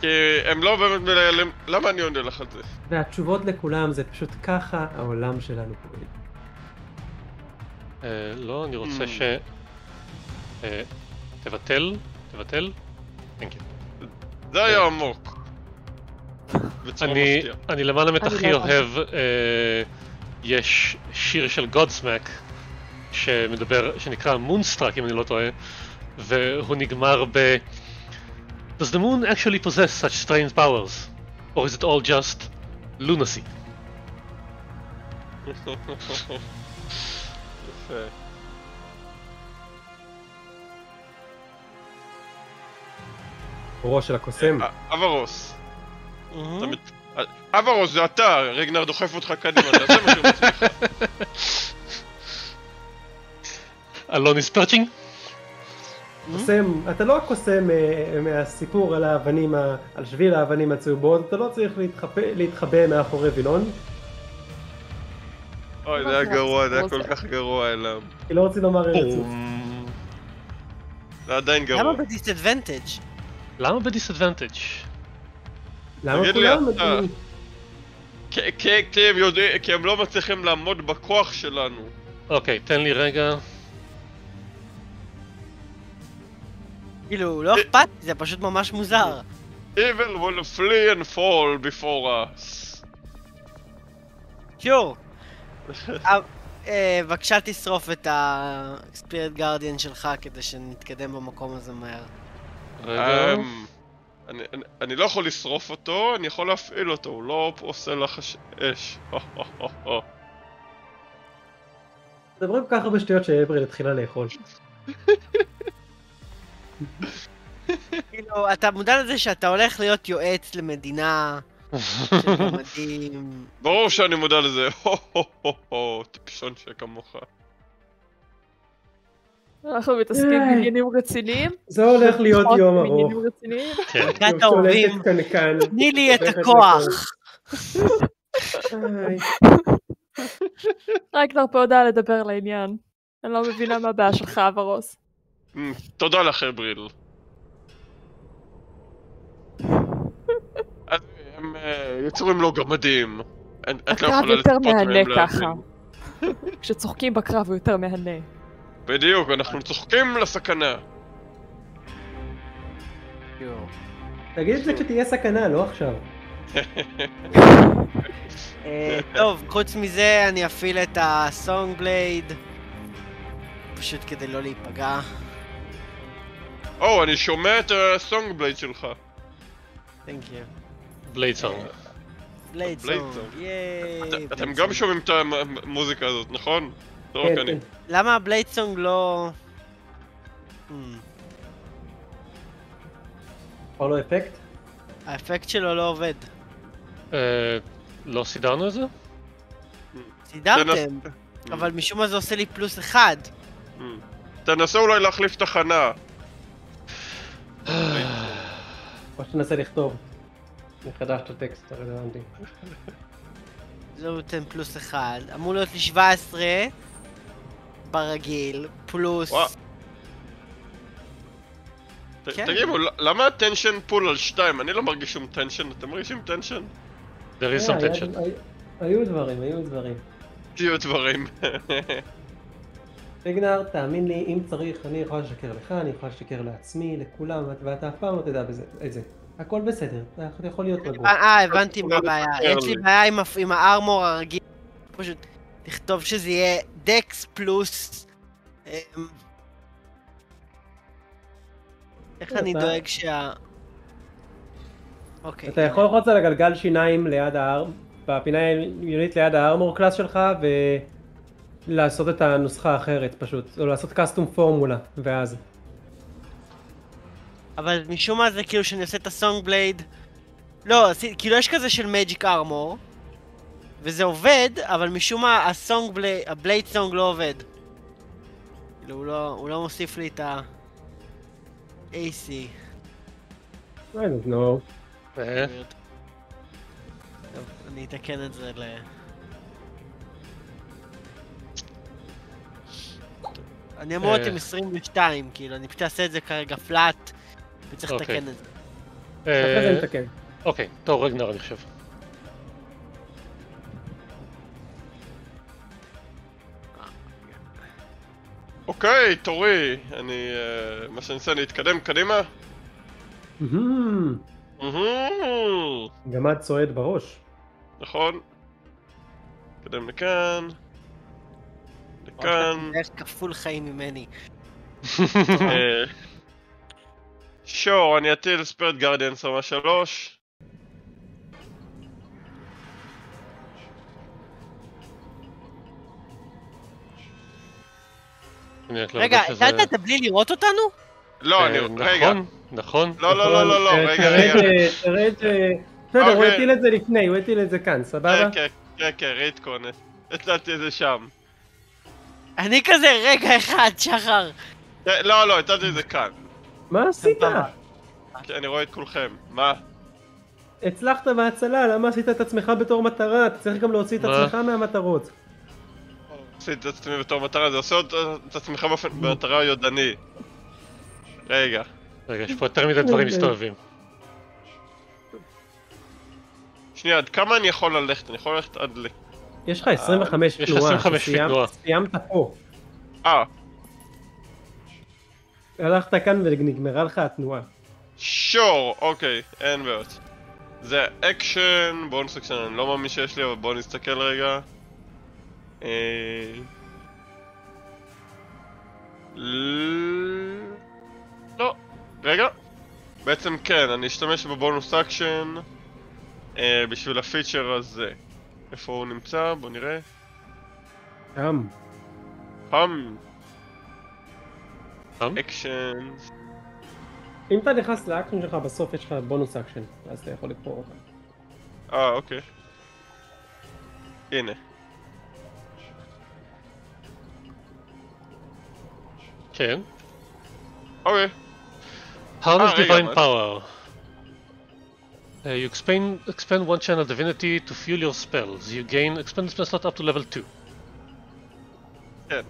כי הם לא באמת מנהלים, למה אני עונה לך על זה? והתשובות לכולם זה פשוט ככה העולם שלנו פועל. לא, אני רוצה ש... תבטל? תנקי. זה היה עמוק. אני למעלה מתחי אוהב, יש שיר של גודסמק שמדבר, שנקרא מונסטראק אם אני לא טועה, והוא נגמר ב... Does the moon actually possess such strange powers? Or is it all just lunacy? יפה. ראש של הקוסם. אברוס. אברוס זה אתה, רגנר דוחף אותך קדימה, זה מה שהוא מצליח. אלון is perching? אתה לא הקוסם מהסיפור על האבנים, על שביל האבנים הצהובות, אתה לא צריך להתחבא מאחורי וילון. אוי, זה היה גרוע, זה היה כל כך גרוע אליו. היא לא רוצה לומר ארצות. זה עדיין גרוע. למה בדיסאדוונטג'? למה כולם מדברים? כי הם לא מצליחים לעמוד בכוח שלנו. אוקיי, תן לי רגע. כאילו, לא אכפת, זה פשוט ממש מוזר. Evil will flee and fall before us. קיור. בבקשה תשרוף את ה-Spirit Guardian שלך כדי שנתקדם במקום הזה מהר. רגע. אני לא יכול לשרוף אותו, אני יכול להפעיל אותו, הוא לא עושה לך אש. מדברים ככה בשטויות שאברל התחילה לאכול. כאילו, אתה מודע לזה שאתה הולך להיות יועץ למדינה של מדהים. ברור שאני מודע לזה, טיפשון שכמוך. אנחנו מתעסקים בעניינים רציניים. זה הולך להיות יום ארוך. ברכת האורבים, תני לי את הכוח. רק נרפה הודעה לדבר לעניין. אני לא מבינה מה הבעיה שלך, אברוס. תודה לך, אבריל. הם יצורים לא גמדים. הקרב יותר מהנה ככה. כשצוחקים בקרב הוא יותר מהנה. בדיוק, אנחנו צוחקים לסכנה. תגיד את זה כשתהיה סכנה, לא עכשיו. טוב, חוץ מזה אני אפעיל את הסונג בלייד. פשוט כדי לא להיפגע. אני שומע את הסונג בלייד שלך. Thank you. בלייד סונג. ייי. אתם גם שומעים את המוזיקה הזאת, נכון? לא רק אני. למה הבלייד סונג לא... או לא אפקט? האפקט שלו לא עובד. לא סידרנו את זה? סידרתם, אבל משום מה זה עושה לי פלוס אחד. תנסה אולי להחליף תחנה. או שתנסה לכתוב מחדש את הטקסט הרלוונטי. זהו, תן פלוס אחד. אמור להיות לי 17 ברגיל, פלוס... תגידו, למה הטנשן פול על 2? אני לא מרגיש שום טנשן, אתם מרגישים טנשן? היו דברים. רגנר, תאמין לי, אם צריך, אני יכולה לשקר לך, אני יכולה לשקר לעצמי, לכולם, ואתה אף פעם לא תדע את זה. הכל בסדר, אתה יכול להיות רגוע. הבנתי מה הבעיה. יש לי בעיה עם הארמור הרגיל. פשוט תכתוב שזה יהיה דקס פלוס... איך אני דואג שה... אוקיי. אתה יכול ללחוץ על הגלגל שיניים ליד הארמור, בפינה הימנית ליד הארמור קלאס שלך, ו... לעשות את הנוסחה אחרת פשוט, או לעשות קסטום פורמולה, ואז. אבל משום מה זה כאילו שאני עושה את הסונג בלייד, לא, כאילו יש כזה של מג'יק ארמור, וזה עובד, אבל משום מה הסונג בלייד, הבלייד סונג לא עובד. כאילו הוא לא מוסיף לי את ה-AC. I don't know. טוב, אני אתקן את זה ל... אני אמור אותם 22, כאילו, אני פשוט אעשה את זה כרגע פלאט וצריך לתקן את זה. אחרי זה נתקן. אוקיי, טוב, רגנר אני חושב. אוקיי, תורי, אני... מה שאני אעשה, אני אתקדם קדימה? גמד צועד בראש. נכון. נתקדם לכאן. לכאן. יש כפול חיים ממני. שור, אני אטיל ספירט גארדיאנס רמה 3. רגע, שאלת אתה בלי לראות אותנו? לא, אני... רגע. נכון. לא, לא, לא, לא, רגע. תרד... בסדר, הוא הטיל את זה לפני, הוא הטיל את זה כאן, סבבה? כן, כן, כן, ריטקון. הטלתי את זה שם. אני כזה רגע אחד, שחר. לא, לא, הטלתי את זה כאן. מה עשית? אני רואה את כולכם. מה? הצלחת בהצלה, למה עשית את עצמך בתור מטרה? אתה צריך גם להוציא את עצמך מהמטרות. עשית את עצמי בתור מטרה, זה עושה את עצמך במטרה יודני. רגע. רגע, יש פה יותר מדי דברים מסתובבים. שנייה, עד כמה אני יכול ללכת? אני יכול ללכת עד ל... יש לך 25 תנועה, סיימת פה. הלכת כאן ונגמרה לך התנועה. שור, אוקיי, אין בעיות. זה אקשן, בונוס אקשן, אני לא מאמין שיש לי, אבל בואו נסתכל רגע. לא, רגע. בעצם כן, אני אשתמש בבונוס אקשן בשביל הפיצ'ר הזה. איפה הוא נמצא? בואו נראה. שם. שם. אקשן. אם אתה נכנס לאקשן שלך, בסוף יש לך בונוס אקשן, אז אתה יכול לבחור אותם. אוקיי. הנה. כן. אוקיי. Harness Divine Power. You expend one channel divinity to fuel your spells. You gain expend spell slot up to level 2. כן.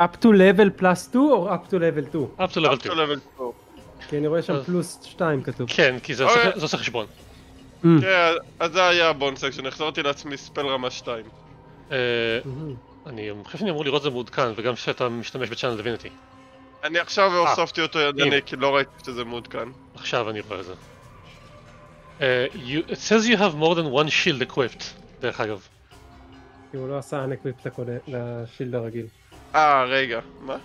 up to level plus 2 or up to level 2? up to level 2. כי אני רואה שם פלוס 2 כתוב. כן, כי זה עושה חשבון. כן, אז זה היה בונוס אקשן, החזרתי לעצמי ספל רמה 2. אני חושב שאני אמור לראות את זה מעודכן, וגם שאתה משתמש בצ'אנל דיביניטי. אני עכשיו הוספתי אותו ידני, כי לא ראיתי שזה מעודכן. עכשיו אני רואה את זה. It says you have more than one shield equipped, דרך אגב. כי הוא לא עשה unequipped לשילד הרגיל. רגע, מה?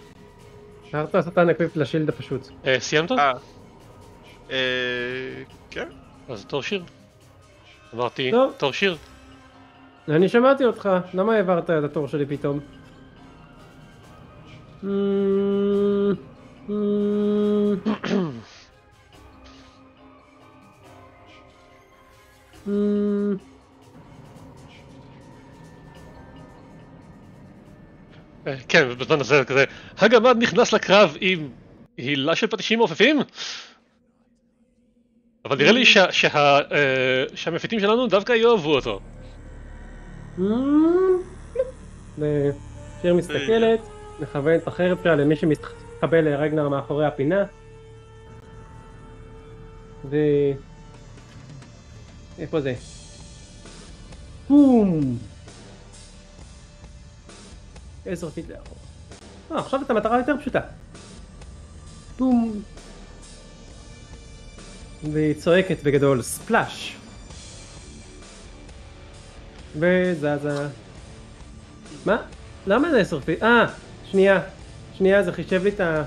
אמרת לעשות unequipped לשילד הפשוט. סיימת? כן. אז תור שיר. אמרתי, תור שיר. אני שמעתי אותך, למה העברת את התור שלי פתאום? כן, בזמן הזה כזה, הגמד נכנס לקרב עם הילה של פטישים מעופפים? אבל נראה לי שהמפיתים שלנו דווקא יאהבו אותו. שיר מסתכלת, מכוונת את החרב שלה למי שמתחבא לרגנר מאחורי הפינה ו... איפה זה? בום! 10 פיט לאחור. עכשיו את המטרה יותר פשוטה. בום! והיא צועקת בגדול ספלאש! וזזה. מה? למה זה 10 פיט? שנייה. שנייה, זה חישב לי את ה...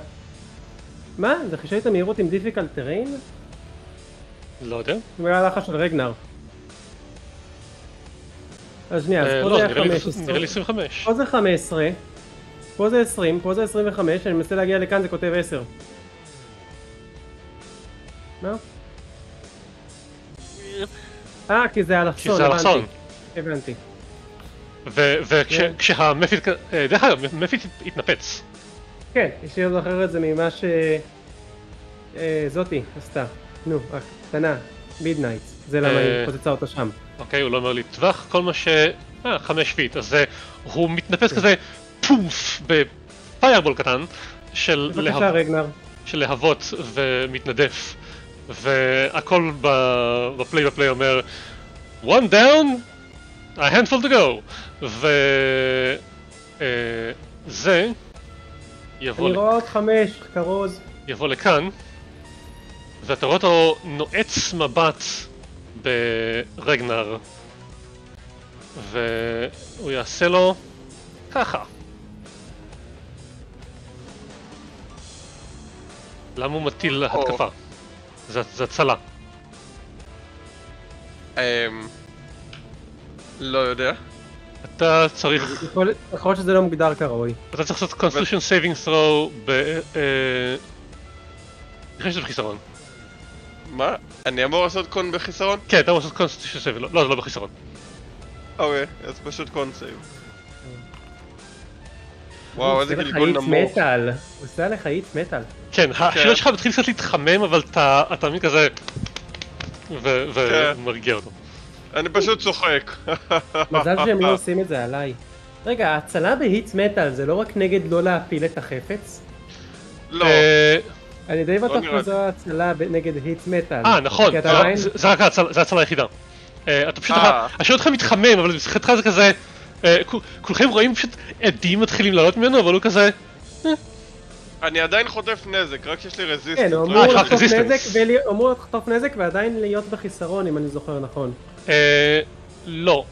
מה? זה חישב לי את המהירות עם difficult terrain? לא יודע. זה היה הלכה של רגנר. אז שנייה, אז פה זה היה 15. נראה לי 25. פה זה 15. פה זה 20, פה זה 25. אני מנסה להגיע לכאן, זה כותב 10. מה? כי זה אלכסון. כי זה אלכסון. הבנתי. וכשהמפיט... דרך אגב, המפיט התנפץ. כן, יש לי עוד אחרת זה ממה ש... זאתי עשתה. נו, הקטנה, מידנייט. זה למה היא חוצצה אותה שם. אוקיי, הוא לא אומר לי טווח, כל מה ש... 5 פיט, אז הוא מתנפץ כזה פומף בפיירבול קטן של להבות ומתנדף והכל בפליי אומר one down, a handful to go, וזה יבוא, אני רואה עוד 5, כרוז יבוא לכאן, ואתה רואה אותו נועץ מבט ברגנר, והוא יעשה לו ככה. למה הוא מטיל התקפה? זה הצלה. לא יודע. אתה צריך... יכול להיות שזה לא מוגדר כראוי. אתה צריך לעשות Constitution Saving Throw ב... נכנס שזה בחיסרון. מה? אני אמור לעשות קון בחיסרון? כן, אתה אמור לעשות Constitution Saving, לא, זה לא בחיסרון. אוקיי, אז פשוט קון סייב. וואו, איזה גלגול נמוך. הוא עושה לך איץ מטל. כן, השילוט שלך מתחיל קצת להתחמם, אבל אתה מין כזה... ומרגיע אותו. אני פשוט צוחק. מזל שהם לא עושים את זה עליי. רגע, ההצלה בהיץ מטל זה לא רק נגד לא להפיל את החפץ? לא. אני די בטוח שזו ההצלה נגד היץ מטל. נכון, זה רק ההצלה היחידה. אתה פשוט... השילוט שלך מתחמם, אבל בשחתך זה כזה... כולכם רואים פשוט עדים מתחילים לעלות ממנו, אבל הוא כזה... אני עדיין חוטף נזק, רק שיש לי רזיסטנס. כן, הוא אמור לחטוף נזק ועדיין להיות בחיסרון, אם אני זוכר נכון. לא.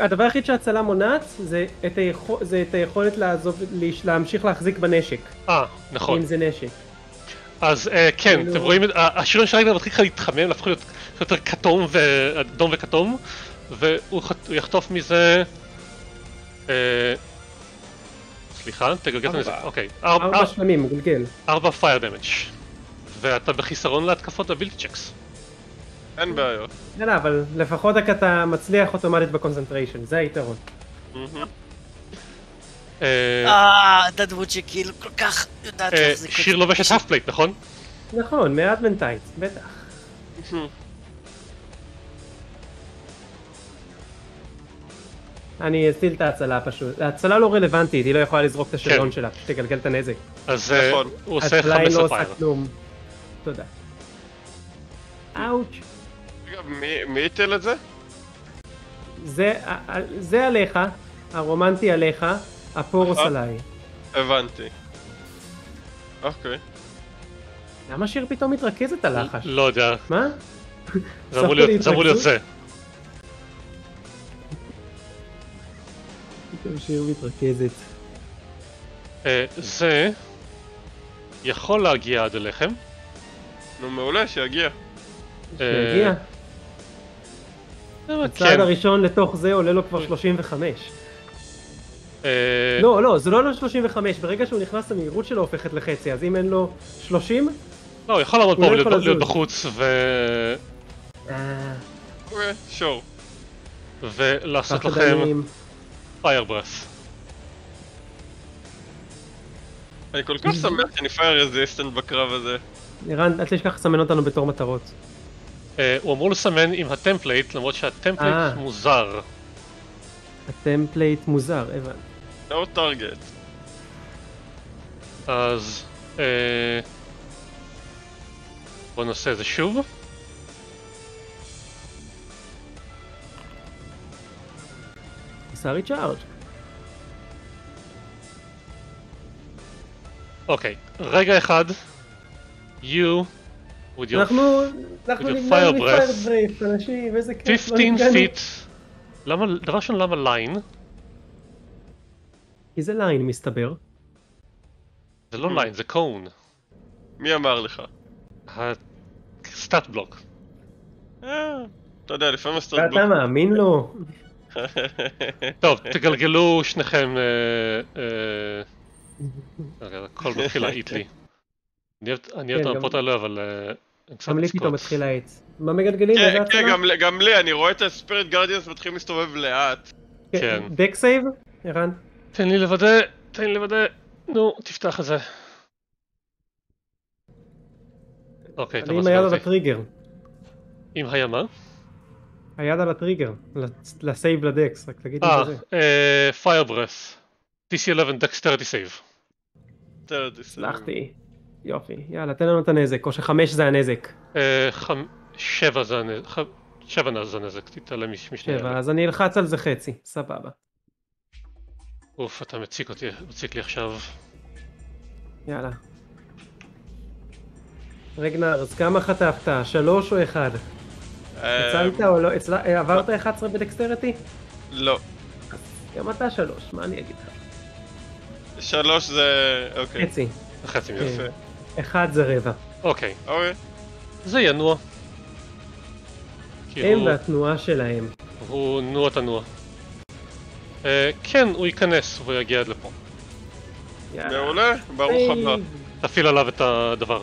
הדבר היחיד שההצלה מונעת זה את היכולת להמשיך להחזיק בנשק. נכון. אם זה נשק. אז כן, אתם רואים, השילון של רגנר מתחיל להתחמם, להפוך להיות יותר כתום ואדום וכתום, והוא יחטוף מזה... סליחה, תגלגל את הנזק, אוקיי. 4 שלמים, גלגל. 4 פייר דמג' ואתה בחיסרון להתקפות הבילד צ'קס. אין בעיות. אין, אבל לפחות אתה מצליח אוטומטית בקונצנטריישן, זה היתרון. אתה דמות שכאילו כל כך יודעת להחזיק את זה. שיר לובשת האף פלייט, נכון? נכון, מעט בינתיים, בטח. אני אציל את ההצלה פשוט. ההצלה לא רלוונטית, היא לא יכולה לזרוק את השלון שלה, פשוט תגלגל את הנזק. אז הוא עושה 15 פייר. תודה. אאוץ'. רגע, מי יתן את זה? זה עליך, הרומנטי עליך, הפורוס עליי. הבנתי. אוקיי. למה שיר פתאום מתרכזת הלחש? לא יודע. מה? זה אמור להיות זה. שיר מתרכזת. זה... יכול להגיע עד אליכם. נו, מעולה, שיגיע. שיגיע? הצעד הראשון לתוך זה עולה לו כבר 35. לא, לא, זה לא עולה 35. ברגע שהוא נכנס, המהירות שלו הופכת לחצי, אז אם אין לו 30... לא, הוא יכול לעמוד פה ולהיות בחוץ ו... אוקיי, שור. ולעשות לכם... פייר ברס. אני כל כך שמח שאני פייר רזיסטנט בקרב הזה. ערן, אל תשכח לסמן אותנו בתור מטרות. הוא אמור לסמן עם הטמפלייט, למרות שהטמפלייט מוזר. הטמפלייט מוזר, הבנתי. לא טרגט. אז... בוא נעשה את זה שוב. אוקיי, רגע אחד. אנחנו נגמר מפייר ברייף, אנשים, איזה כיף. 15 feet. למה, דבר ראשון, למה ליין? כי זה ליין, מסתבר. זה לא ליין, זה קון. מי אמר לך? הסטאט בלוק. אתה יודע, לפעמים הסטאט בלוק... ואתה מאמין לו? טוב, תגלגלו שניכם... הכל מתחיל להעיט לי. אני אוהב את המפות האלה, אבל... גם לי פתאום מתחיל להעיט. מה מגלגלים? כן, גם לי, אני רואה את הספיריט גארדיאנס מתחילים להסתובב לאט. כן. דק סייב, ערן? תן לי לוודא, תן לי לוודא. נו, תפתח את זה. אוקיי, אתה מסביר אותי. אני עם היד על הטריגר. עם הימה? היד על הטריגר, לסייב לדקס, רק תגיד לי את זה. Fire Breath, DC11 Dexterity Save. הצלחתי. יופי, יאללה, תן לנו את הנזק, או ש5 זה הנזק. 7 זה הנזק, 7 זה הנזק, תתעלם משני. 7, אז אני אלחץ על זה חצי, סבבה. אוף, אתה מציק אותי, מציק לי עכשיו. יאללה. רגנר, אז כמה חטפת? 3 או 1? הצלת או לא? עברת 11 בדקסטריטי? לא. גם אתה 3, מה אני אגיד לך? 3 זה... אוקיי. חצי. חצי מיופה. 1 זה רבע. אוקיי. אוקיי. זה ינוע. הם והתנועה שלהם. הוא נוע תנוע. כן, הוא ייכנס ויגיע עד לפה. מעולה, ברוך הבא. תפעיל עליו את הדבר.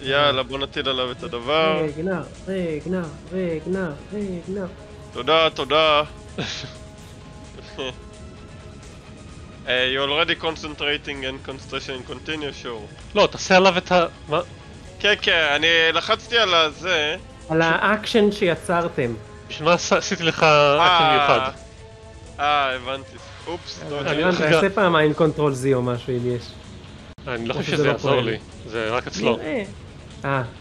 יאללה, בוא נטיל עליו את הדבר. רגנר, רגנר, רגנר, רגנר. תודה, תודה. You're already concentrating and concentration continues, sure. לא, תעשה עליו את ה... מה? כן, כן, אני לחצתי על הזה. על האקשן שיצרתם. בשביל מה עשיתי לך אקשן מיוחד? הבנתי. אופס, לא יודע. תעשה פעמיים קונטרול Z או משהו, אם יש. אני לא חושב שזה יעזור לי, זה רק אצלו.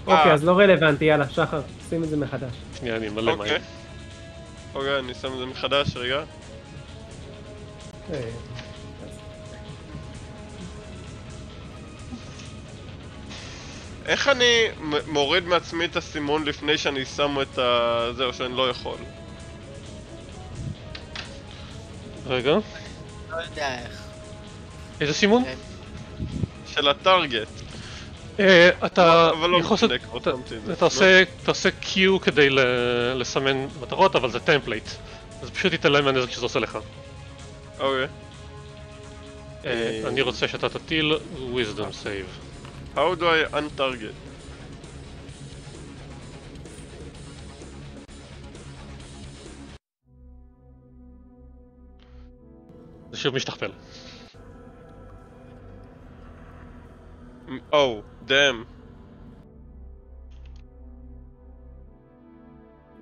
אוקיי, אז לא רלוונטי, יאללה, שחר, שים את זה מחדש. שנייה, אני מלא מים. אוקיי, אני שם את זה מחדש, רגע. איך אני מוריד מעצמי את הסימון לפני שאני שם את זה, או שאני לא יכול? רגע. לא יודע איך. איזה סימון? של הטארגט. אתה עושה Q כדי לסמן מטרות, אבל זה טמפלייט. אז פשוט תתעלם מהנזק שזה עושה לך. אוקיי. אני רוצה שאתה תטיל wisdom save. How do I untarget? זה שוב משתכפל. Oh, damn.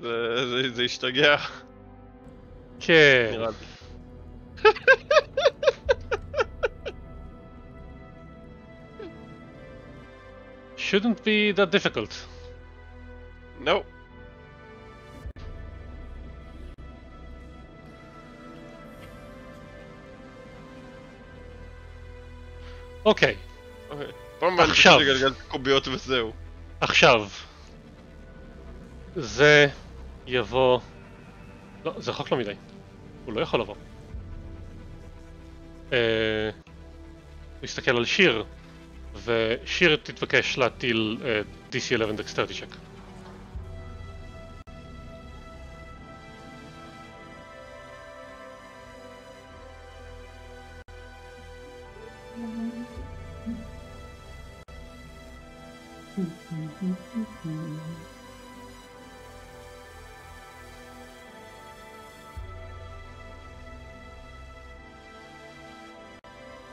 זה השתגע. כן. נראה לי. Shouldn't be that difficult. No. אוקיי. עכשיו. עכשיו. זה יבוא... לא, זה רחוק לו מדי. הוא לא יכול לבוא. הוא יסתכל על שיר. ושיר תתבקש להטיל DC-11 Dexterity Check.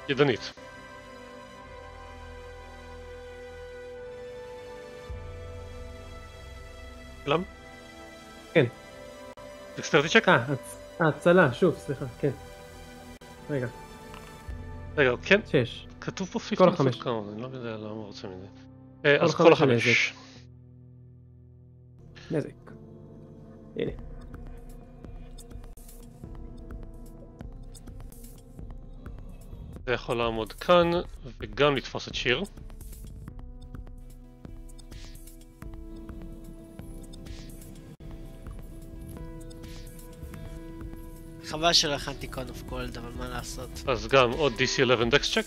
ידנית. למה? כן. דקסטריטי צ'ק? הצלה, שוב, סליחה, כן. רגע. רגע, כן? 6. כתוב פה 50. כל החמש. אני לא יודע למה רוצה מזה. אז כל החמש. נזק. הנה. זה יכול לעמוד כאן, וגם לתפוס את שיר. חבל שלא הכנתי קוד אוף קולד, אבל מה לעשות? אז גם עוד DC-11 דקס צ'ק.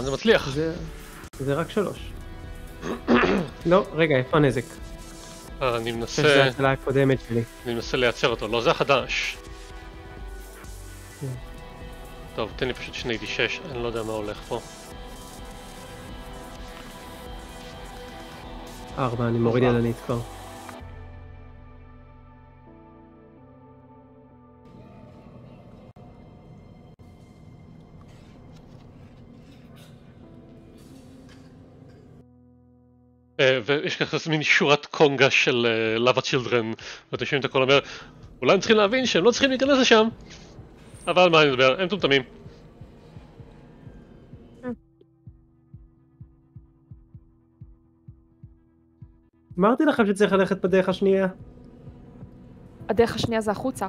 זה מצליח. זה רק 3. לא, רגע, איפה הנזק? אני מנסה... זה ההצלה הקודמת שלי. אני מנסה לייצר אותו, לא, זה החדש. טוב, תן לי פשוט 2D6, אני לא יודע מה הולך פה. 4, אני מוריד ידנית כבר. ויש ככה מין שורת קונגה של Lava Children, ואתם שומעים את הכל אומר, אולי הם צריכים להבין שהם לא צריכים להיכנס לשם, אבל מה אני מדבר, הם טומטמים, אמרתי לכם שצריך ללכת בדרך השנייה. הדרך השנייה זה החוצה.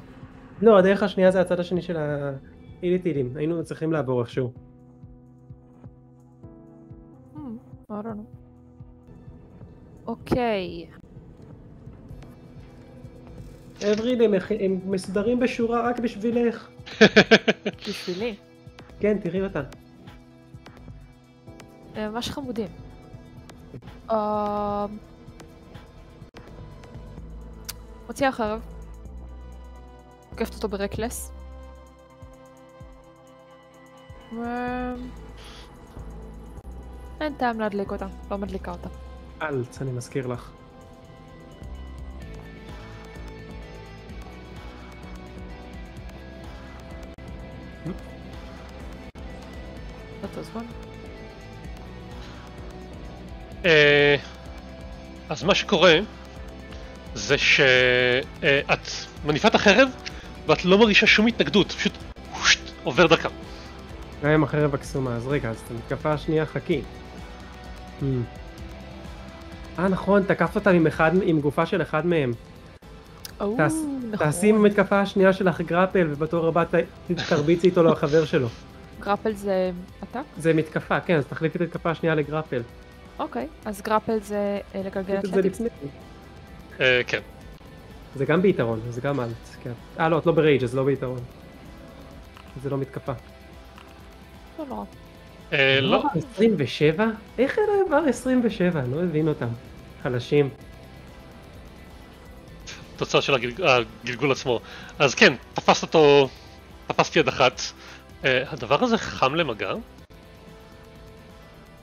לא, הדרך השנייה זה הצד השני של האיליטילים. היינו צריכים לעבור איכשהו. I don't know. אוקיי. אבריל, הם מסודרים בשורה רק בשבילך. בשבילי? כן, תראי אותה. ממש חמודים. מוציאה חרב. תוקפת אותו ברקלס. אין טעם להדליק אותה, לא מדליקה אותה. אלץ, אני מזכיר לך. אתה זמן? אז מה שקורה זה שאת מניפה את החרב ואת לא מרגישה שום התנגדות, פשוט עובר דרכה. גם עם החרב הקסומה, אז רגע, אז את המתקפה השנייה, חכי. נכון, תקפת אותם עם גופה של אחד מהם. תעשי עם המתקפה השנייה שלך גרפל, ובתור רבה תרביצי איתו לו החבר שלו. גרפל זה עתק? זה מתקפה, כן, אז תחליפי את המתקפה השנייה לגרפל. אוקיי, אז גרפל זה לגלגל אתלטיקס? כן. זה גם ביתרון, זה גם אלט, כן. לא, את לא ברייג' אז לא ביתרון. זה לא מתקפה. לא נורא. לא. 27? איך אלה עבר 27? אני לא מבין אותם. חלשים. תוצאה של הגלגול עצמו. אז כן, תפסת אותו, תפסתי יד אחת. הדבר הזה חם למגע?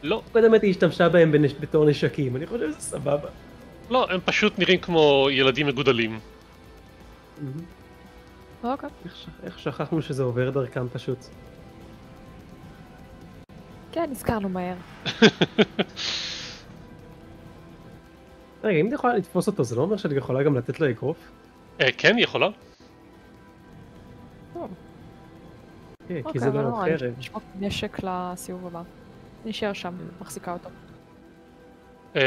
לא. קודם היא השתמשה בהם בתור נשקים, אני חושב שזה סבבה. לא, הם פשוט נראים כמו ילדים מגודלים. אוקיי. איך שכחנו שזה עובר דרכם פשוט? כן, נזכרנו מהר. רגע, אם את יכולה לתפוס אותו, זה לא אומר שאת יכולה גם לתת לו אגרוף? כן, היא יכולה. כן, כי זה לא אחרת. אוקיי, נשמוק נשק לסיבוב הבא. נשאר שם, מחזיקה אותו.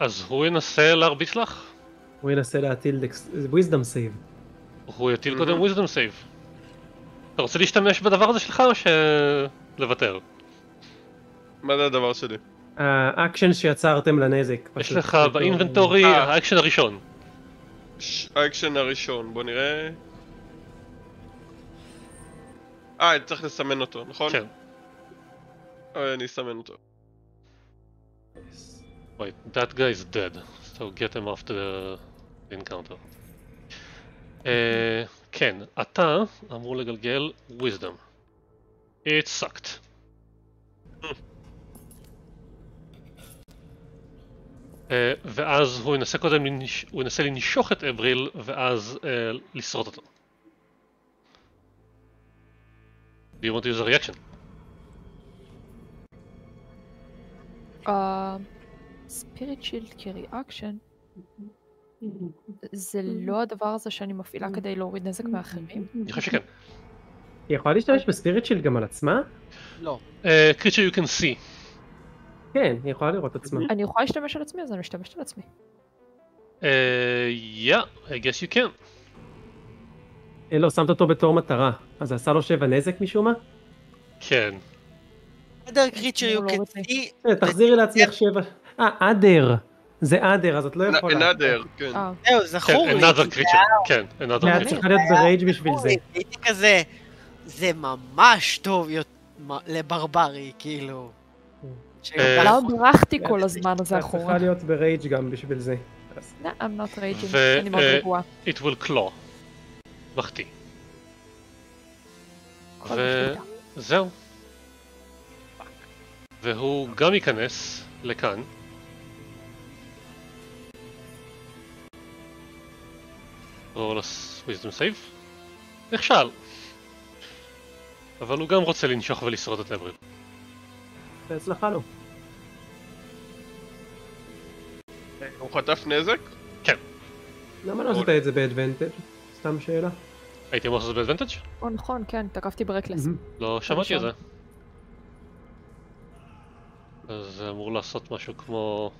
אז הוא ינסה להרביץ לך? הוא ינסה להטיל wisdom save. הוא יטיל קודם wisdom save. אתה רוצה להשתמש בדבר הזה שלך או ש... לוותר? מה זה הדבר שלי? האקשן שיצרתם לנזק. יש לך באינבנטורי האקשן הראשון. האקשן הראשון, בוא נראה. צריך לסמן אותו, נכון? כן. אני אסמן אותו. Wait, that guy is dead, so get him off the encounter. כן, אתה אמור לגלגל wisdom. It sucked. ואז הוא ינסה קודם לנשוך את אבריל ואז לשרוט אותו. Do you want to use a reaction? Spirit shield כ-reaction? זה לא הדבר הזה שאני מפעילה כדי להוריד נזק מאחרים? אני חושב שכן. היא יכולה להשתמש בספיריט שיל גם על עצמה? לא. creature you can see. כן, היא יכולה לראות עצמה. אני יכולה להשתמש על עצמי, אז אני משתמשת על עצמי. Yeah, I guess you can. לא, שמת אותו בתור מטרה. אז עשה לו 7 נזק משום מה? כן. other creature you can see. תחזירי לעצמך 7. other. זה other, אז את לא יכולה. another, כן. זהו, זכור לי. another creature, כן. ואת צריכה להיות ברייג' בשביל זה. הייתי כזה. זה ממש טוב לברברי, כאילו. לא ברחתי כל הזמן הזה אחורה. אתה צריכה להיות ברייג' גם בשביל זה. לא, I'm not raging, אני מאוד רגועה. It will claw. מחתי. וזהו. והוא גם ייכנס לכאן. או ל-wisdom save. נכשל. אבל הוא גם רוצה לנשוך ולשרוד את אבריל. בהצלחה לו. הוא חטף נזק? כן. למה לא עשית את זה באדוונטג'? סתם שאלה. הייתי אמור לעשות את זה באדוונטג'? נכון, כן, תקפתי ברקלס. לא שמעתי את זה. אז זה אמור לעשות משהו כמו...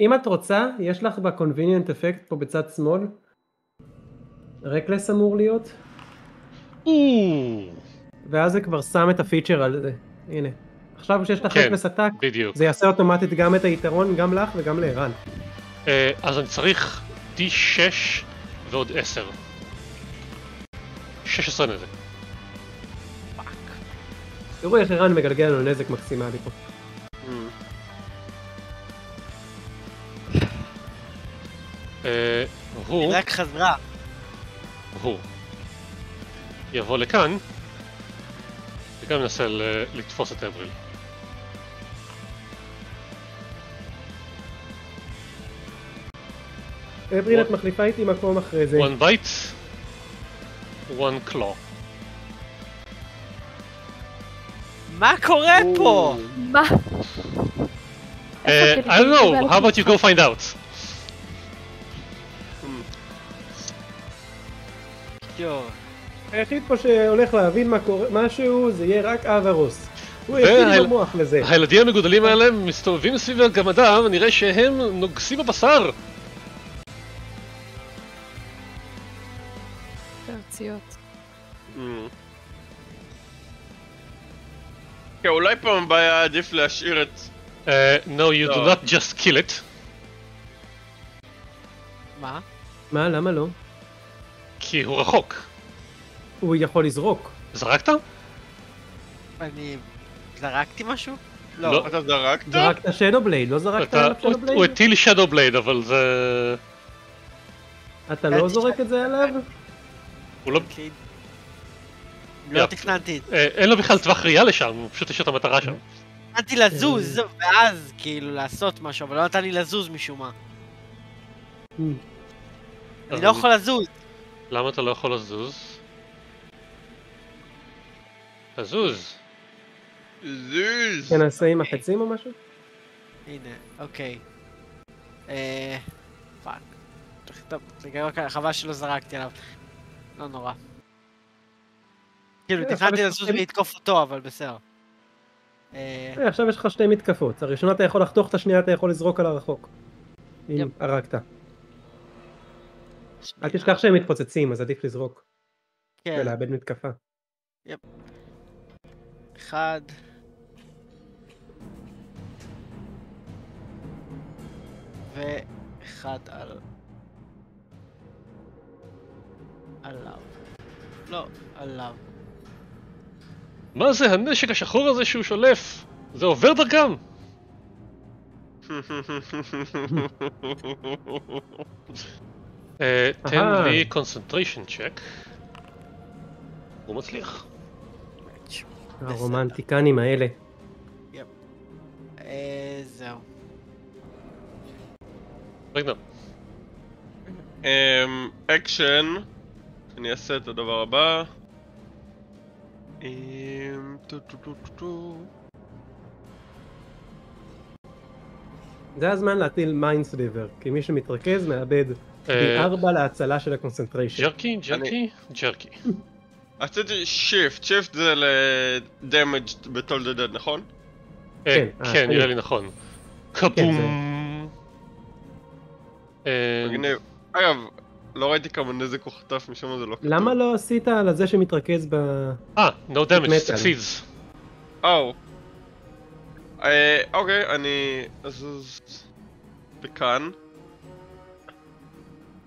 אם את רוצה, יש לך ב-convenient effect פה בצד שמאל. רקלס אמור להיות. ואז זה כבר שם את הפיצ'ר על זה. הנה. עכשיו שיש לך רקלס עתק, זה יעשה אוטומטית גם את היתרון, גם לך וגם לערן. אז אני צריך D6 ועוד 10. 16 נזק. תראו איך ערן מגלגל לנו נזק מקסימלי פה. היא רק חזרה. הוא יבוא לכאן וגם ננסה לתפוס את אבריל. אבריל, את מחליפה איתי מקום אחרי זה. One bite, one claw. מה קורה פה? מה? I don't know, how about you go find out? היחיד פה שהולך להבין מה קורה, משהו, זה יהיה רק אברוס. הוא יחיד במוח לזה. הילדים המגודלים האלה מסתובבים סביב הגמדם, נראה שהם נוגסים בבשר. ארציות. אולי פעם הבאה עדיף להשאיר את... No, you do not just kill it. מה? מה? למה לא? כי הוא רחוק. הוא יכול לזרוק. זרקת? אני... זרקתי משהו? לא, אתה זרקת? זרקת שדו בלייד, לא זרקת עליו שדו בלייד? הוא הטיל שדו בלייד, אבל זה... אתה לא זורק את זה עליו? הוא לא... לא תכננתי. אין לו בכלל טווח ראייה לשם, הוא פשוט יש את המטרה שם. תכננתי לזוז, ואז כאילו לעשות משהו, אבל לא נתן לי לזוז משום מה. אני לא יכול לזוז. למה אתה לא יכול לזוז? תזוז! זוז! תנסה עם החצים או משהו? הנה, אוקיי. פאק. טוב, חבל שלא זרקתי עליו. לא נורא. כאילו, תכננתי לזוז ולהתקוף אותו, אבל בסדר. עכשיו יש לך שתי מתקפות. הראשונה אתה יכול לחתוך, את השנייה אתה יכול לזרוק על הרחוק. אם הרגת. אל תשכח שהם מתפוצצים, אז עדיף לזרוק ולאבד מתקפה. יפ. אחד. ואחד על... עליו. לא, עליו. מה זה הנשק השחור הזה שהוא שולף? זה עובר דרכם! תן לי קונסנטריישן צ'ק. הוא מצליח. הרומנטיקנים האלה. זהו. רגע. אקשן. אני אעשה את הדבר הבא. זה הזמן להטיל מיינדסליבר, כי מי שמתרכז מאבד ב4 להצלה של הקונסנטריישן. ג'רקי, ג'רקי, ג'רקי. עשיתי שיפט, שיפט זה לדמג' בטול דדד, נכון? כן, נראה לי נכון. קבום! מגניב. אגב, לא ראיתי כמה נזק הוא חטף, משום מה זה לא כתוב. למה לא עשית על זה שמתרכז ב... no damage, succeeds. אוקיי, אני אזוז בכאן.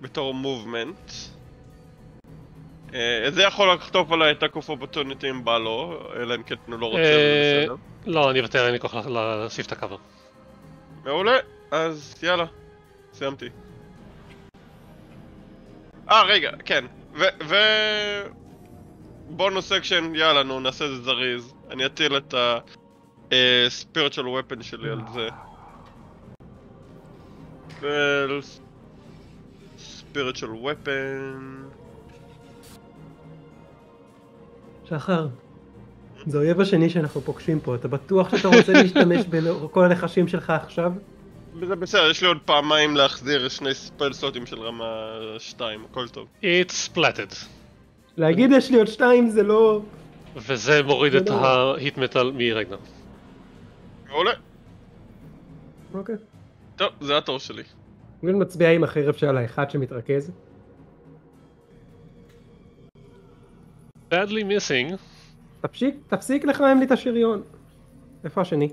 בתור מובמנט. זה יכול לחטוף עליי את הקוף אופורטוניטי אם בא לו, אלא אם כן הוא לא רוצה, בסדר? לא, אני אוותר, אין לי כוח להוסיף את הקאבר. מעולה, אז יאללה, סיימתי. רגע, כן, ו... בונוס אקשן, יאללה, נו, נעשה את זה זריז. אני אטיל את ה-spiritual weapon שלי על זה. spiritual weapon. שחר, זה האויב השני שאנחנו פוגשים פה, אתה בטוח שאתה רוצה להשתמש בכל הלחשים שלך עכשיו? זה בסדר, יש לי עוד פעמיים להחזיר שני ספל סוטים של רמה 2, הכל טוב. It's splatted. להגיד יש לי עוד 2 זה לא... וזה מוריד את ההיט מטל מרגנר. מעולה. אוקיי. טוב, זה התור שלי. אני מצביע עם החרב שעל האחד שמתרכז. Badly missing. תפסיק לחמם לי את השריון. איפה השני?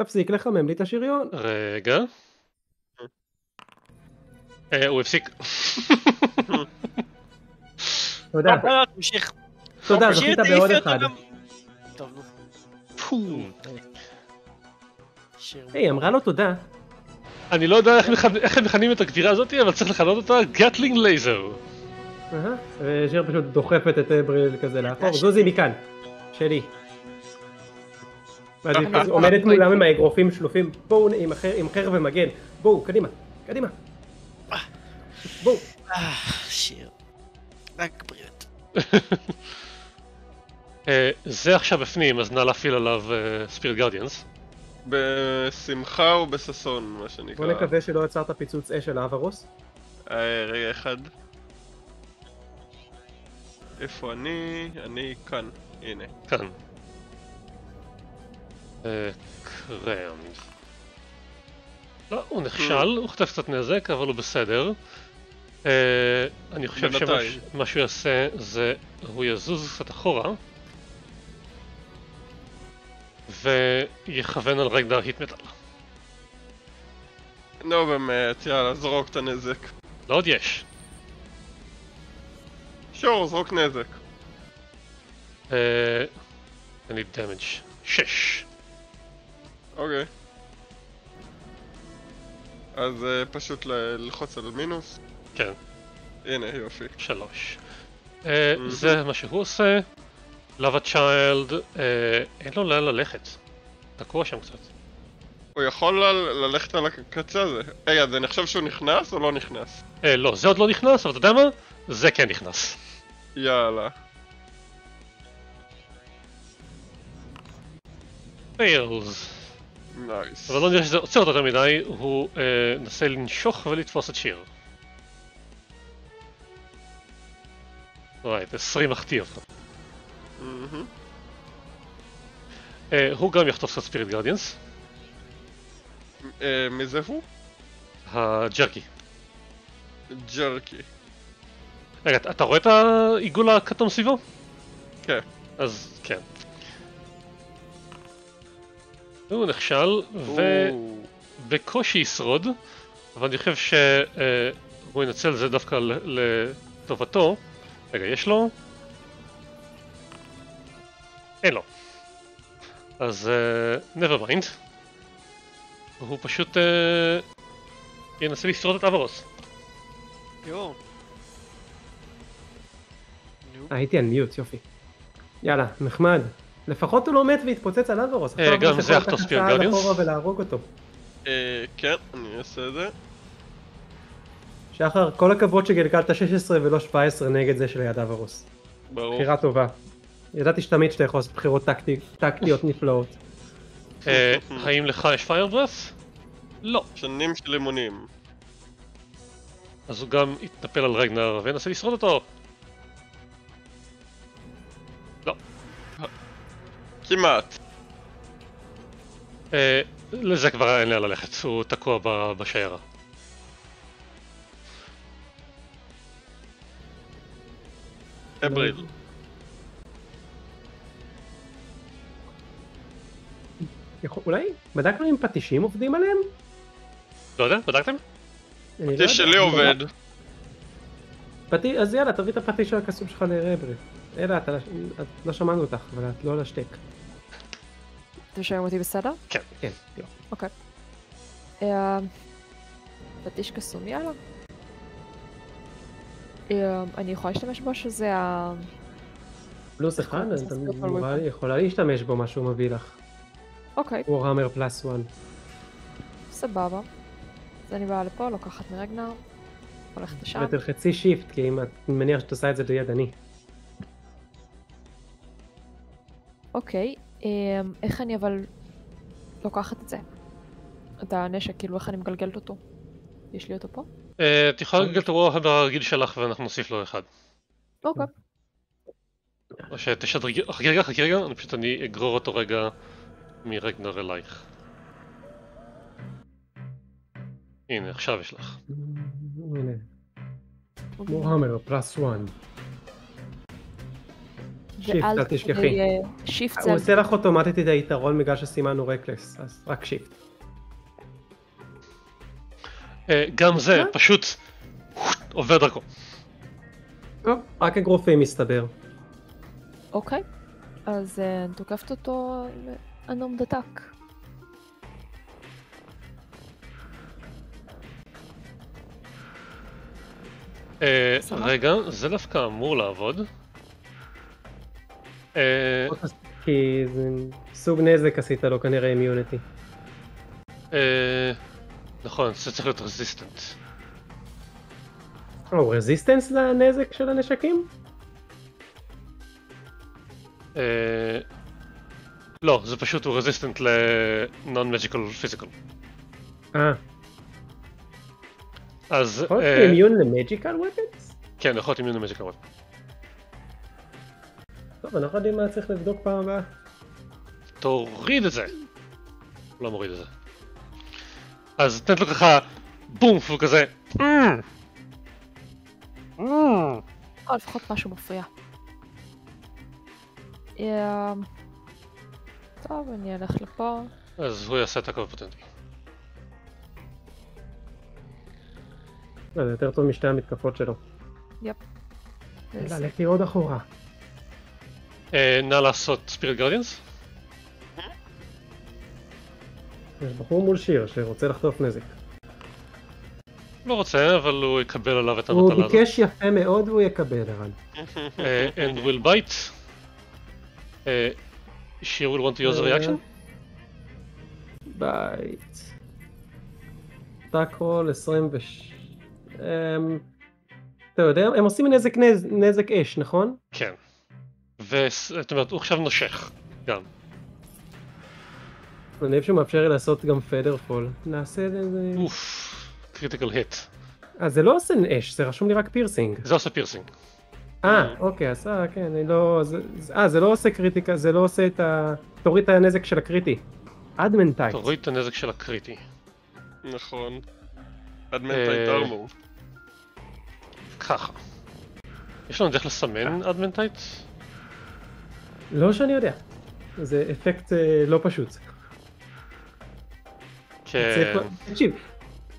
תפסיק לחמם לי את השריון. רגע. הוא הפסיק. תודה. תודה, זכית בעוד אחד. היי, אמרה לו תודה. אני לא יודע איך הם מכנים את הגדירה הזאת, אבל צריך לכנות אותה גאטלינג לייזר. ושיר פשוט דוחפת את אבריל כזה לאחור. זוזי מכאן. שלי. עומדת מולם עם האגרופים שלופים. בואו עם חרב ומגן. בואו, קדימה. קדימה. בואו. שיר. רק בריאות. זה עכשיו בפנים, אז נא להפעיל עליו ספיריט גארדיאנס. בשמחה או בששון, מה שנקרא. בוא נקווה שלא יצרת פיצוץ אש על האברוס. רגע אחד. איפה אני? אני כאן. הנה. כאן. קרם. לא, הוא נכשל, הוא חטף קצת נזק, אבל הוא בסדר. אני חושב שמה שהוא יעשה זה, הוא יזוז קצת אחורה. ויכוון על רגדר היטמטל. נו באמת, יאללה, זרוק את הנזק. לא עוד יש. שור, זרוק נזק. I need damage. 6. אוקיי. אז פשוט ללחוץ על מינוס? כן. הנה, יופי. 3. זה מה שהוא עושה. לבה צ'יילד, אין לו לאן ללכת. תקוע שם קצת. הוא יכול ללכת על הקצה הזה. היי, אז אני חושב שהוא נכנס או לא נכנס? לא, זה עוד לא נכנס, אבל אתה יודע מה? זה כן נכנס. יאללה. פיילס. נייס. אבל לא נראה שזה עוצר יותר מדי, הוא נסה לנשוך ולתפוס את שיר. רייט, 20 מחטיא אותך. הוא גם יחטוף קצת ספיריט גארדיאנס. מי זה הוא? הג'רקי. ג'רקי. רגע, אתה רואה את העיגול הכתום סביבו? כן. אז כן. הוא נכשל ובקושי ישרוד, אבל אני חושב שהוא ינצל את זה דווקא לטובתו. רגע, יש לו? אין לו. אז never mind. הוא פשוט ינסה לשרוד את אברוס. יואו. הייתי על מיוט, יופי. יאללה, נחמד. לפחות הוא לא מת והתפוצץ על אברוס. גם זה אחתו ספיריט גארדיאנס. ולהרוג אותו. כן, אני אעשה את זה. שחר, כל הכבוד שגלגלת 16 ולא 17 נגד זה שליד אברוס. ברור. בחירה טובה. ידעתי שתמיד שאתה יכול לעשות בחירות טקטיות נפלאות. האם לך יש פיירברס? לא. שנים של לימונים. אז הוא גם יתנפל על רגנר וינסה לשרוד אותו. לא. כמעט. לזה כבר אין לה ללכת, הוא תקוע בשיירה. אבריל. אולי? בדקנו אם פטישים עובדים עליהם? לא יודע, בדקתם? פטיש שלי עובד. אז יאללה, תביא את הפטיש של הקסום שלך לרברי. אלא, לא שמענו אותך, אבל את לא לשתק. אתם שומעים אותי בסדר? כן. כן, לא. אוקיי. פטיש קסום, יאללה. אני יכולה להשתמש בו שזה ה... פלוס אחד, אני יכולה להשתמש בו מה שהוא מביא לך. אוקיי. וורהמר פלאס 1. סבבה. אז אני באה לפה, לוקחת מרגנר, הולכת לשם. ותלחצי שיפט, כי אם את מניח שאת עושה את זה בידני. אוקיי, איך אני אבל לוקחת את זה? את הנשק, כאילו איך אני מגלגלת אותו? יש לי אותו פה? את יכולה לגלגל את הוורהמר הרגיל שלך ואנחנו נוסיף לו אחד. אוקיי. או שתשדרגי... חכי רגע, אני פשוט אגרור אותו רגע. מרגנר אלייך. הנה, עכשיו יש לך. הנה. מוהמר, פלאס 1. שיפט, תשכחי. הוא עושה לך אוטומטית את היתרון בגלל שסימן הוא רקלס, אז רק שיפט. גם זה, פשוט עובר דרכו. רק אגרופים מסתבר. אוקיי, אז אני תוקפת אותו לאנום דתק. רגע, זה דווקא אמור לעבוד. כי זה סוג נזק עשית לו כנראה אימיוניטי. נכון, זה צריך להיות רזיסטנס. או, רזיסטנס לנזק של הנשקים? לא, זה פשוט הוא רזיסטנט ל-non-magical physical. אז... יכול להיות אימיון ל-magical weapons? כן, יכול להיות אימיון ל-magical weapons. טוב, אנחנו יודעים מה צריך לבדוק פעם הבאה. תוריד את זה! לא מוריד את זה. אז תנת לו ככה בום, הוא כזה... או לפחות משהו מפריע. טוב, אני אלך לפה. אז הוא יעשה את הקו הפוטנטי. זה יותר טוב משתי המתקפות שלו. יפ. ללכתי עוד אחורה. נא לעשות Spirit Guardians. יש בחור מול שיר שרוצה לחטוף נזק. לא רוצה, אבל הוא יקבל עליו את המטלה הזאת. הוא ביקש יפה מאוד והוא יקבל, ערן. And will bite. שיר will want to use reaction. bite. טאקרול 26. אתה יודע, הם עושים נזק אש, נכון? כן. זאת אומרת, הוא עכשיו נושך, גם. אני חושב שהוא מאפשר לי לעשות גם פדרפול. נעשה את זה... אוף, קריטיקל היט. אז זה לא עושה אש, זה רשום לי רק פירסינג. זה עושה פירסינג. אוקיי, אז כן, אני לא... זה לא עושה קריטיקה, זה לא עושה את ה... תוריד את הנזק של הקריטי. אדמנטייט. תוריד את הנזק של הקריטי. נכון. אדמנטייט ארמור. ככה. יש לנו דרך לסמן אדמנטייט? לא שאני יודע, זה אפקט לא פשוט. כן. תקשיב,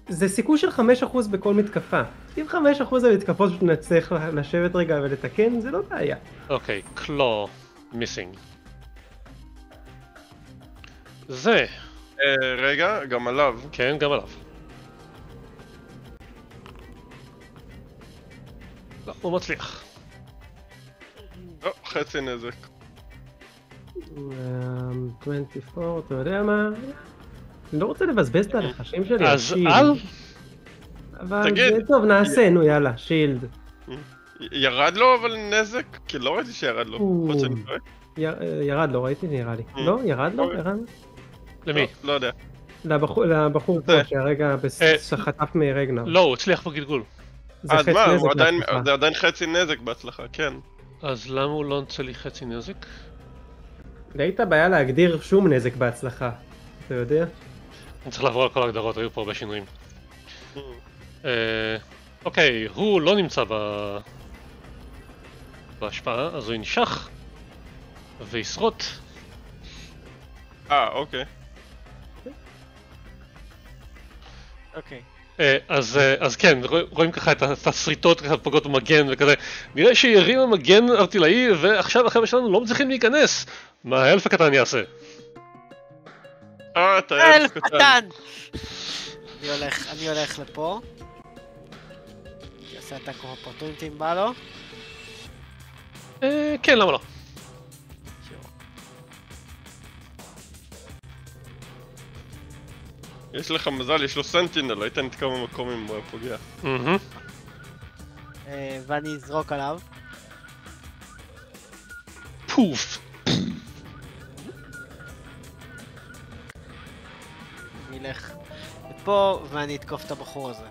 זה סיכוי של 5% בכל מתקפה. אם 5% המתקפות שנצטרך לשבת רגע ולתקן, זה לא בעיה. אוקיי, claw missing. זה. רגע, גם עליו. כן, גם עליו. לא, הוא מצליח. לא, חצי נזק. 24, אתה יודע מה? אני לא רוצה לבזבז את הלחשים שלי, אז אל? אבל טוב, נעשה, נו יאללה, שילד. ירד לו אבל נזק? כי לא ראיתי שירד לו. ירד לו, ראיתי, נראה לי. לא, ירד לו? למי? לא יודע. לבחור פה שהרגע שחטף מרגנר. לא, הוא הצליח בגלגול. אז מה, זה עדיין חצי נזק בהצלחה, כן. אז למה הוא לא נצא לי חצי נזק? ראית בעיה להגדיר שום נזק בהצלחה, אתה יודע? אני צריך לעבור על כל ההגדרות, היו פה הרבה שינויים. אוקיי, הוא לא נמצא בהשפעה, אז הוא ינשך וישרוט. אוקיי. אוקיי. אז כן, רואים ככה את הסריטות ככה פוגעות במגן וכזה. נראה שירים המגן ארטילאי ועכשיו החבר'ה שלנו לא מצליחים להיכנס. מה האלף הקטן יעשה? אתה אלף קטן! אני הולך לפה. יעשה את הכוח הפורטונטי אם בא לו. כן, למה לא? יש לך מזל, יש לו סנטינל, היית נתקע במקום אם הוא פוגע. ואני אזרוק עליו. פוף! אני אלך לפה ואני אתקוף את הבחור הזה.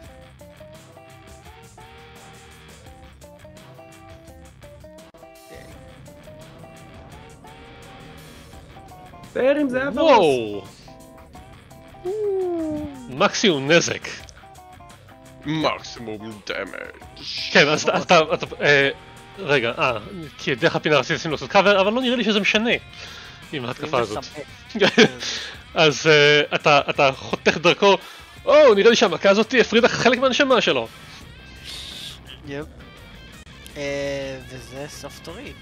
תאר אם זה היה ברור. מקסימום נזק. Maximum damage. כן, אז אתה... רגע, כי דרך הפינה רציתי לשים לעשות קאבר, אבל לא נראה לי שזה משנה עם ההתקפה הזאת. אז אתה חותך דרכו, או, נראה לי שהמכה הזאת הפרידה חלק מהנשמה שלו. יפ. וזה סוף תורי.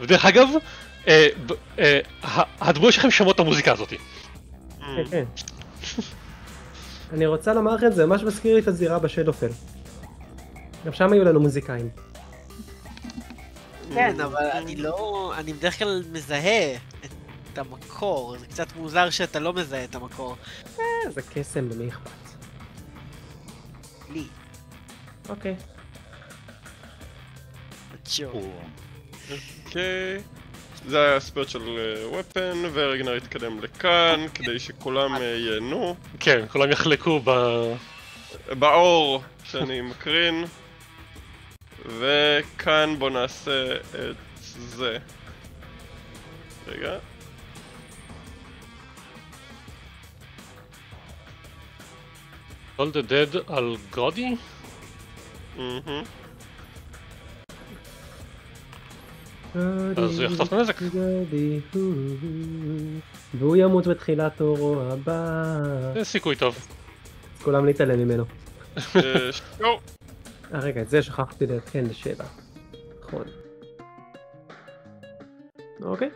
ודרך אגב, הדמויות שלכם שמעו את המוזיקה הזאת. כן. אני רוצה לומר לך את זה, ממש מזכיר לי את הזירה בשדופל. גם שם היו לנו מוזיקאים. כן, אבל אני בדרך כלל מזהה את המקור, זה קצת מוזר שאתה לא מזהה את המקור. זה קסם, למי אכפת? לי. אוקיי. אוקיי. זה היה הספירט של וויפן, ורגנר יתקדם לכאן כדי שכולם ייהנו. כן, כולם יחלקו באור שאני מקרין. וכאן בוא נעשה את זה. רגע. All the dead על גודי? אז הוא יחטוף נזק. והוא ימות בתחילת אורו הבא. זה סיכוי טוב. כולם להתעלם ממנו. רגע, את זה שכחתי לעדכן לשבע. נכון. אוקיי.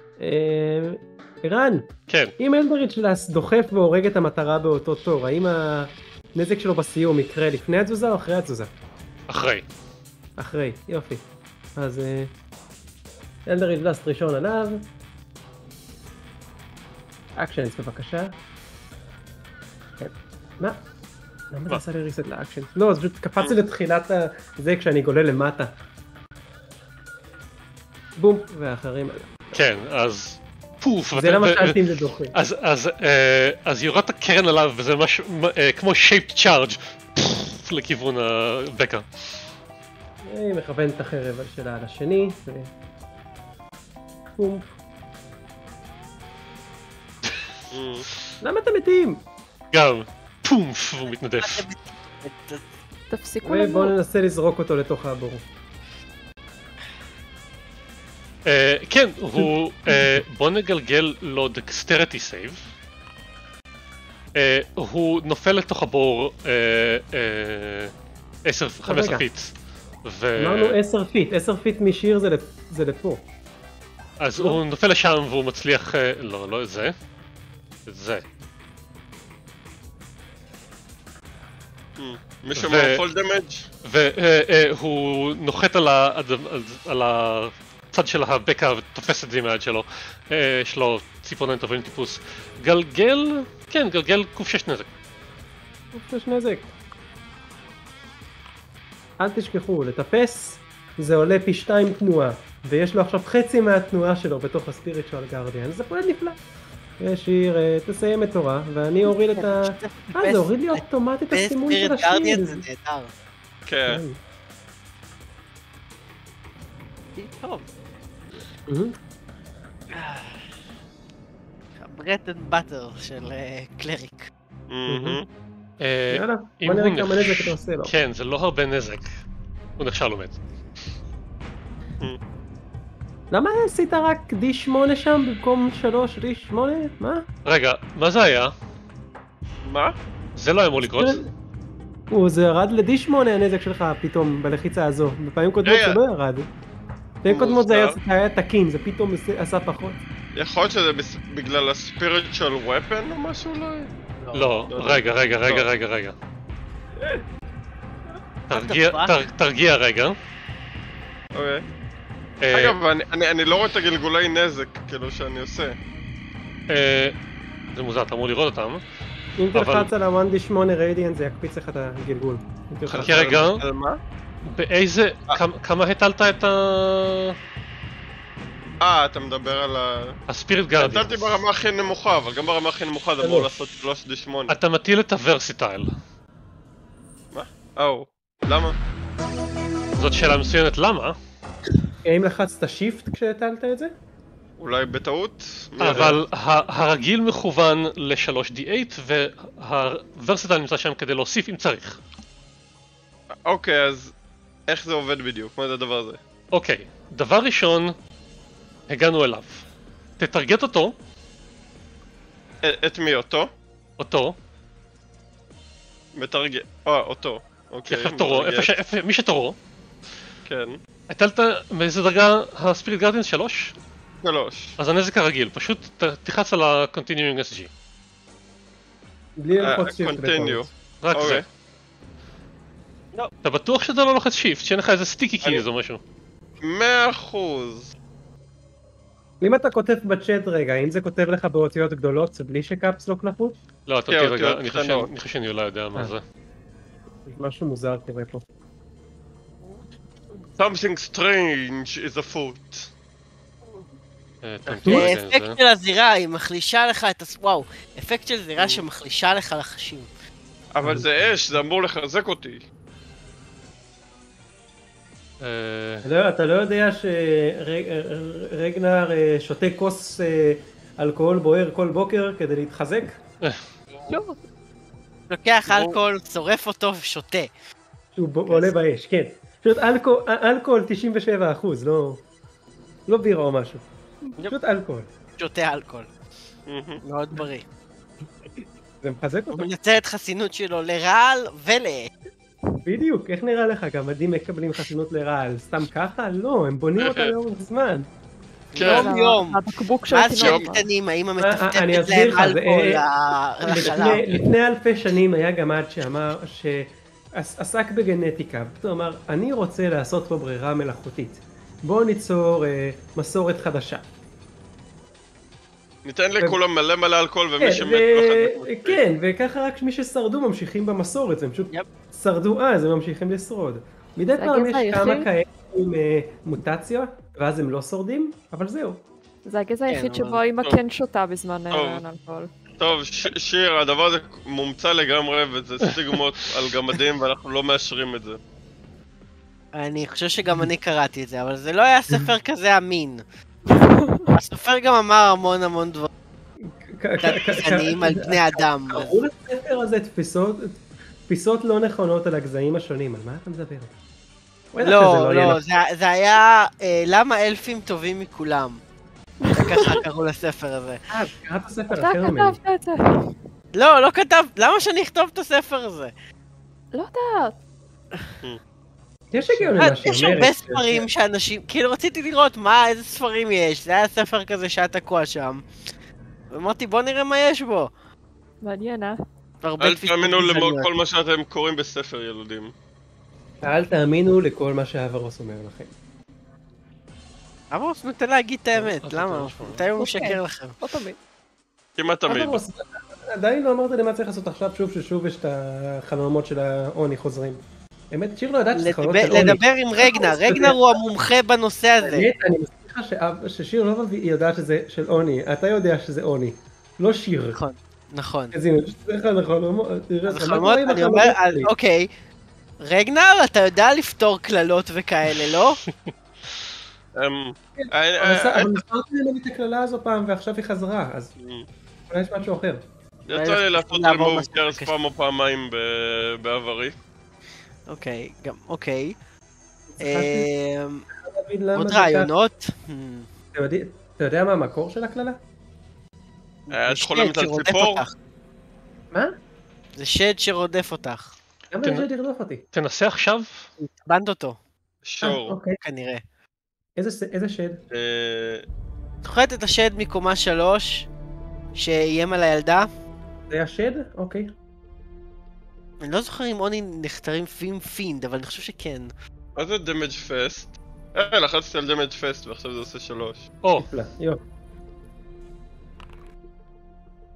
ערן! כן. אם אלדריץ' בלאסט דוחף והורג את המטרה באותו תור, האם הנזק שלו בסיום יקרה לפני התזוזה או אחרי התזוזה? אחרי. אחרי, יופי. אז... אלדריץ' בלאסט ראשון עליו. אקשנס בבקשה. כן. מה? למה זה עשה לי ריסט לאקשנס? לא, זה פשוט קפצתי לתחילת זה כשאני גולל למטה. בום, והאחרים... כן, אז... פוף! זה למה שאלתי אם זה דוחה. אז יורד הקרן עליו וזה ממש כמו שייפט צ'ארג' לכיוון הבקע. היא מכוונת את החרב שלה על השני. בום. למה אתם מתים? גם. פומף, הוא מתנדף. תפסיקו לנו. בואו ננסה לזרוק אותו לתוך הבור. כן, הוא... בואו נגלגל לו Dexterity Save. הוא נופל לתוך הבור 15 פיט. אמרנו 10 פיט, 10 פיט משיר זה לפה. אז הוא נופל לשם והוא מצליח... לא, לא זה. זה. מי שמור פול דמג' והוא נוחת על הצד של הבקע ותופס את זה מהיד שלו. יש לו ציפורניים טובים טיפוס. גלגל... כן, גלגל קוף 6 נזק. קוף 6 נזק. אל תשכחו, לטפס זה עולה פי 2 תנועה, ויש לו עכשיו חצי מהתנועה שלו בתוך הספיריטואל גארדיאן. זה פועל נפלא. שיר, תסיים את תורה, ואני אוריד את ה... זה הוריד לי אוטומטית את הסימון של השיר. בספיריט גארדיאן זה נהדר. כן. טוב. הברד אנד באטר של קלריק. יאללה, בוא נראה כמה נזק אתה עושה לו. כן, זה לא הרבה נזק. הוא נחשב לומד. למה עשית רק D8 שם במקום 3 D8? מה? רגע, מה זה היה? מה? זה לא אמור לקרות. זה ירד ל-D8 הנזק שלך פתאום בלחיצה הזו. בפעמים קודמות זה לא ירד. בפעמים קודמות זה היה תקין, זה פתאום עשה פחות. יכול להיות שזה בגלל ה-Spiritual Weapon או משהו אולי? לא, רגע. תרגיע רגע. אוקיי. אגב, אני לא רואה את הגלגולי נזק, כאילו, שאני עושה. זה מוזר, אתה אמור לראות אותם. אם תלחץ על ה-1D8 רדיאנט, זה יקפיץ לך את הגלגול. חכה רגע. על מה? באיזה... כמה הטלת את ה... אתה מדבר על ה... הספיריט גארדיאנס. הטלתי ברמה הכי נמוכה, אבל גם ברמה הכי נמוכה זה אמור לעשות 3D8. אתה מטיל את הוורסיטייל. מה? למה? זאת שאלה מסוימת, למה? האם לחצת שיפט כשהטלת את זה? אולי בטעות? אבל הרגיל מכוון ל-3D8 והוורסטל נמצא שם כדי להוסיף אם צריך. אוקיי, אז איך זה עובד בדיוק? מה זה הדבר הזה? אוקיי, דבר ראשון, הגענו אליו. תטרגט אותו. את מי? אותו? אותו. מטרגט, אותו. אוקיי. מי שתורו. כן. הטלת מאיזה דרגה הספיריט גארדיאנס 3? 3. אז הנזק הרגיל, פשוט תחץ על ה-Continuing SG. בלי ללחוץ שיפט בקונט. רק זה. אתה בטוח שאתה לא לוחץ שיפט, שאין לך איזה סטיקי קיז או משהו? 100%. אם אתה כותב בצ'אט רגע, אם זה כותב לך באותיות גדולות, זה בלי שקאפס לא קלפות? לא, אתה תראה רגע, אני חושב שאני אולי יודע מה זה. משהו מוזר קורה פה. Something strange is afoot. האפקט של הזירה היא מחלישה לך את וואו, אפקט של זירה שמחלישה לך לחשים. אבל זה אש, זה אמור לחזק אותי. אתה לא יודע שרגנר שותה כוס אלכוהול בוער כל בוקר כדי להתחזק? לא. לוקח אלכוהול, צורף אותו ושותה. שהוא עולה באש, כן. פשוט אלכוהול 97%, לא בירה או משהו. פשוט אלכוהול. שותה אלכוהול. מאוד בריא. זה מחזק אותו. הוא מנצל את חסינות שלו לרעל ולאש. בדיוק, איך נראה לך? גם עדים מקבלים חסינות לרעל, סתם ככה? לא, הם בונים אותה לאורך זמן. יום יום. אז שהם קטנים, האמא מטפטפת להם אלכוהול לחלב. לפני אלפי שנים היה גם עד שאמר עסק בגנטיקה, הוא אמר, אני רוצה לעשות פה ברירה מלאכותית. בואו ניצור מסורת חדשה. ניתן לכולם מלא מלא אלכוהול ומי שמת בחד. כן, וככה רק מי ששרדו ממשיכים במסורת, הם פשוט שרדו אז, הם ממשיכים לשרוד. מדי פעם יש כמה כאלה עם מוטציה, ואז הם לא שורדים, אבל זהו. זה הגזע היחיד שבו אמא כן שותה בזמן אלכוהול. טוב, שיר, הדבר הזה מומצא לגמרי וזה סטיגמות על גמדים ואנחנו לא מאשרים את זה. אני חושב שגם אני קראתי את זה, אבל זה לא היה ספר כזה אמין. הספר גם אמר המון המון דברים. גזעניים על בני אדם. קראו לספר הזה תפיסות לא נכונות על הגזעים השונים, על מה אתה מדבר? לא, לא, זה היה למה אלפים טובים מכולם. ככה קראו לספר הזה. קראת הספר אחר ממני. אתה כתבת את זה. לא, לא כתבת, למה שאני אכתוב את הספר הזה? לא יודעת. יש הרבה ספרים שאנשים, כאילו רציתי לראות איזה ספרים יש, זה היה ספר כזה שהיה תקוע שם. ואמרתי בוא נראה מה יש בו. מעניין, אל תאמינו לכל מה שאתם קוראים בספר ילדים. אל תאמינו לכל מה שהאברוס אומר לכם. אברוס נותן להגיד את האמת, למה? מתי הוא משקר לכם? לא תמיד. כמעט תמיד. עדיין לא אמרת למה צריך לעשות עכשיו שוב ששוב יש את החלומות של העוני חוזרים. באמת, שיר לא יודעת שזה חלומות של עוני. לדבר עם רגנר, רגנר הוא המומחה בנושא הזה. אני מסליחה ששיר לא יודעת שזה של עוני, אתה יודע שזה עוני, לא שיר. נכון, נכון. אז הנה, שצריך לחלומות, אני אומר, אוקיי, רגנר, אתה יודע לפתור קללות וכאלה, לא? אבל נספרת ממני את הקללה הזו פעם ועכשיו היא חזרה, אז אולי יש משהו אחר. יצא לי לעשות Remove Curse פעם או פעמיים בעברי. אוקיי, גם אוקיי. עוד רעיונות? אתה יודע מה המקור של הקללה? את חולמת על ציפור? מה? זה שד שרודף אותך. למה שד ירדוף אותי? תנסה עכשיו? התבנת אותו. שור. כנראה. איזה שד? זוכרת את השד מקומה 3 שאיים על הילדה? זה היה שד? אוקיי. אני לא זוכר אם עוני נכתרים פינד, אבל אני חושב שכן. מה זה דמג' פסט? לחצתי על דמג' פסט ועכשיו זה עושה 3.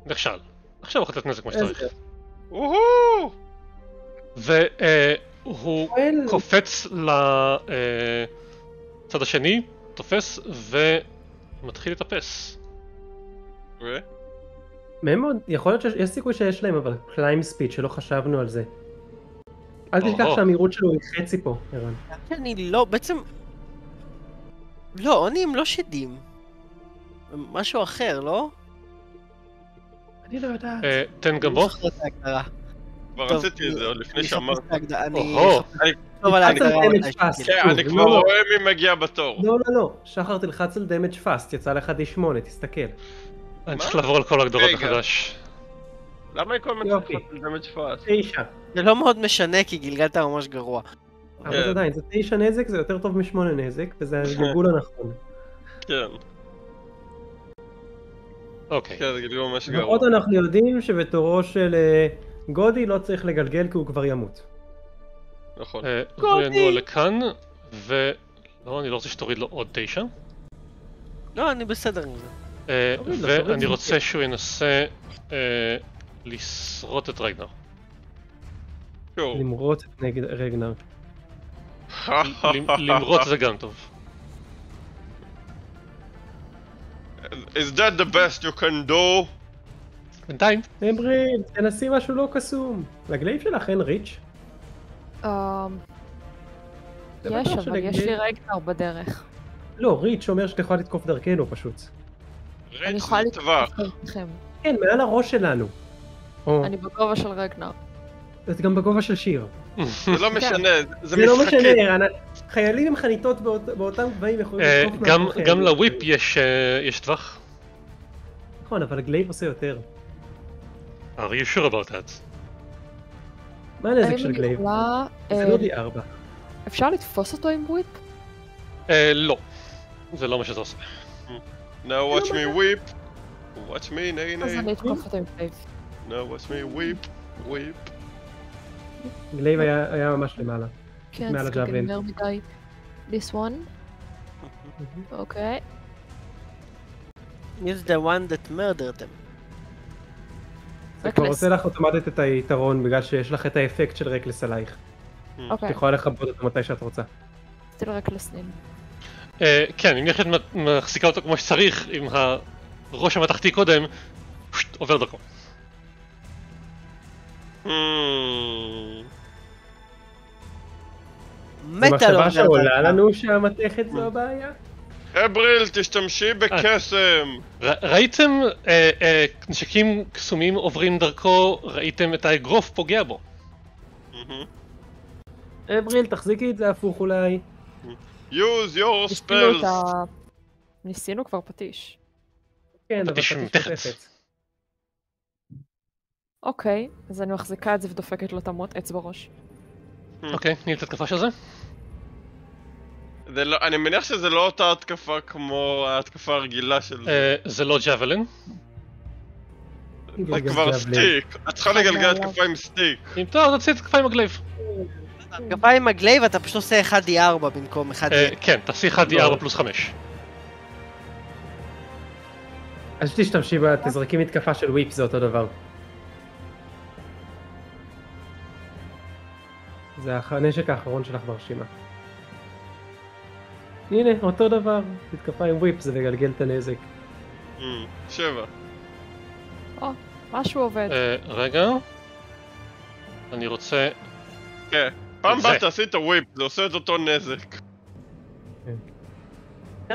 נכשל. עכשיו הוא חטף נזק מה שצריך. והוא קופץ הצד השני, תופס ומתחיל לטפס. מאוד, יכול להיות שיש סיכוי שיש להם, אבל קליים ספיד שלא חשבנו על זה. אל תשכח שהמהירות שלו היא חצי פה, ערן. אני לא, בעצם... לא, עונים לא שדים. משהו אחר, לא? אני לא יודעת. תן גבו. כבר רציתי את זה עוד לפני שאמרת. אני כבר רואה מי מגיע בתור. לא, לא, לא. שחר תלחץ על דמג' פאסט, יצא לך D8, תסתכל. אני צריך לעבור על כל הגדרות מחדש. למה היא כל מיני תלחץ על דמג' פאסט? 9. זה לא מאוד משנה כי גלגלת ממש גרוע. אבל עדיין, זה 9 נזק, זה יותר טוב מ8 נזק, וזה הגלגול הנכון. כן. אוקיי. כן, זה גלגול ממש גרוע. ועוד אנחנו יודעים שבתורו של גודי לא צריך לגלגל כי הוא כבר ימות. נכון. גודי! לכאן, ולא, אני לא רוצה שתוריד לו עוד 9. לא, אני בסדר עם זה. ואני רוצה שהוא ינסה לשרוט את רגנר. למרות את נגד רגנר. למרות זה גם טוב. Is that the best you can do? בינתיים. אמרי, תנסי משהו לא קסום. לגלייב שלך אין ריץ'? יש, אבל יש לי רגנר בדרך. לא, ריץ' אומר שאתה יכולה לתקוף דרכנו פשוט. ריץ' זה טווח. כן, מעל הראש שלנו. אני בגובה של רגנר. זה גם בגובה של שיר. זה לא משנה, זה משחקים. חיילים עם חניתות באותם גבהים יכולים לתקוף מהחיילים. גם לוויפ יש טווח. נכון, אבל גלייב עושה יותר. Are you sure about that? מה הנזק של גלייב? זה לא D4. אפשר לתפוס אותו עם וויפ? לא. זה לא מה שאתה עושה. Now watch me weep. Watch me, אז אני אתקוף אותו עם גלייב. Now watch me weep, weep. גלייב היה ממש למעלה. כן, זה גנר מדי. This one. אוקיי. It's the one that murdered them. זה כבר עושה לך אוטומטית את היתרון בגלל שיש לך את האפקט של רקלס עלייך. אוקיי. את יכולה לכבות אותו מתי שאת רוצה. זה לא רקלס ניל. כן, אם יחד מחזיקה אותו כמו שצריך עם הראש המתחתי קודם, עובר דרכו. המחשבה שעולה לנו שהמתכת זו הבעיה? אבריל, תשתמשי בקסם! ראיתם נשקים קסומים עוברים דרכו, ראיתם את האגרוף פוגע בו. אבריל, תחזיקי את זה הפוך אולי. use your spells! ניסינו כבר פטיש. כן, אבל פטיש מתכת. אוקיי, אז אני מחזיקה את זה ודופקת לו את המוט-עץ בראש. אוקיי, נהיית התקפה של זה? אני מניח שזה לא אותה התקפה כמו ההתקפה הרגילה של זה. זה לא ג'אבלין. זה כבר סטיק, את צריכה לגלגל התקפה עם סטיק. אם טוב, תוציא התקפה עם הגלייב. התקפה עם הגלייב אתה פשוט עושה 1D4 במקום 1D4. כן, תעשי 1D4 פלוס 5. אז תשתמשי בתזרקים התקפה של וויפ, זה אותו דבר. זה הנשק האחרון שלך ברשימה. הנה, אותו דבר. תתקפה עם וויפ, זה לגלגל את הנזק. 7. או, משהו עובד. רגע. אני רוצה... כן. פעם באת תעשי את הוויפ, זה עושה את אותו נזק. כן.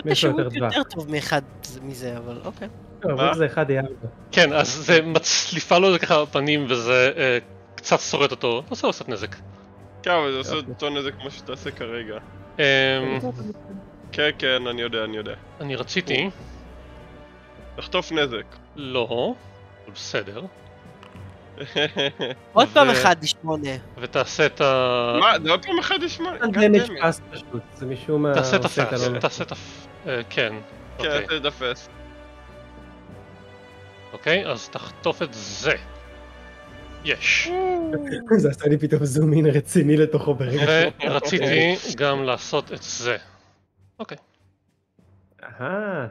זה שירות יותר טוב מאחד מזה, אבל אוקיי. אבל זה 1D4. כן, אז זה מצליפה לו ככה בפנים, וזה קצת שורט אותו. עושה לו קצת נזק. כן, אבל זה עושה אותו נזק כמו שתעשה כרגע. כן, כן, אני יודע, אני יודע. אני רציתי... לחטוף נזק. לא, בסדר. עוד פעם 1D8. ותעשה את ה... מה? זה עוד פעם 1D8? זה משום מה... תעשה את הפס, תעשה את הפס. כן. כן, תעשה את הפס. אוקיי, אז תחטוף את זה. יש. זה עשה לי פתאום זומין רציני לתוכו ברגע. ורציתי גם לעשות את זה. אוקיי. אהה.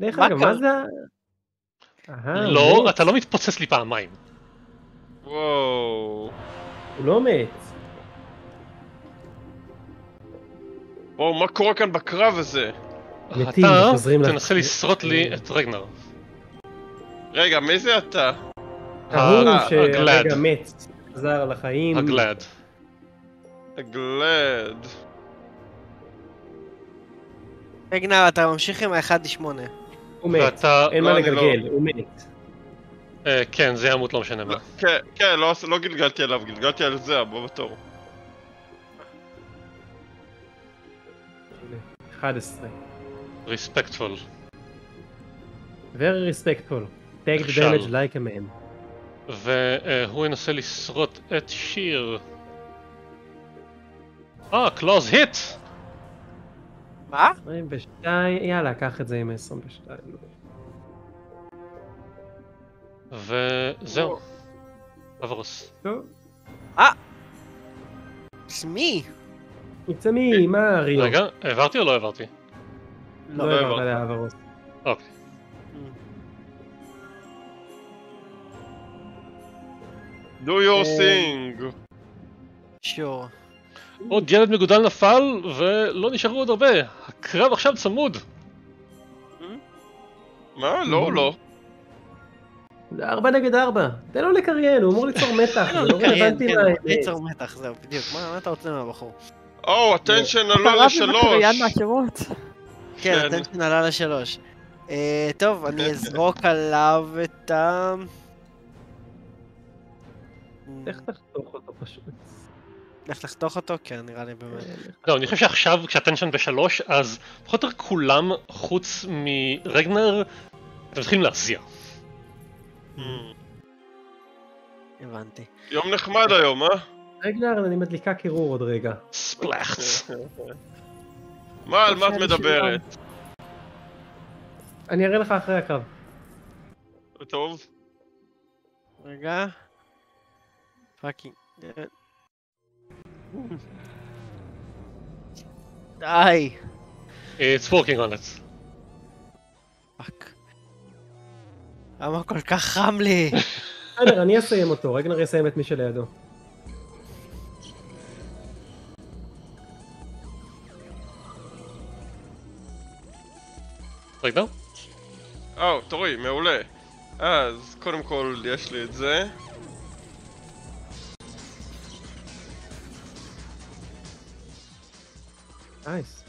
דרך אגב, מה זה? לא, אתה לא מתפוצץ לי פעמיים. וואו. הוא לא מת. וואו, מה קורה כאן בקרב הזה? אתה תנסה לשרוט לי את רגנר. רגע, מי זה אתה? ההוא שהרגע מת, חזר לחיים. הגלד. הגלד. רגנר, אתה ממשיך עם ה-1D8. הוא מת, אין מה לגלגל, הוא מת. כן, זה ימות, לא משנה מה. כן, לא גלגלתי עליו, גלגלתי על זה, הבא בתור. 11. Respectful. Very respectful. Take the damage like a man. והוא ינסה לשרוט את שיר. קלוז היט! מה? 22, יאללה, קח את זה עם 22. וזהו. עברוס. It's me! It's me, מה ריו? רגע, העברתי או לא העברתי? לא העברתי לעברוס. אוקיי. Do your thing! Sure. עוד ילד מגודל נפל, ולא נשארו עוד הרבה. הקרב עכשיו צמוד. מה? לא. 4-4. תן לו לקריין, הוא אמור ליצור מתח. תן לו לקריין, כן, ליצור מתח, זהו, בדיוק. מה אתה רוצה מהבחור? הטנשן עלה ל3. כן, הטנשן עלה ל3. טוב, אני אזרוק עליו את ה... איך תחתוך אותו פשוט? לך לחתוך אותו? כן, נראה לי באמת. לא, אני חושב שעכשיו, כשהטנשן ב3, אז פחות או יותר כולם, חוץ מרגנר, אתם צריכים להרזיע. הבנתי. יום נחמד היום, אה? רגנר, אני מדליקה קירור עוד רגע. ספלאחץ. מה, על מה את מדברת? אני אראה לך אחרי הקרב. טוב. רגע. פאקינג. Die! It's working on it. פאק. למה כל כך חם לי? רגנר, אני אסיים אותו. רגנר יסיים את מי שלידו. רגנר? תורי, מעולה. אז קודם כל יש לי את זה. נייס.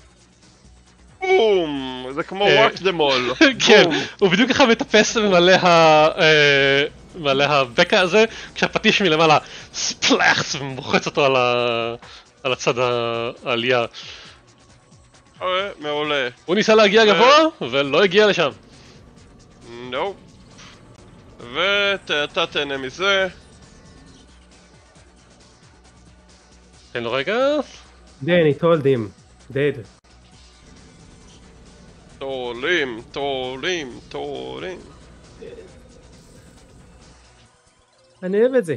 בום! זה כמו Watch them all. כן, הוא בדיוק ככה מטפס ומלא הבקע הזה, כשהפטיש מלמעלה ספלאחס ומוחץ אותו על הצד העלייה. מעולה. הוא ניסה להגיע גבוה, ולא הגיע לשם. לא. ואתה תהנה מזה. תן לו רגע. דני, תולדים. Dead. תולים. אני אוהב את זה.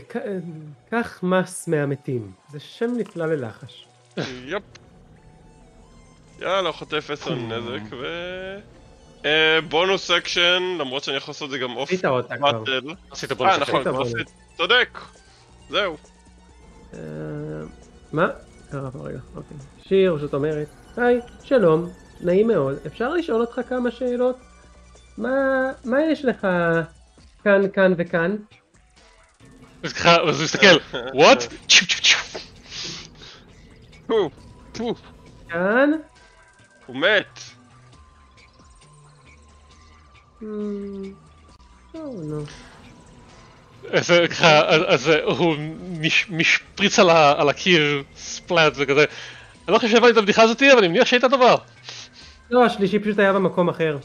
קח מס מהמתים. זה שם נפלא ללחש. יופ. יאללה, חוטף 10 נזק ו... בונוס סקשן, למרות שאני יכול לעשות את זה גם אוף באטל. עשית בונוס סקשן. נכון, צודק. זהו. מה? קרה פה רגע, אוקיי. שיר, זאת אומרת, היי, שלום, נעים מאוד, אפשר לשאול אותך כמה שאלות? מה יש לך כאן וכאן? אז הוא מסתכל, וואט? כאן? הוא מת. אז הוא משפריץ על הקיר ספלט וכזה. אני לא חושב שהבנתי את הבדיחה הזאת, אבל אני מניח שהייתה טובה. לא, השלישי פשוט היה במקום אחר.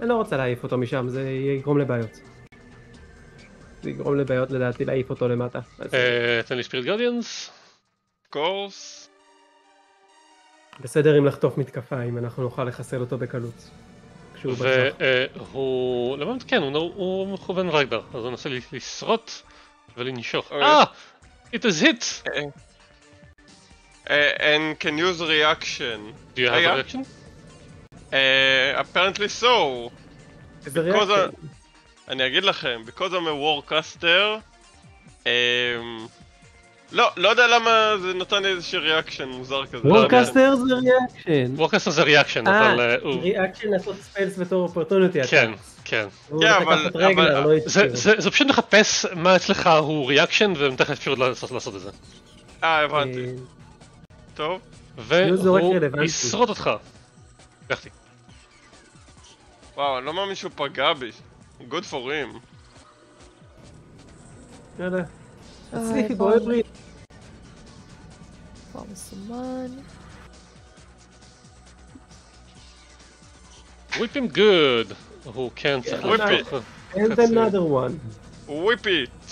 אני לא רוצה להעיף אותו משם, זה יגרום לבעיות. זה יגרום לבעיות לדעתי להעיף אותו למטה. תן לי ספיריט גרדיאנס. קורס. בסדר אם לחטוף מתקפה, אם אנחנו נוכל לחסל אותו בקלות. כשהוא בצח. והוא... למעט כן, הוא מכוון רגדר, אז הוא ננסה לשרוט ולנשוך. It is hit! And can use reaction. Do you have a reaction? Apparently so. Is the reaction? אני אגיד לכם, because I'm a Warcaster, לא יודע למה זה נתן לי איזושהי reaction מוזר כזה. Warcaster זה reaction. Warcaster זה reaction, אבל הוא... reaction לעשות spells בתור opportunity. כן. אבל... זה פשוט מחפש מה אצלך הוא reaction ומתכף אפשר לעשות את זה. הבנתי. טוב, והוא ישרוט אותך. לקחתי. וואו, אני לא מאמין שהוא פגע בי. Good for him. יאללה. תצליחי, בואי ברית. כבר מסומן. Whip him good. הוא כן צריך לתוך. And another one. Whip it.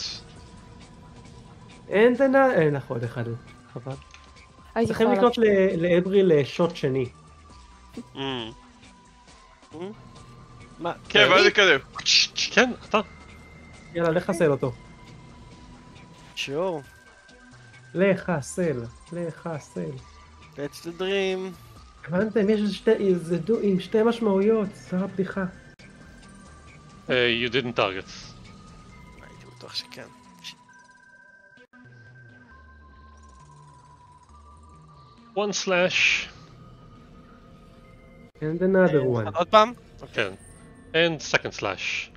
And another... אין לך עוד אחד. חבל. צריכים לקנות לאברי לשוט שני. מה? כן, ואז יקדם. כן, אתה. יאללה, לחסל אותו. שור. לחסל, לחסל. That's the dream. הבנתם, יש שתי משמעויות, זו הבדיחה. You didn't target. הייתי בטוח שכן. One slash. And another one. עוד פעם? כן. And second slash.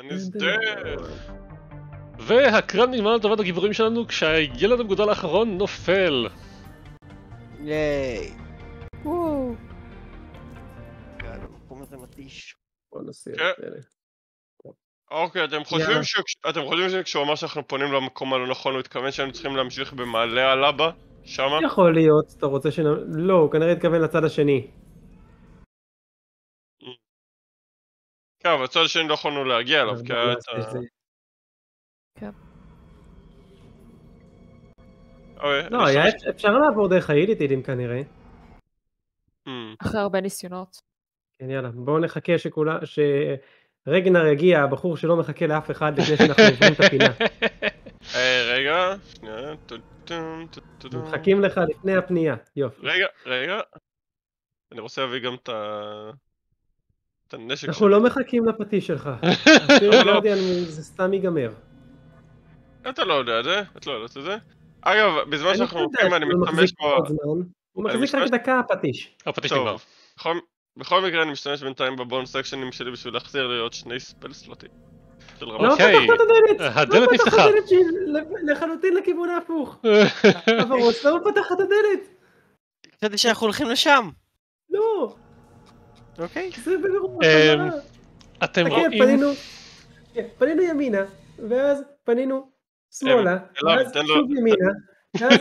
And he's dead. והקרב נגמר לטובת הגיבורים שלנו כשהילד המגודל האחרון נופל. ייי. וואו. יאללה, מקום הזה מתיש. בוא נעשה את זה. אוקיי, אתם חושבים שכשהוא אמר שאנחנו פונים למקום הלא נכון הוא התכוון שאנחנו צריכים להמשיך במעלה הלבה? שמה? יכול להיות, אתה רוצה שנ... לא, הוא כנראה התכוון לצד השני. כן, אבל הצד השני לא יכולנו להגיע אליו, כי היה את ה... כן. לא, אפשר לעבור דרך האיליטידים כנראה. אחרי הרבה ניסיונות. כן, יאללה, בואו נחכה שרגנר יגיע, הבחור שלא מחכה לאף אחד לפני שאנחנו עוברים את הפינה. רגע, שנייה, מחכים לך לפני הפנייה, יופי. רגע, רגע. אני רוצה להביא גם את הנשק שלך. אנחנו לא מחכים לפטיש שלך. אפילו גרדיאן, זה סתם ייגמר. אתה לא יודע את זה, את לא יודעת את זה. אגב, בזמן שאנחנו עושים, אני משתמש בו... הוא מחזיק רק דקה הפטיש. הפטיש נגמר. בכל מקרה אני משתמש בינתיים בבונוס אקשנים שלי בשביל להחזיר לי עוד שני ספל סלוטים. לא פתחת את הדלת! הדלת נפתחה! לא פתחת את הדלת שהיא לחלוטין לכיוון ההפוך! עברות, לא פתחת את הדלת! חשבתי שאנחנו הולכים לשם! לא! אוקיי. זה בגרוב, חזרה! אתם רואים... פנינו ימינה, ואז פנינו שמאלה, ואז שוב ימינה, ואז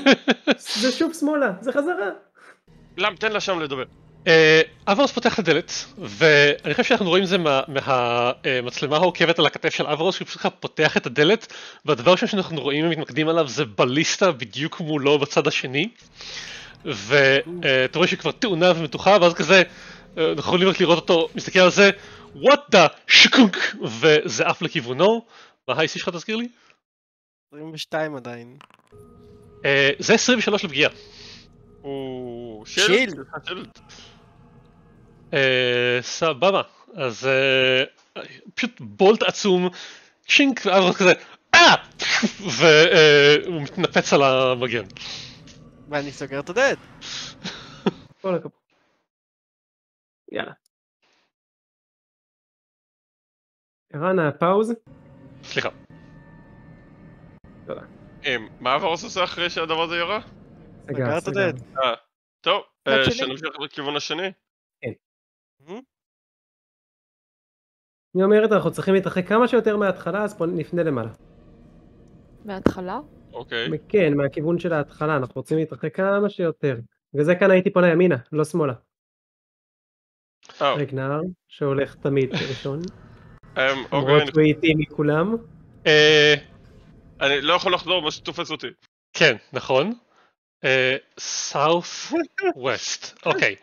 זה שוב שמאלה, זה חזרה! למה, תן לה שם לדבר. אברוס פותח את הדלת, ואני חושב שאנחנו רואים זה מהמצלמה העוקבת על הכתף של אברוס, שהוא פשוט פותח את הדלת, והדבר שאנחנו רואים ומתמקדים עליו זה בליסטה בדיוק מולו בצד השני, ואתה רואה שהיא כבר טעונה ומתוחה, ואז כזה, אנחנו יכולים רק לראות אותו, מסתכל על זה, what the שקוק, וזה עף לכיוונו. מה ה-IC שלך תזכיר לי? 22 עדיין. זה 23 לפגיעה. או... שילד! סבבה, אז פשוט בולט עצום, צ'ינק, ואז כזה אה! והוא מתנפץ על המגן. ואני סוגר את הדלת. כל הכבוד. יאללה. ערן, הפאוז? סליחה. תודה. מה עברוס עושה אחרי שהדבר הזה ירה? סגר את הדלת. טוב, שנמשיך לכיוון השני. אני אומרת, אנחנו צריכים להתרחק כמה שיותר מההתחלה, אז בוא נפנה למעלה. מההתחלה? אוקיי. כן, מהכיוון של ההתחלה, אנחנו רוצים להתרחק כמה שיותר. וזה כאן הייתי פונה ימינה, לא שמאלה. רגנר, שהולך תמיד ראשון. למרות שהוא איתי מכולם. אני לא יכול לחזור מה שתופס אותי. כן, נכון. סאות' ווסט, אוקיי.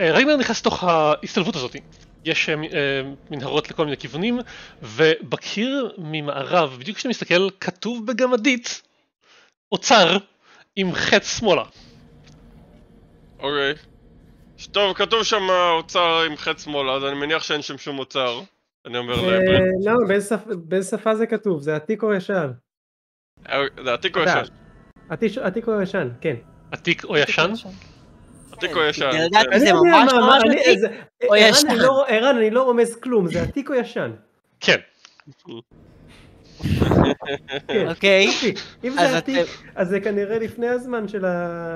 רגנר נכנס לתוך ההסתלבות הזאת, יש מנהרות לכל מיני כיוונים, ובקיר ממערב, בדיוק כשאתה מסתכל, כתוב בגמדית אוצר עם חץ שמאלה. אוקיי. טוב, כתוב שם אוצר עם חץ שמאלה, אז אני מניח שאין שם שום אוצר. אני אומר להם... לא, באיזה שפה זה כתוב? זה עתיק או ישן? זה עתיק או ישן? עתיק או ישן, כן. עתיק או ישן? עתיק או ישן. זה ממש ממש עתיק או ישן. ערן, אני לא רומז כלום, זה עתיק או ישן. כן. אוקיי. אם זה עתיק, אז זה כנראה לפני הזמן של ה...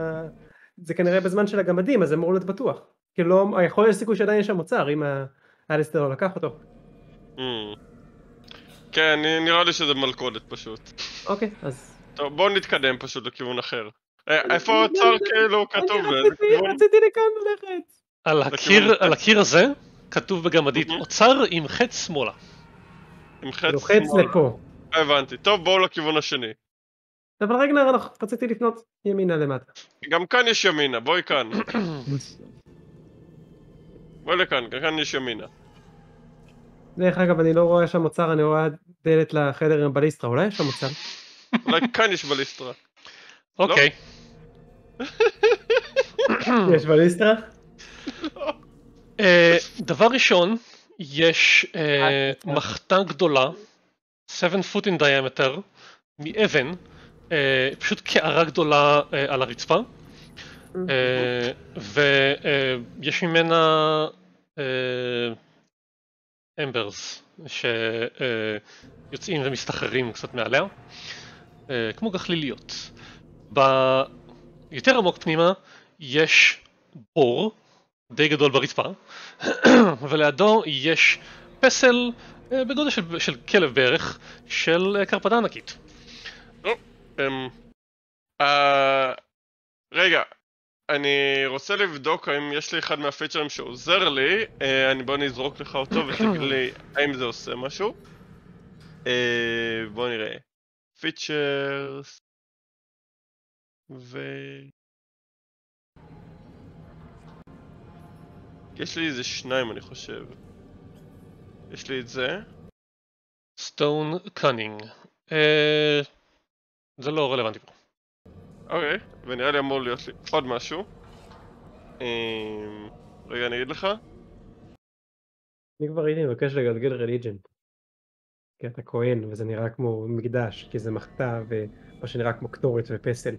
זה כנראה בזמן של הגמדים, אז זה אמור להיות בטוח. כאילו, יכול להיות סיכוי שעדיין יש שם מוצר, אם האליסטר לא לקח אותו. כן, נראה לי שזה מלכודת פשוט. אוקיי, אז... טוב, בואו נתקדם פשוט לכיוון אחר. איפה האוצר כאילו כתוב? אני רציתי לכאן ללכת. על הקיר הזה כתוב בגמדית, אוצר עם חץ שמאלה. עם חץ שמאלה. חץ לפה. הבנתי, טוב בואו לכיוון השני. אבל רגע נראה לך, רציתי לפנות ימינה למטה. גם כאן יש ימינה, בואי כאן. בואי לכאן, כאן יש ימינה. דרך אגב, אני לא רואה שם מוצר, אני רואה דלת לחדר עם בליסטרה, אולי יש שם מוצר? אולי כאן יש בליסטרה. אוקיי. יש בליסטרה? דבר ראשון, יש מחתה גדולה, 7 foot in diameter, מאבן, פשוט קערה גדולה על הרצפה, ויש ממנה אמברס שיוצאים ומסתחררים קצת מעליה, כמו גחליליות. ביותר עמוק פנימה יש בור די גדול ברצפה, ולידו יש פסל בגודל של כלב בערך, של קרפדה ענקית. רגע, אני רוצה לבדוק האם יש לי אחד מהפיצ'רים שעוזר לי. בוא נזרוק לך אותו ותגיד לי האם זה עושה משהו. בוא נראה פיצ'רס ו... יש לי איזה 2 אני חושב. יש לי את זה Stone Cunning. זה לא רלוונטי פה. אוקיי, ונראה לי אמור להיות לי עוד משהו. רגע, אני אגיד לך. אני כבר הייתי מבקש לגלגל רליג'ן, כי אתה כהן וזה נראה כמו מקדש, כי זה מחטא ומה שנראה כמו קטורת ופסל.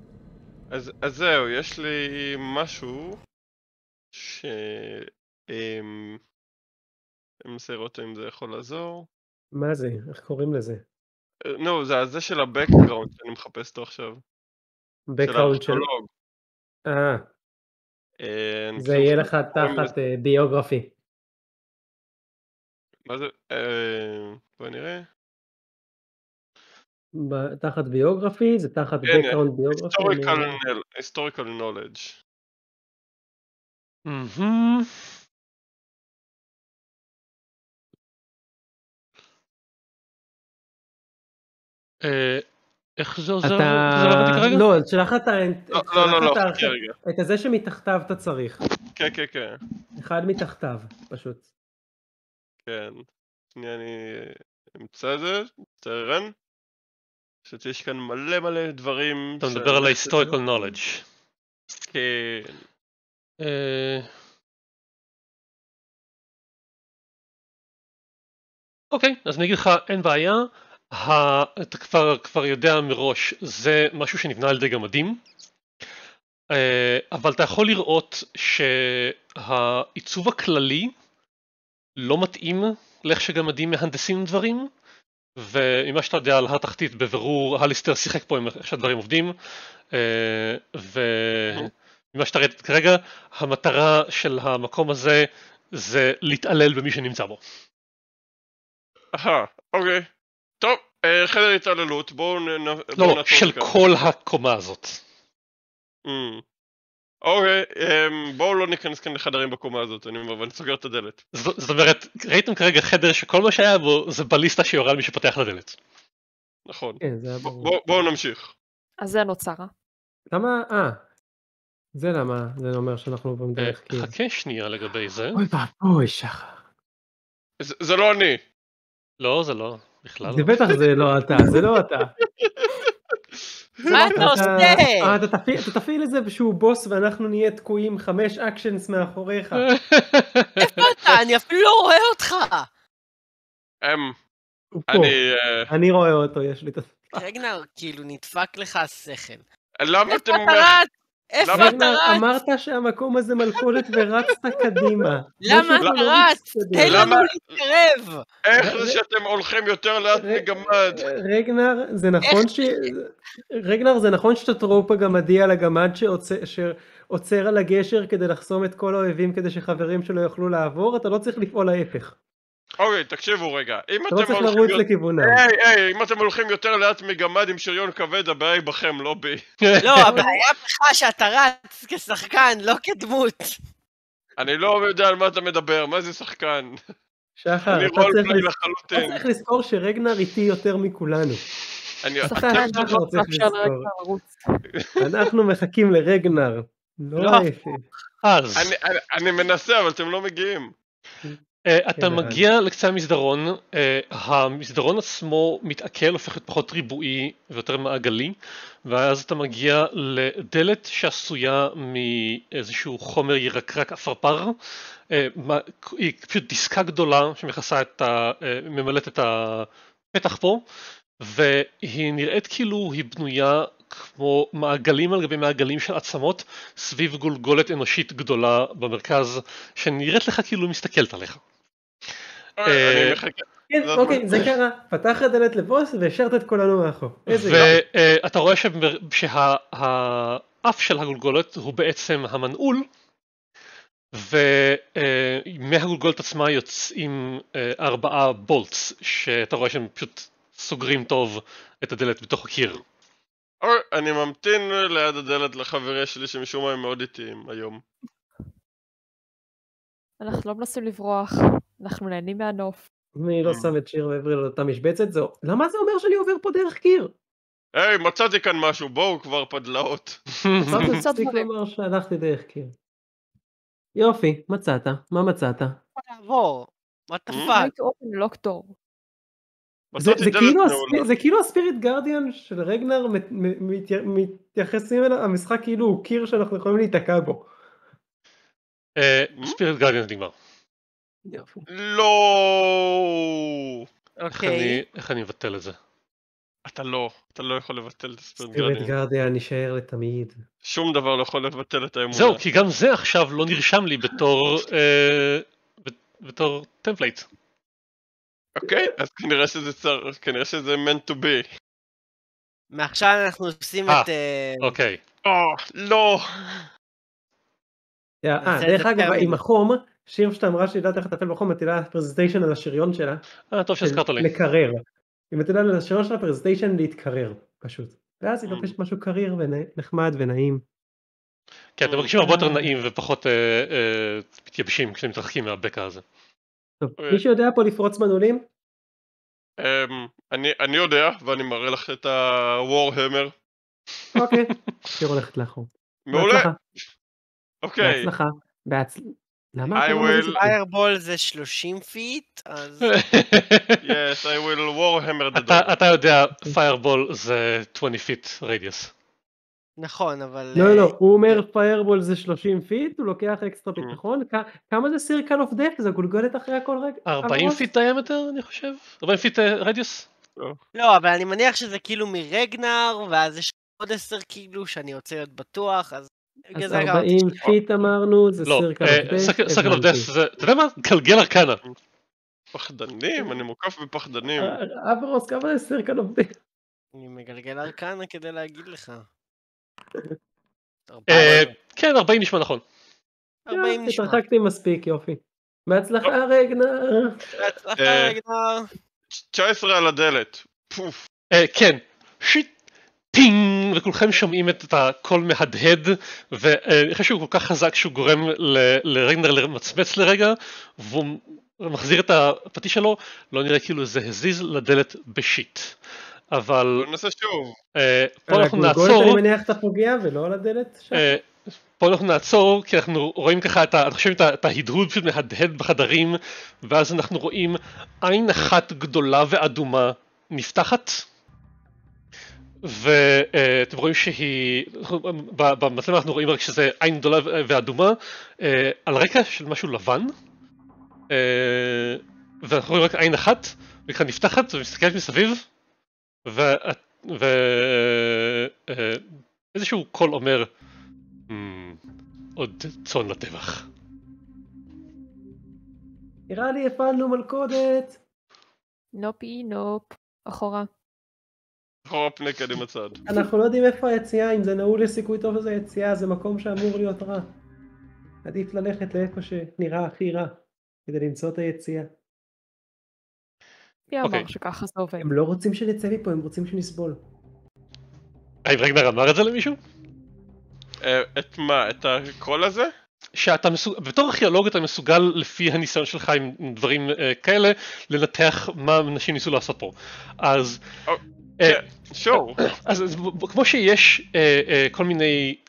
אז זהו, יש לי משהו ש... אני מנסה לראות אם זה יכול לעזור. מה זה? איך קוראים לזה? נו, זה של הבקגראונד שאני מחפש אותו עכשיו. בקגראונד של... זה יהיה לך תחת ביוגרפי. מה זה? בוא נראה. תחת ביוגרפי? זה תחת בקגראונד ביוגרפי? היסטוריקל נולדג'. איך זה עוזר? לא, שלך את זה שמתחתיו אתה צריך. כן, כן, כן. אחד מתחתיו, פשוט. כן. אני אמצא את זה, תראה. פשוט יש כאן מלא מלא דברים. אתה מדבר על ההיסטוריקל נולדג'. כן. אוקיי, אז אני אגיד לך, אין בעיה. אתה כבר יודע מראש, זה משהו שנבנה על ידי גמדים, אבל אתה יכול לראות שהעיצוב הכללי לא מתאים לאיך שגמדים מהנדסים דברים, וממה שאתה יודע על התחתית בבירור, הליסטר שיחק פה עם איך שהדברים עובדים, וממה שאתה ראית כרגע, המטרה של המקום הזה זה להתעלל במי שנמצא בו. אוקיי. טוב, חדר התעללות, בואו נעצור כאן. לא, של כל הקומה הזאת. אוקיי, בואו לא ניכנס כאן לחדרים בקומה הזאת, אני סוגר את הדלת. זאת אומרת, ראיתם כרגע חדר שכל מה שהיה בו זה בליסטה שיורה על מי שפתח לדלת. נכון. בואו נמשיך. אז זה הנוצרה. למה? זה למה, זה אומר שאנחנו עוברים דרך כאילו. חכה שנייה לגבי זה. אוי ואבוי, שחר. זה לא אני. לא, זה לא. זה בטח זה לא אתה, זה לא אתה. מה אתה עושה? אתה תפעיל את זה שהוא בוס ואנחנו נהיה תקועים 5 אקשנס מאחוריך. איפה אתה? אני אפילו לא רואה אותך. אני רואה אותו, יש לי את... רגנר, כאילו נדפק לך השכל. למה אתם... איפה אתה רץ? אמרת שהמקום הזה מלכודת ורצת קדימה. למה אתה רץ? תן לנו להתקרב. איך זה שאתם הולכים יותר לאט מגמד? רגנר, זה נכון שאתה טרופ הגמדי על הגמד שעוצר על הגשר כדי לחסום את כל האויבים כדי שחברים שלו יוכלו לעבור? אתה לא צריך לפעול ההפך. אוקיי, תקשיבו רגע. אתה לא צריך לרוץ לכיוונם. אם אתם הולכים יותר לאט מגמד עם שריון כבד, הבעיה היא בכם, לא בי. לא, הבעיה בך שאתה רץ כשחקן, לא כדמות. אני לא יודע על מה אתה מדבר, מה זה שחקן? שחר, אתה צריך לזכור שרגנר איתי יותר מכולנו. אנחנו מחכים לרגנר. לא איפה. אני מנסה, אבל אתם לא מגיעים. אתה מגיע לקצה המסדרון, המסדרון עצמו מתעכל, הופך להיות פחות ריבועי ויותר מעגלי, ואז אתה מגיע לדלת שעשויה מאיזשהו חומר ירקרק אפרפר, היא פשוט דיסקה גדולה שמכסה את ממלאת את הפתח פה, והיא נראית כאילו היא בנויה כמו מעגלים על גבי מעגלים של עצמות סביב גולגולת אנושית גדולה במרכז, שנראית לך כאילו מסתכלת עליך. כן, אוקיי, זה קרה. פתח הדלת לבוס והשארת את כולנו מאחור. ואתה רואה שהאף של הגולגולת הוא בעצם המנעול, ומהגולגולת עצמה יוצאים 4 בולטס, שאתה רואה שהם פשוט סוגרים טוב את הדלת בתוך הקיר. אני ממתין ליד הדלת לחבריה שלי שמשום מה הם מאוד איטיים היום. אנחנו לא מנסים לברוח, אנחנו נהנים מהנוף. אני לא שם את שיר ועברי לאותה משבצת, זהו. למה זה אומר שאני עובר פה דרך קיר? היי, מצאתי כאן משהו, בואו כבר פדלאות. מצאתי כבר שהלכתי דרך קיר. יופי, מצאת, מה מצאת? לעבור, מה תפק? זה כאילו הספיריט גרדיאן של רגנר מתייחסים אליו, המשחק כאילו הוא קיר שאנחנו יכולים להיתקע בו. ספיריט גרדיאן נגמר. לא. איך אני מבטל את זה? אתה לא יכול לבטל את הספיריט גרדיאן. ספיריט גרדיאן נשאר לתמיד. שום דבר לא יכול לבטל את האמונה. זהו, כי גם זה עכשיו לא נרשם לי בתור טמפלייט. אוקיי, אז כנראה שזה meant to be. מעכשיו אנחנו עושים את... אוקיי. לא! דרך אגב, עם החום, שיר שאתה אמרה שהיא יודעת איך לטפל בחום, מטילה פרזנטיישן על השריון שלה. טוב שהזכרת לי. לקרר. היא מטילה על השריון שלה פרזנטיישן להתקרר, פשוט. ואז היא מבקשת משהו קריר ונחמד ונעים. כן, אתם מרגישים הרבה יותר נעים ופחות מתייבשים כשאתם מתרחקים מהבקע הזה. טוב, מישהו יודע פה לפרוץ מנעולים? אני יודע, ואני מראה לך את ה-Warhammer. אוקיי, שיר הולכת לאחור. מעולה. אוקיי. בהצלחה. למה? Fireball זה 30 פיט, אז... Yes, I will Warhammer the dog. אתה יודע, Fireball זה 20 פיט רדיוס. נכון, אבל... לא, הוא אומר פיירבול זה 30 פיט, הוא לוקח אקסטרה ביטחון, כמה זה סירקל אוף דף? זה גולגולת אחרי הכל רגע? 40 פיט דיימטר, אני חושב? 40 פיט רדיוס? לא, אבל אני מניח שזה כאילו מרגנר, ואז יש עוד 10 כאילו שאני רוצה להיות בטוח, אז... אז 40 פיט אמרנו, זה סירקל אוף דף. סירקל אוף דף, אתה יודע מה? גלגל ארקנה. פחדנים, אני מוקף בפחדנים. אברוס, כמה זה סירקל אוף דף? אני מגלגל ארקנה כדי להגיד לך. כן, 40 נשמע נכון. 40 נשמע. התרחקתי מספיק, יופי. בהצלחה רגנר. 19 על הדלת. כן. שיט. טינג. וכולכם שומעים את הקול מהדהד, ואני חושב שהוא כל כך חזק שהוא גורם לרגנר למצמץ לרגע, והוא מחזיר את הפטיש שלו, לא נראה כאילו זה הזיז לדלת בשיט. אבל... בוא ננסה שוב. פה אנחנו נעצור... אני מניח את הפוגע ולא על הדלת שם. פה אנחנו נעצור, כי אנחנו רואים ככה, אני חושב את ההדהוד פשוט מהדהד בחדרים, ואז אנחנו רואים עין אחת גדולה ואדומה נפתחת, ואתם רואים שהיא... במצלם אנחנו רואים רק שזה עין גדולה ואדומה, על רקע של משהו לבן, ואנחנו רואים רק עין אחת, וככה נפתחת ומסתכלת מסביב, ואיזשהו קול אומר עוד צאן לטבח. נראה לי הפעלנו מלכודת. נופי נופ, אחורה. אחורה פני קדם הצד. אנחנו לא יודעים איפה היציאה, אם זה נעול לסיכוי טוב איזה יציאה, זה מקום שאמור להיות רע. עדיף ללכת לאיפה שנראה הכי רע, כדי למצוא את היציאה. מי אמר שככה זה עובד? הם לא רוצים שנצא מפה, הם רוצים שנסבול. האם רגנר אמר את זה למישהו? את מה? את הקול הזה? שאתה מסוגל, בתור ארכיאולוג אתה מסוגל לפי הניסיון שלך עם דברים כאלה, לנתח מה אנשים ניסו לעשות פה. אז... אז כמו שיש כל מיני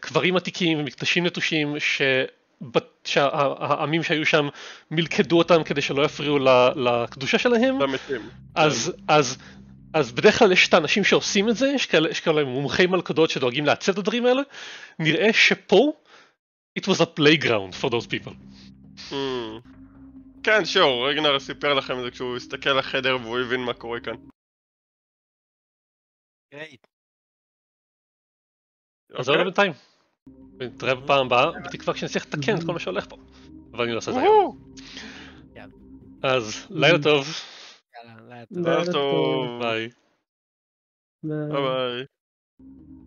קברים עתיקים ומקדשים נטושים שהעמים שהיו שם מלכדו אותם כדי שלא יפריעו לקדושה שלהם, אז בדרך כלל יש את האנשים שעושים את זה, יש כאלה מומחי מלכודות שדואגים לעצב את הדברים האלה. נראה שפה it was a playground for those people. כן, שור, רגנר סיפר לכם את זה כשהוא הסתכל על החדר והוא הבין מה קורה כאן. גרייט. אז זה עוד בינתיים. נתראה בפעם הבאה, בתקווה כשנצליח לתקן את כל מה שהולך פה. אבל אני לא עושה את זה היום. אז לילה טוב. לילה טוב. ביי. ביי.